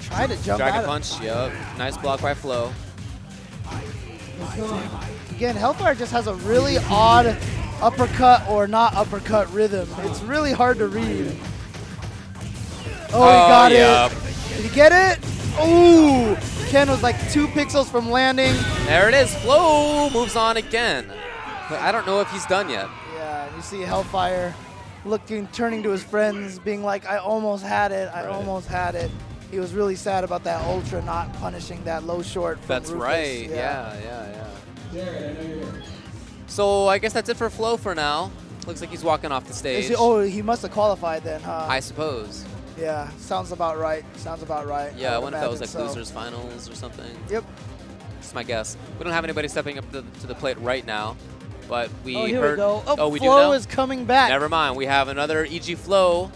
Try to jump Dragon Punch, yep. Nice block by Flo. Again, Hellfire just has a really odd uppercut or not uppercut rhythm. It's really hard to read. Oh, he got it. Did he get it? Ooh! Ken was like 2 pixels from landing. There it is. Flo moves on again. But I don't know if he's done yet. Yeah, you see Hellfire turning to his friends, being like, I almost had it. I almost had it. He was really sad about that Ultra not punishing that low short. That's Rufus. Right. Yeah. So I guess that's it for Flo for now. Looks like he's walking off the stage. He must have qualified then, huh? I suppose. Yeah, sounds about right. Sounds about right. Yeah, I wonder if that was like losers finals or something. Yep. That's my guess. We don't have anybody stepping up to the plate right now, but we heard. We do now. Flo is coming back. Never mind. We have another EG Flow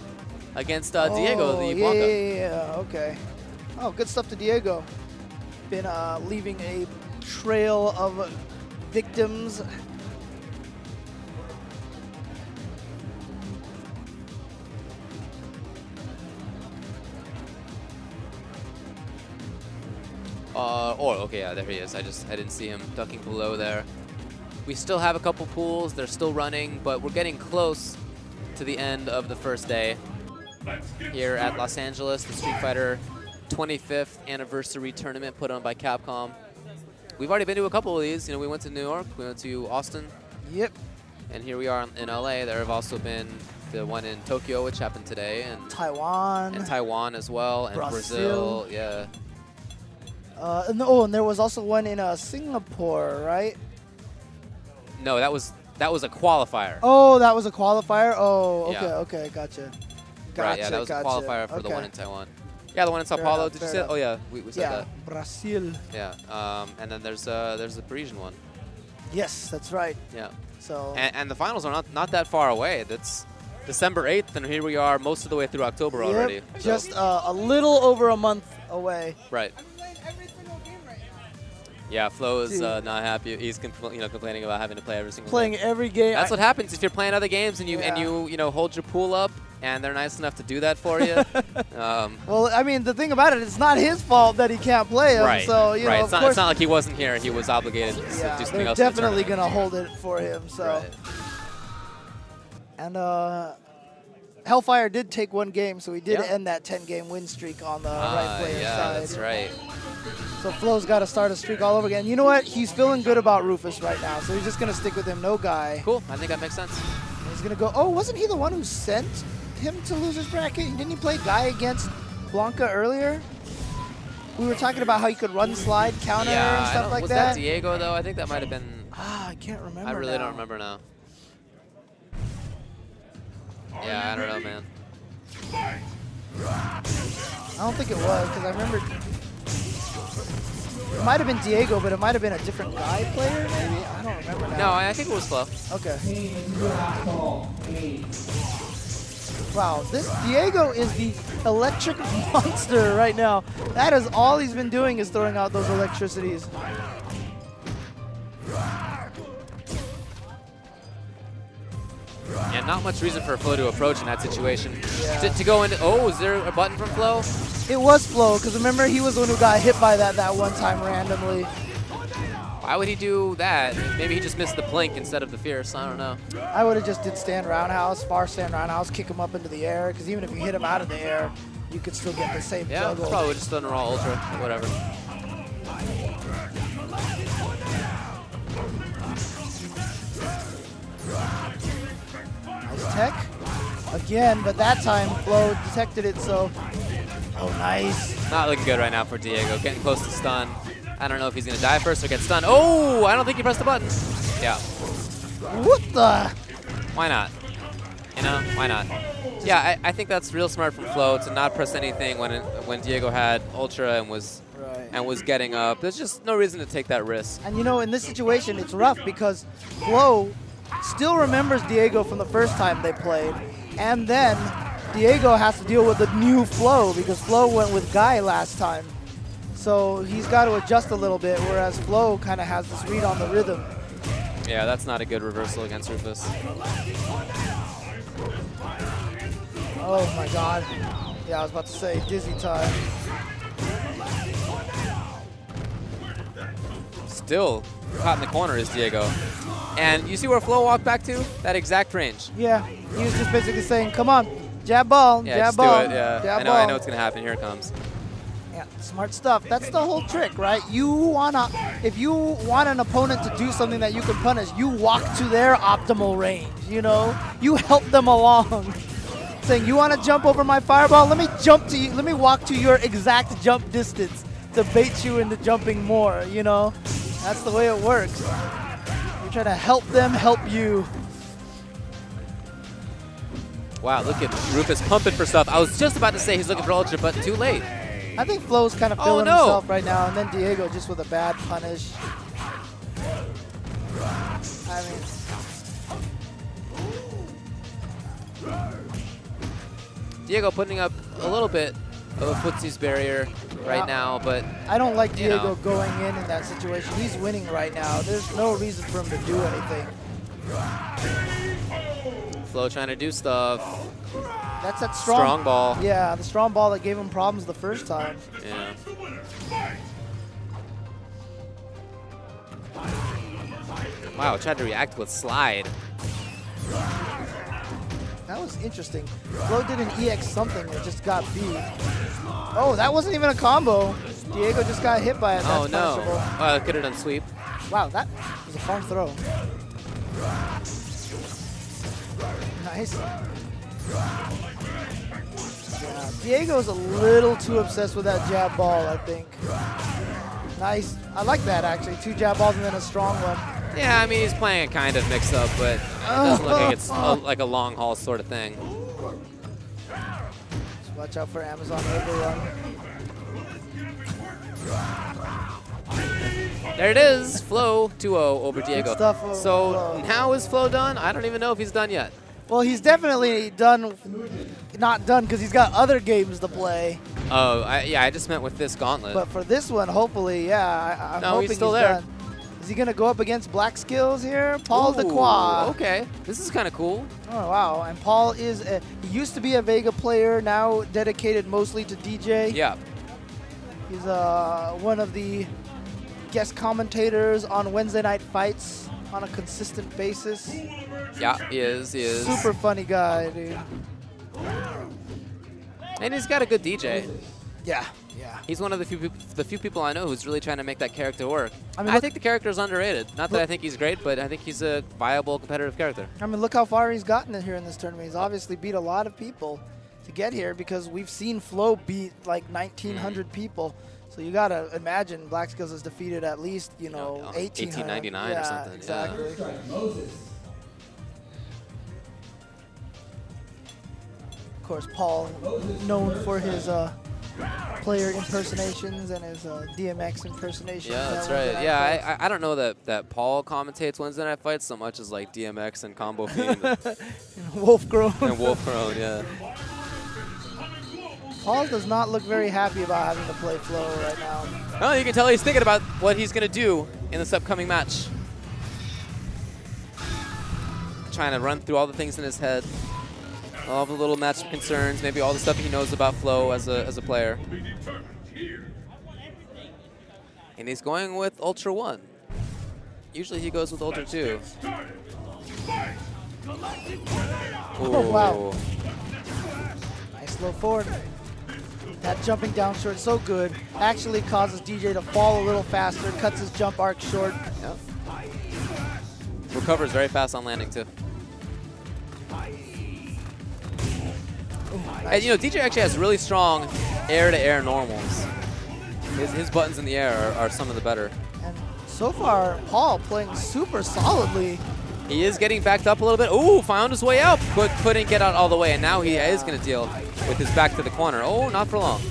against Diego, the Ibuanka. Yeah, okay. Oh, good stuff to Diego. Been leaving a trail of victims. Okay, yeah, there he is. I didn't see him ducking below there. We still have a couple pools. They're still running, but we're getting close to the end of the first day here at Los Angeles, the Street Fighter 25th anniversary tournament put on by Capcom. We've already been to a couple of these. You know, we went to New York, we went to Austin. Yep. And here we are in LA. There have also been the one in Tokyo, which happened today, and Taiwan. And Taiwan as well, and Brazil. Yeah. And there was also one in Singapore, right? No, that was That was a qualifier. Oh, that was a qualifier? Oh, okay, yeah. Okay, gotcha. Right, yeah, that was a qualifier for the one in Taiwan. Yeah, the one in Sao Paulo, did you say? Oh, yeah, we said that. Yeah, Brazil. Yeah, and then there's the Parisian one. Yes, that's right. Yeah. So. And the finals are not that far away. That's December 8th, and here we are most of the way through October already. So. Just a little over a month away. Right. I'm playing every single game right now. Yeah, Flo is not happy. He's complaining about having to play every single game. Playing every game. That's what happens if you're playing other games and you hold your pool up. And they're nice enough to do that for you. Well, I mean, the thing about it, it's not his fault that he can't play him. Right. So, you know, it's not like he wasn't here and he was obligated to do something else. They're definitely going to hold it for him. So. Right. And Hellfire did take one game, so he did end that 10-game win streak on the right player's side. Yeah, that's right. So Flo's got to start a streak all over again. You know what? He's feeling good about Rufus right now, so he's just going to stick with him. No guy. Cool. I think that makes sense. And he's going to go, oh, wasn't he the one who sent him to loser's bracket? Didn't he play Guy against Blanca earlier? We were talking about how he could run slide, counter, and stuff like that. Was that Diego, though? I think that might have been... Ah, I can't remember. I really don't remember now. Yeah, I don't know, man. I don't think it was, because I remember... It might have been Diego, but it might have been a different Guy player, maybe? I don't remember now. No, I think it was Flo. Okay. Wow, this Diego is the electric monster right now. That is all he's been doing, is throwing out those electricities. Yeah, not much reason for Flo to approach in that situation. Yeah. To go into, oh, is there a button from Flo? It was Flo, because remember he was the one who got hit by that one time randomly. Why would he do that? Maybe he just missed the blink instead of the fierce. I don't know. I would have just did stand roundhouse, far stand roundhouse, kick him up into the air. Because even if you hit him out of the air, you could still get the same juggle. Yeah, probably just thunder all ultra, whatever. Nice tech again, but that time Flo detected it. So, oh, nice. Not looking good right now for Diego. Getting close to stun. I don't know if he's going to die first or get stunned. Oh, I don't think he pressed the button. Yeah. What the? Why not? You know, why not? Just I think that's real smart from Flo to not press anything when Diego had Ultra and was getting up. There's just no reason to take that risk. And, you know, in this situation, it's rough because Flo still remembers Diego from the first time they played. And then Diego has to deal with the new Flo because Flo went with Guy last time. So he's got to adjust a little bit, whereas Flo kind of has this read on the rhythm. Yeah, that's not a good reversal against Rufus. Oh my god. Yeah, I was about to say dizzy time. Still caught in the corner is Diego. And you see where Flo walked back to? That exact range. Yeah, he was just basically saying, come on, jab ball, jab ball. Yeah, just do it, yeah. I know what's going to happen. Here it comes. Yeah, smart stuff. That's the whole trick, right? If you want an opponent to do something that you can punish, you walk to their optimal range, you know? You help them along. Saying, you want to jump over my fireball? Let me jump to you. Let me walk to your exact jump distance to bait you into jumping more, you know? That's the way it works. You're trying to help them help you. Wow, look at Rufus pumping for stuff. I was just about to say he's looking for Ultra, but too late. I think Flo's kind of feeling himself right now, and then Diego just with a bad punish. I mean, Diego putting up a little bit of a footsie's barrier right now, but I don't like Diego going in that situation. He's winning right now. There's no reason for him to do anything. Flo trying to do stuff. That's that strong ball. Yeah, the strong ball that gave him problems the first time. Yeah. Wow, tried to react with slide. That was interesting. Flo did an EX something and just got beat. Oh, that wasn't even a combo. Diego just got hit by it. That's punishable. Oh, could have done sweep. Wow, that was a far throw. Nice. Yeah, Diego's a little too obsessed with that jab ball, I think. Nice. I like that, actually. Two jab balls and then a strong one. Yeah, I mean, he's playing a kind of mix-up, but it doesn't look like it's like a long haul sort of thing. Just watch out for Amazon overrun. There it is, Flow 2-0 over Diego. So now is Flow done? I don't even know if he's done yet. Well, he's definitely done, not done, because he's got other games to play. Oh, yeah, I just meant with this gauntlet. But for this one, hopefully, yeah, I'm hoping he's still there. Done. Is he going to go up against Black Skills here? Paul DeQua. Okay, this is kind of cool. Oh, wow, and Paul is, he used to be a Vega player, now dedicated mostly to DJ. Yeah. He's one of the guest commentators on Wednesday Night Fights on a consistent basis. Yeah, he is, Super funny guy, dude. And he's got a good DJ. Yeah, yeah. He's one of the few people I know who's really trying to make that character work. I mean, I think the character's underrated. Not that I think he's great, but I think he's a viable competitive character. I mean, look how far he's gotten here in this tournament. He's obviously beat a lot of people to get here because we've seen Flow beat like 1,900 people. So you got to imagine Black Skills has defeated at least, you know, 1,899 or something. Exactly. Yeah. Of course, Paul, known for his player impersonations and his DMX impersonations. Yeah, that's right. Yeah, I don't know that Paul commentates Wednesday Night Fights so much as like DMX and Combofiend. And Wolf Grown. And Wolf Grown, yeah. Paul does not look very happy about having to play Flow right now. No, you can tell he's thinking about what he's going to do in this upcoming match. Trying to run through all the things in his head. All the little match concerns, maybe all the stuff he knows about Flow as a player. And he's going with Ultra 1. Usually he goes with Ultra 2. Oh, wow. Nice low forward. That jumping down short, so good. Actually causes DJ to fall a little faster, cuts his jump arc short. Yep. Recovers very fast on landing, too. And you know, DJ actually has really strong air-to-air normals. His buttons in the air are some of the better. And so far, Paul playing super solidly. He is getting backed up a little bit. Ooh, found his way out, but couldn't get out all the way. And now he is going to deal with his back to the corner. Oh, not for long.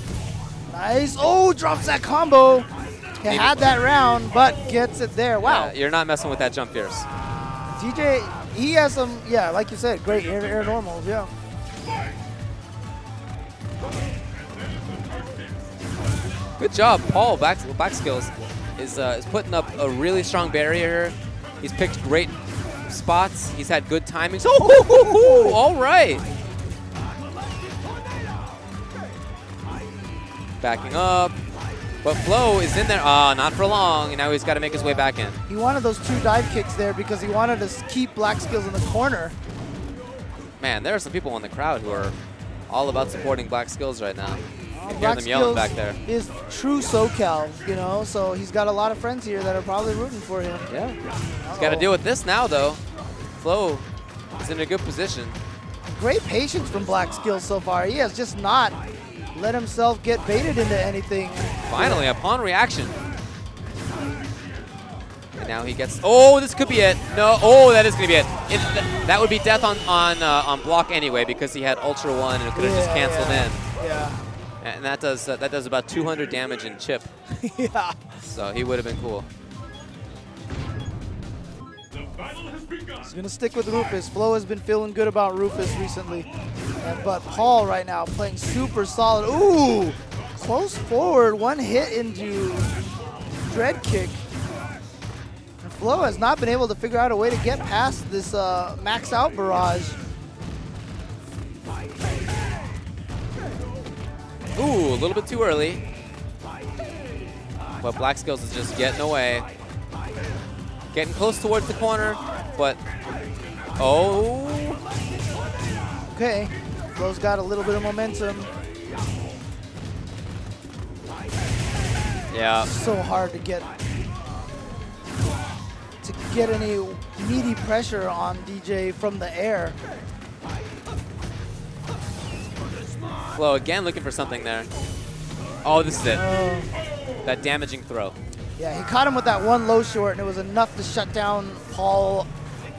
Nice. Oh, drops that combo. He had that round, but gets it there. Wow. Yeah, you're not messing with that jump fierce. DJ, he has some, yeah, like you said, great air-to-air normals, yeah. Good job, Paul. Black Skills is putting up a really strong barrier. He's picked great spots. He's had good timing. Oh, all right. Backing up. But Flow is in there. Ah, not for long. And now he's got to make his way back in. He wanted those two dive kicks there because he wanted to keep Black Skills in the corner. Man, there are some people in the crowd who are all about supporting Black Skills right now. Black Skills back there. Is true SoCal, you know, so he's got a lot of friends here that are probably rooting for him. Yeah. He's got to deal with this now, though. Flow is in a good position. Great patience from Black Skills so far. He has just not let himself get baited into anything. Finally, upon reaction. And now he gets, oh, this could be it. No, oh, that is going to be it. That would be death on block anyway because he had Ultra 1 and it could have just canceled in. Yeah. And that does about 200 damage in chip. Yeah. So he would have been cool. He's going to stick with Rufus. Flow has been feeling good about Rufus recently. But Paul right now playing super solid. Ooh, close forward, one hit into Dread Kick. And Flow has not been able to figure out a way to get past this max out barrage. Ooh, a little bit too early. But Black Skills is just getting away. Getting close towards the corner, but... Oh! Okay, Flow's got a little bit of momentum. Yeah. So hard to get any meaty pressure on DJ from the air. Flow again looking for something there. Oh, this is it. That damaging throw. Yeah, he caught him with that one low short, and it was enough to shut down Paul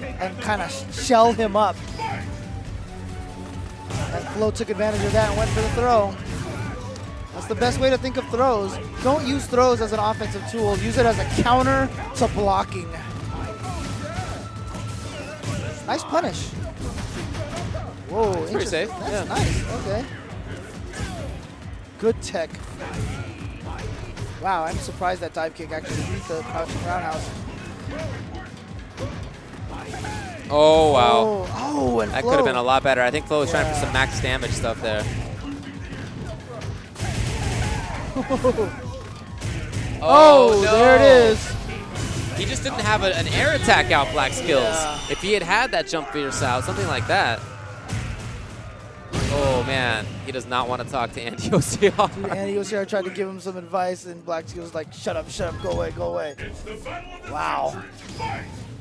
and kind of shell him up. And Flo took advantage of that and went for the throw. That's the best way to think of throws. Don't use throws as an offensive tool. Use it as a counter to blocking. Nice punish. Whoa, that's pretty safe. That's nice, okay. Good tech. Wow, I'm surprised that dive kick actually beat the crouching roundhouse. Oh, wow. Oh, and that could have been a lot better. I think Flo was trying for some max damage stuff there. Oh, no. There it is. He just didn't have an air attack out, Black Skills. Yeah. If he had had that jump fierce out, something like that. Oh, man. He does not want to talk to Andy OCR. Dude, Andy OCR tried to give him some advice, and Black Skills was like, shut up, go away, go away. Wow.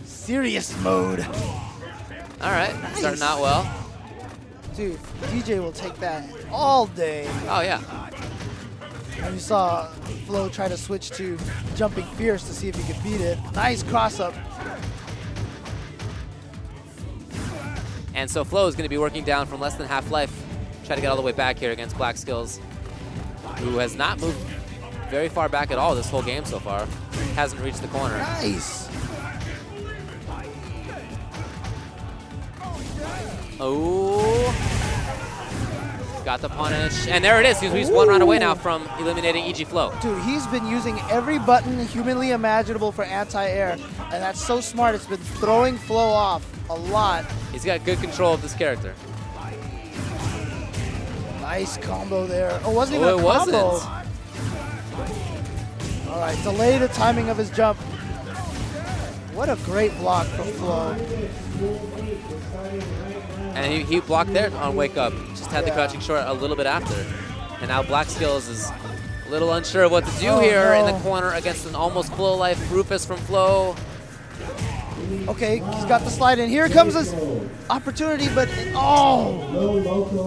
Serious mode. All right. Nice. Starting out well. Dude, DJ will take that all day. Oh, yeah. And you saw Flo try to switch to jumping fierce to see if he could beat it. Nice cross-up. And so Flo is going to be working down from less than half-life. Try to get all the way back here against Black Skills, who has not moved very far back at all this whole game so far. Hasn't reached the corner. Nice. Oh. Got the punish. And there it is. He's one round away now from eliminating EG Flow. Dude, he's been using every button humanly imaginable for anti-air. And that's so smart. It's been throwing Flo off a lot. He's got good control of this character. Nice combo there. Oh, wasn't even a combo. All right, delay the timing of his jump. What a great block from Flo. And he blocked there on wake up. Just had the crouching short a little bit after. And now Black Skills is a little unsure of what to do here in the corner against an almost Flo life Rufus from Flo. Okay, he's got the slide in. Here comes this opportunity, but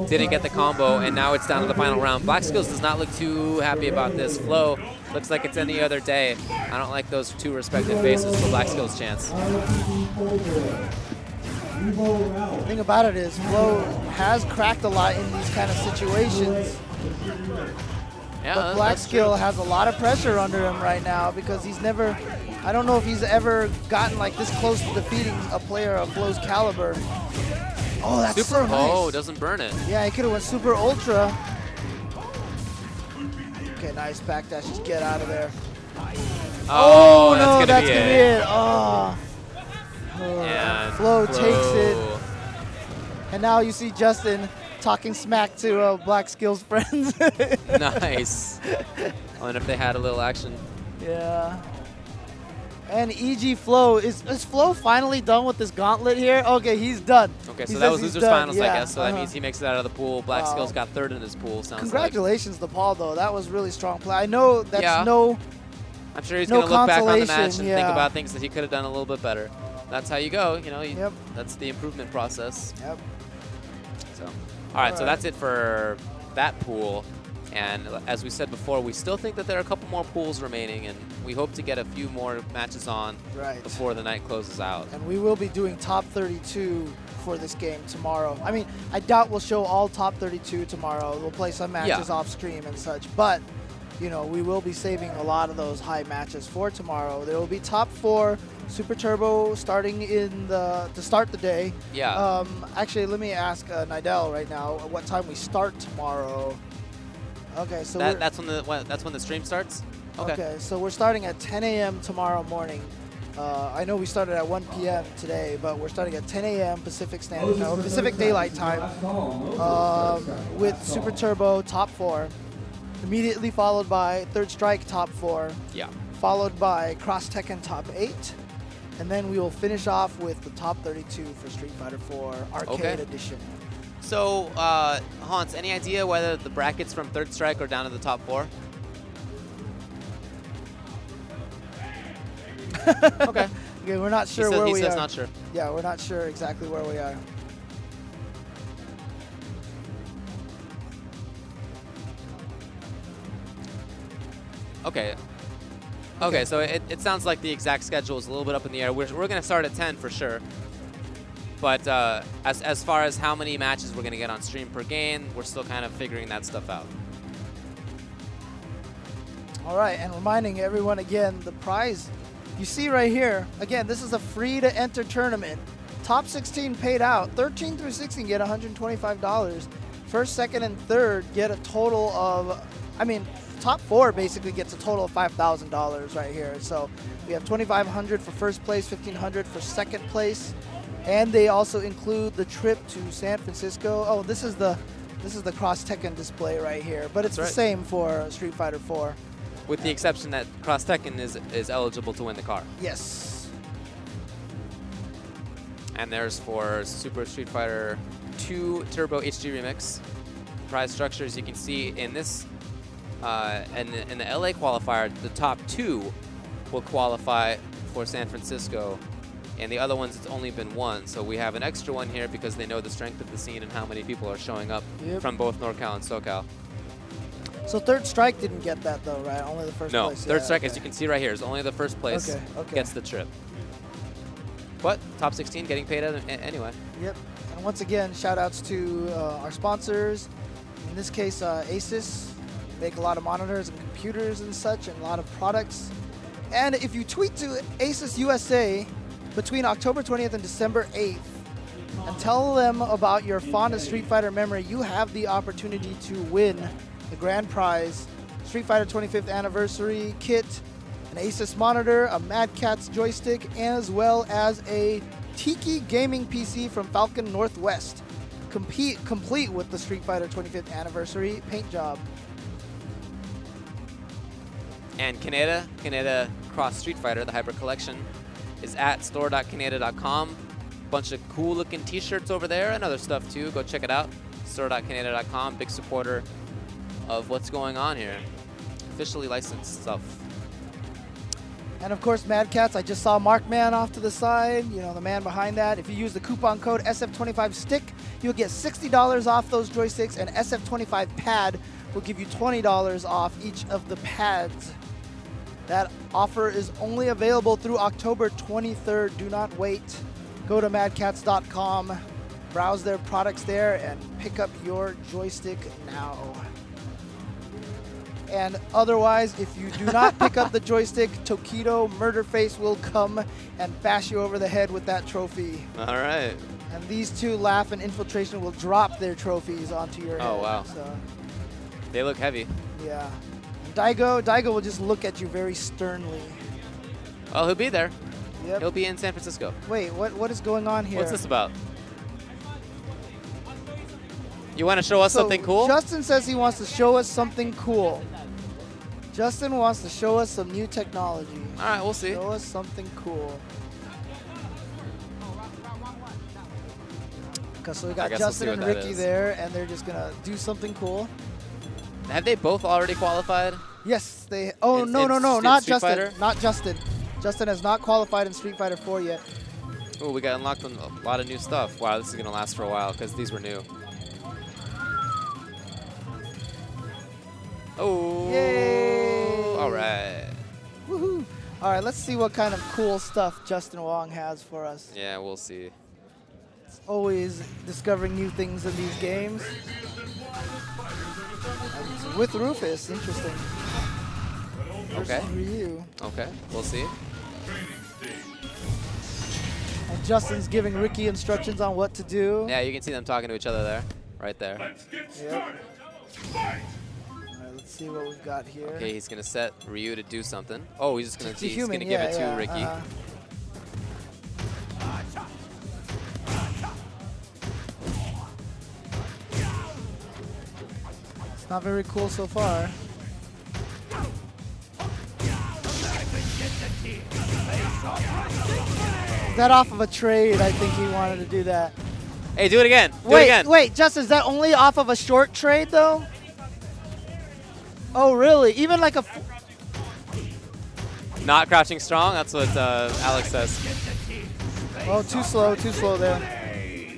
didn't get the combo, and now it's down to the final round. Black Skills does not look too happy about this. Flo looks like it's any other day. I don't like those two respective faces for Black Skills' chance. The thing about it is Flo has cracked a lot in these kind of situations. Yeah, but Black Skill has a lot of pressure under him right now because he's never, I don't know if he's ever gotten like this close to defeating a player of Flo's caliber. Oh, that's super, so nice. Oh, doesn't burn it. Yeah, he could have went super ultra. Okay, nice backdash, just get out of there. Oh, no, that's gonna be it. Oh. Yeah, Flo takes it. And now you see Justin talking smack to Black Skills' friends. Nice. I wonder if they had a little action. Yeah. And EG Flow, is Flow finally done with this gauntlet here? Okay, he's done. Okay, so that was loser's finals, I guess. So that means he makes it out of the pool. Black Skills got third in his pool, sounds like. Congratulations to Paul, though. That was really strong play. I know that's I'm sure he's going to look back on the match and think about things that he could have done a little bit better. That's how you go, you know. That's the improvement process. Yep. So. All right, so that's it for that pool. And as we said before, we still think that there are a couple more pools remaining, and we hope to get a few more matches on before the night closes out. And we will be doing top 32 for this game tomorrow. I mean, I doubt we'll show all top 32 tomorrow. We'll play some matches off stream and such, but you know, we will be saving a lot of those high matches for tomorrow. There will be top 4 Super Turbo starting to start the day. Yeah. Actually, let me ask Nidal right now what time we start tomorrow. Okay, so that's when the stream starts. Okay. Okay, so we're starting at 10 a.m. tomorrow morning. I know we started at 1 p.m. today, but we're starting at 10 a.m. Pacific Standard Pacific Daylight Time with Super Turbo top 4, immediately followed by Third Strike top 4. Yeah. Followed by Cross Tekken top 8, and then we will finish off with the top 32 for Street Fighter 4 Arcade Edition. So, Hans, any idea whether the brackets from Third Strike are down to the top 4? Okay. Okay, we're not sure where we are. He says not sure. Yeah, we're not sure exactly where we are. Okay. Okay, so it sounds like the exact schedule is a little bit up in the air. We're going to start at 10 for sure. But as far as how many matches we're going to get on stream per game, we're still kind of figuring that stuff out. All right, and reminding everyone again, the prize you see right here, again, this is a free-to-enter tournament. Top 16 paid out. 13 through 16 get $125. First, second, and third get a total of, I mean, top four basically gets a total of $5,000 right here. So we have $2,500 for first place, $1,500 for second place, and they also include the trip to San Francisco. Oh, this is the Cross Tekken display right here, but it's the same for Street Fighter 4. With the exception that Cross Tekken is eligible to win the car. Yes. And there's for Super Street Fighter 2 Turbo HD Remix. Prize structures you can see in this in the LA qualifier, the top two will qualify for San Francisco. And the other ones, it's only been one. So we have an extra one here because they know the strength of the scene and how many people are showing up from both NorCal and SoCal. So Third Strike didn't get that though, right? Only the first place. No, Third Strike, as you can see right here, is only the first place gets the trip. But top 16 getting paid out anyway. Yep. And once again, shout outs to our sponsors. In this case, Asus. Make a lot of monitors and computers and such, and a lot of products. And if you tweet to Asus USA, between October 20th and December 8th, and tell them about your fondest Street Fighter memory, you have the opportunity to win the grand prize, Street Fighter 25th Anniversary kit, an Asus monitor, a Mad Catz joystick, as well as a Tiki gaming PC from Falcon Northwest, complete with the Street Fighter 25th Anniversary paint job. And Kaneda Cross Street Fighter, the Hyper Collection, is at store.kaneda.com. Bunch of cool looking t-shirts over there and other stuff too. Go check it out. Store.kaneda.com, big supporter of what's going on here. Officially licensed stuff. And of course, Mad Catz, I just saw Markman off to the side, you know, the man behind that. If you use the coupon code SF25STICK, you'll get $60 off those joysticks, and SF25PAD will give you $20 off each of the pads. That offer is only available through October 23rd. Do not wait. Go to madcats.com, browse their products there, and pick up your joystick now. And otherwise, if you do not pick up the joystick, Tokido Murderface will come and bash you over the head with that trophy. All right. And these two, Laugh and Infiltration, will drop their trophies onto your head. Oh, wow. So. They look heavy. Yeah. Diego will just look at you very sternly. Oh, he'll be there. Yep. He'll be in San Francisco. Wait, what is going on here? What's this about? You want to show us something cool? Justin says he wants to show us something cool. Justin wants to show us some new technology. All right, we'll see. Show us something cool. Okay, so we got Justin and Ricky there, and they're just going to do something cool. Have they both already qualified? Yes, they. Oh no! Not Justin. Not Justin. Justin has not qualified in Street Fighter 4 yet. Oh, we got unlocked a lot of new stuff. Wow, this is gonna last for a while because these were new. Oh! Yay! All right. Woohoo! All right, let's see what kind of cool stuff Justin Wong has for us. Yeah, we'll see. It's always discovering new things in these games. With Rufus, interesting. Okay. Ryu. Okay, we'll see. And Justin's giving Ricky instructions on what to do. Yeah, you can see them talking to each other there. Right there. Let's get started. Fight. All right, let's see what we've got here. Okay, he's going to set Ryu to do something. Oh, he's just going to give it to Ricky. Not very cool so far. That off of a trade, I think he wanted to do that. Hey, do it again. Wait, Justin, is that only off of a short trade, though? Oh, really? Even like a... Not crouching strong? That's what Alex says. Oh, too slow there.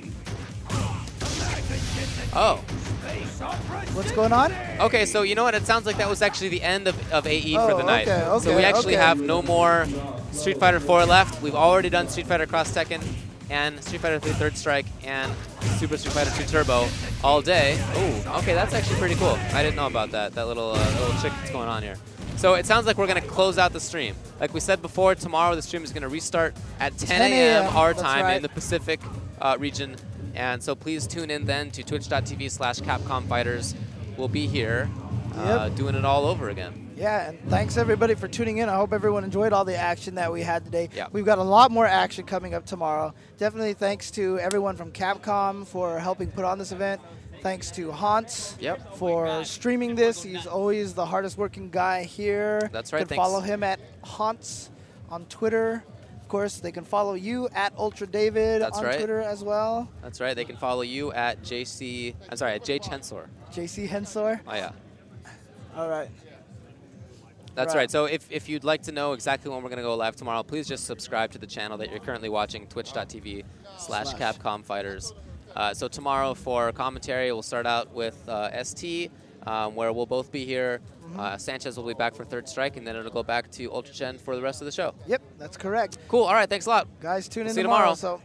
Oh. What's going on? Okay, so you know what? It sounds like that was actually the end of AE for the night. Okay, so we actually have no more Street Fighter 4 left. We've already done Street Fighter Cross Tekken and Street Fighter 3 Third Strike and Super Street Fighter 2 Turbo all day. Oh, okay, that's actually pretty cool. I didn't know about that, that little trick that's going on here. So it sounds like we're going to close out the stream. Like we said before, tomorrow the stream is going to restart at 10 a.m. our time in the Pacific region. And so please tune in then to twitch.tv/CapcomFighters. We'll be here doing it all over again. Yeah, and thanks everybody for tuning in. I hope everyone enjoyed all the action that we had today. Yeah. We've got a lot more action coming up tomorrow. Definitely thanks to everyone from Capcom for helping put on this event. Thanks to Hans for streaming this. He's always the hardest working guy here. That's right. You can follow him at Hans on Twitter. Of course, they can follow you at Ultra David on Twitter as well. That's right. They can follow you at JC. I'm sorry, at JHensor. JC Hensor. Oh yeah. All right. That's right. So if you'd like to know exactly when we're going to go live tomorrow, please just subscribe to the channel that you're currently watching, twitch.tv/CapcomFighters. So tomorrow for commentary, we'll start out with ST, where we'll both be here. Sanchez will be back for Third Strike, and then it'll go back to Ultra Chen for the rest of the show. Yep, that's correct. Cool. All right, thanks a lot. Guys, tune in tomorrow.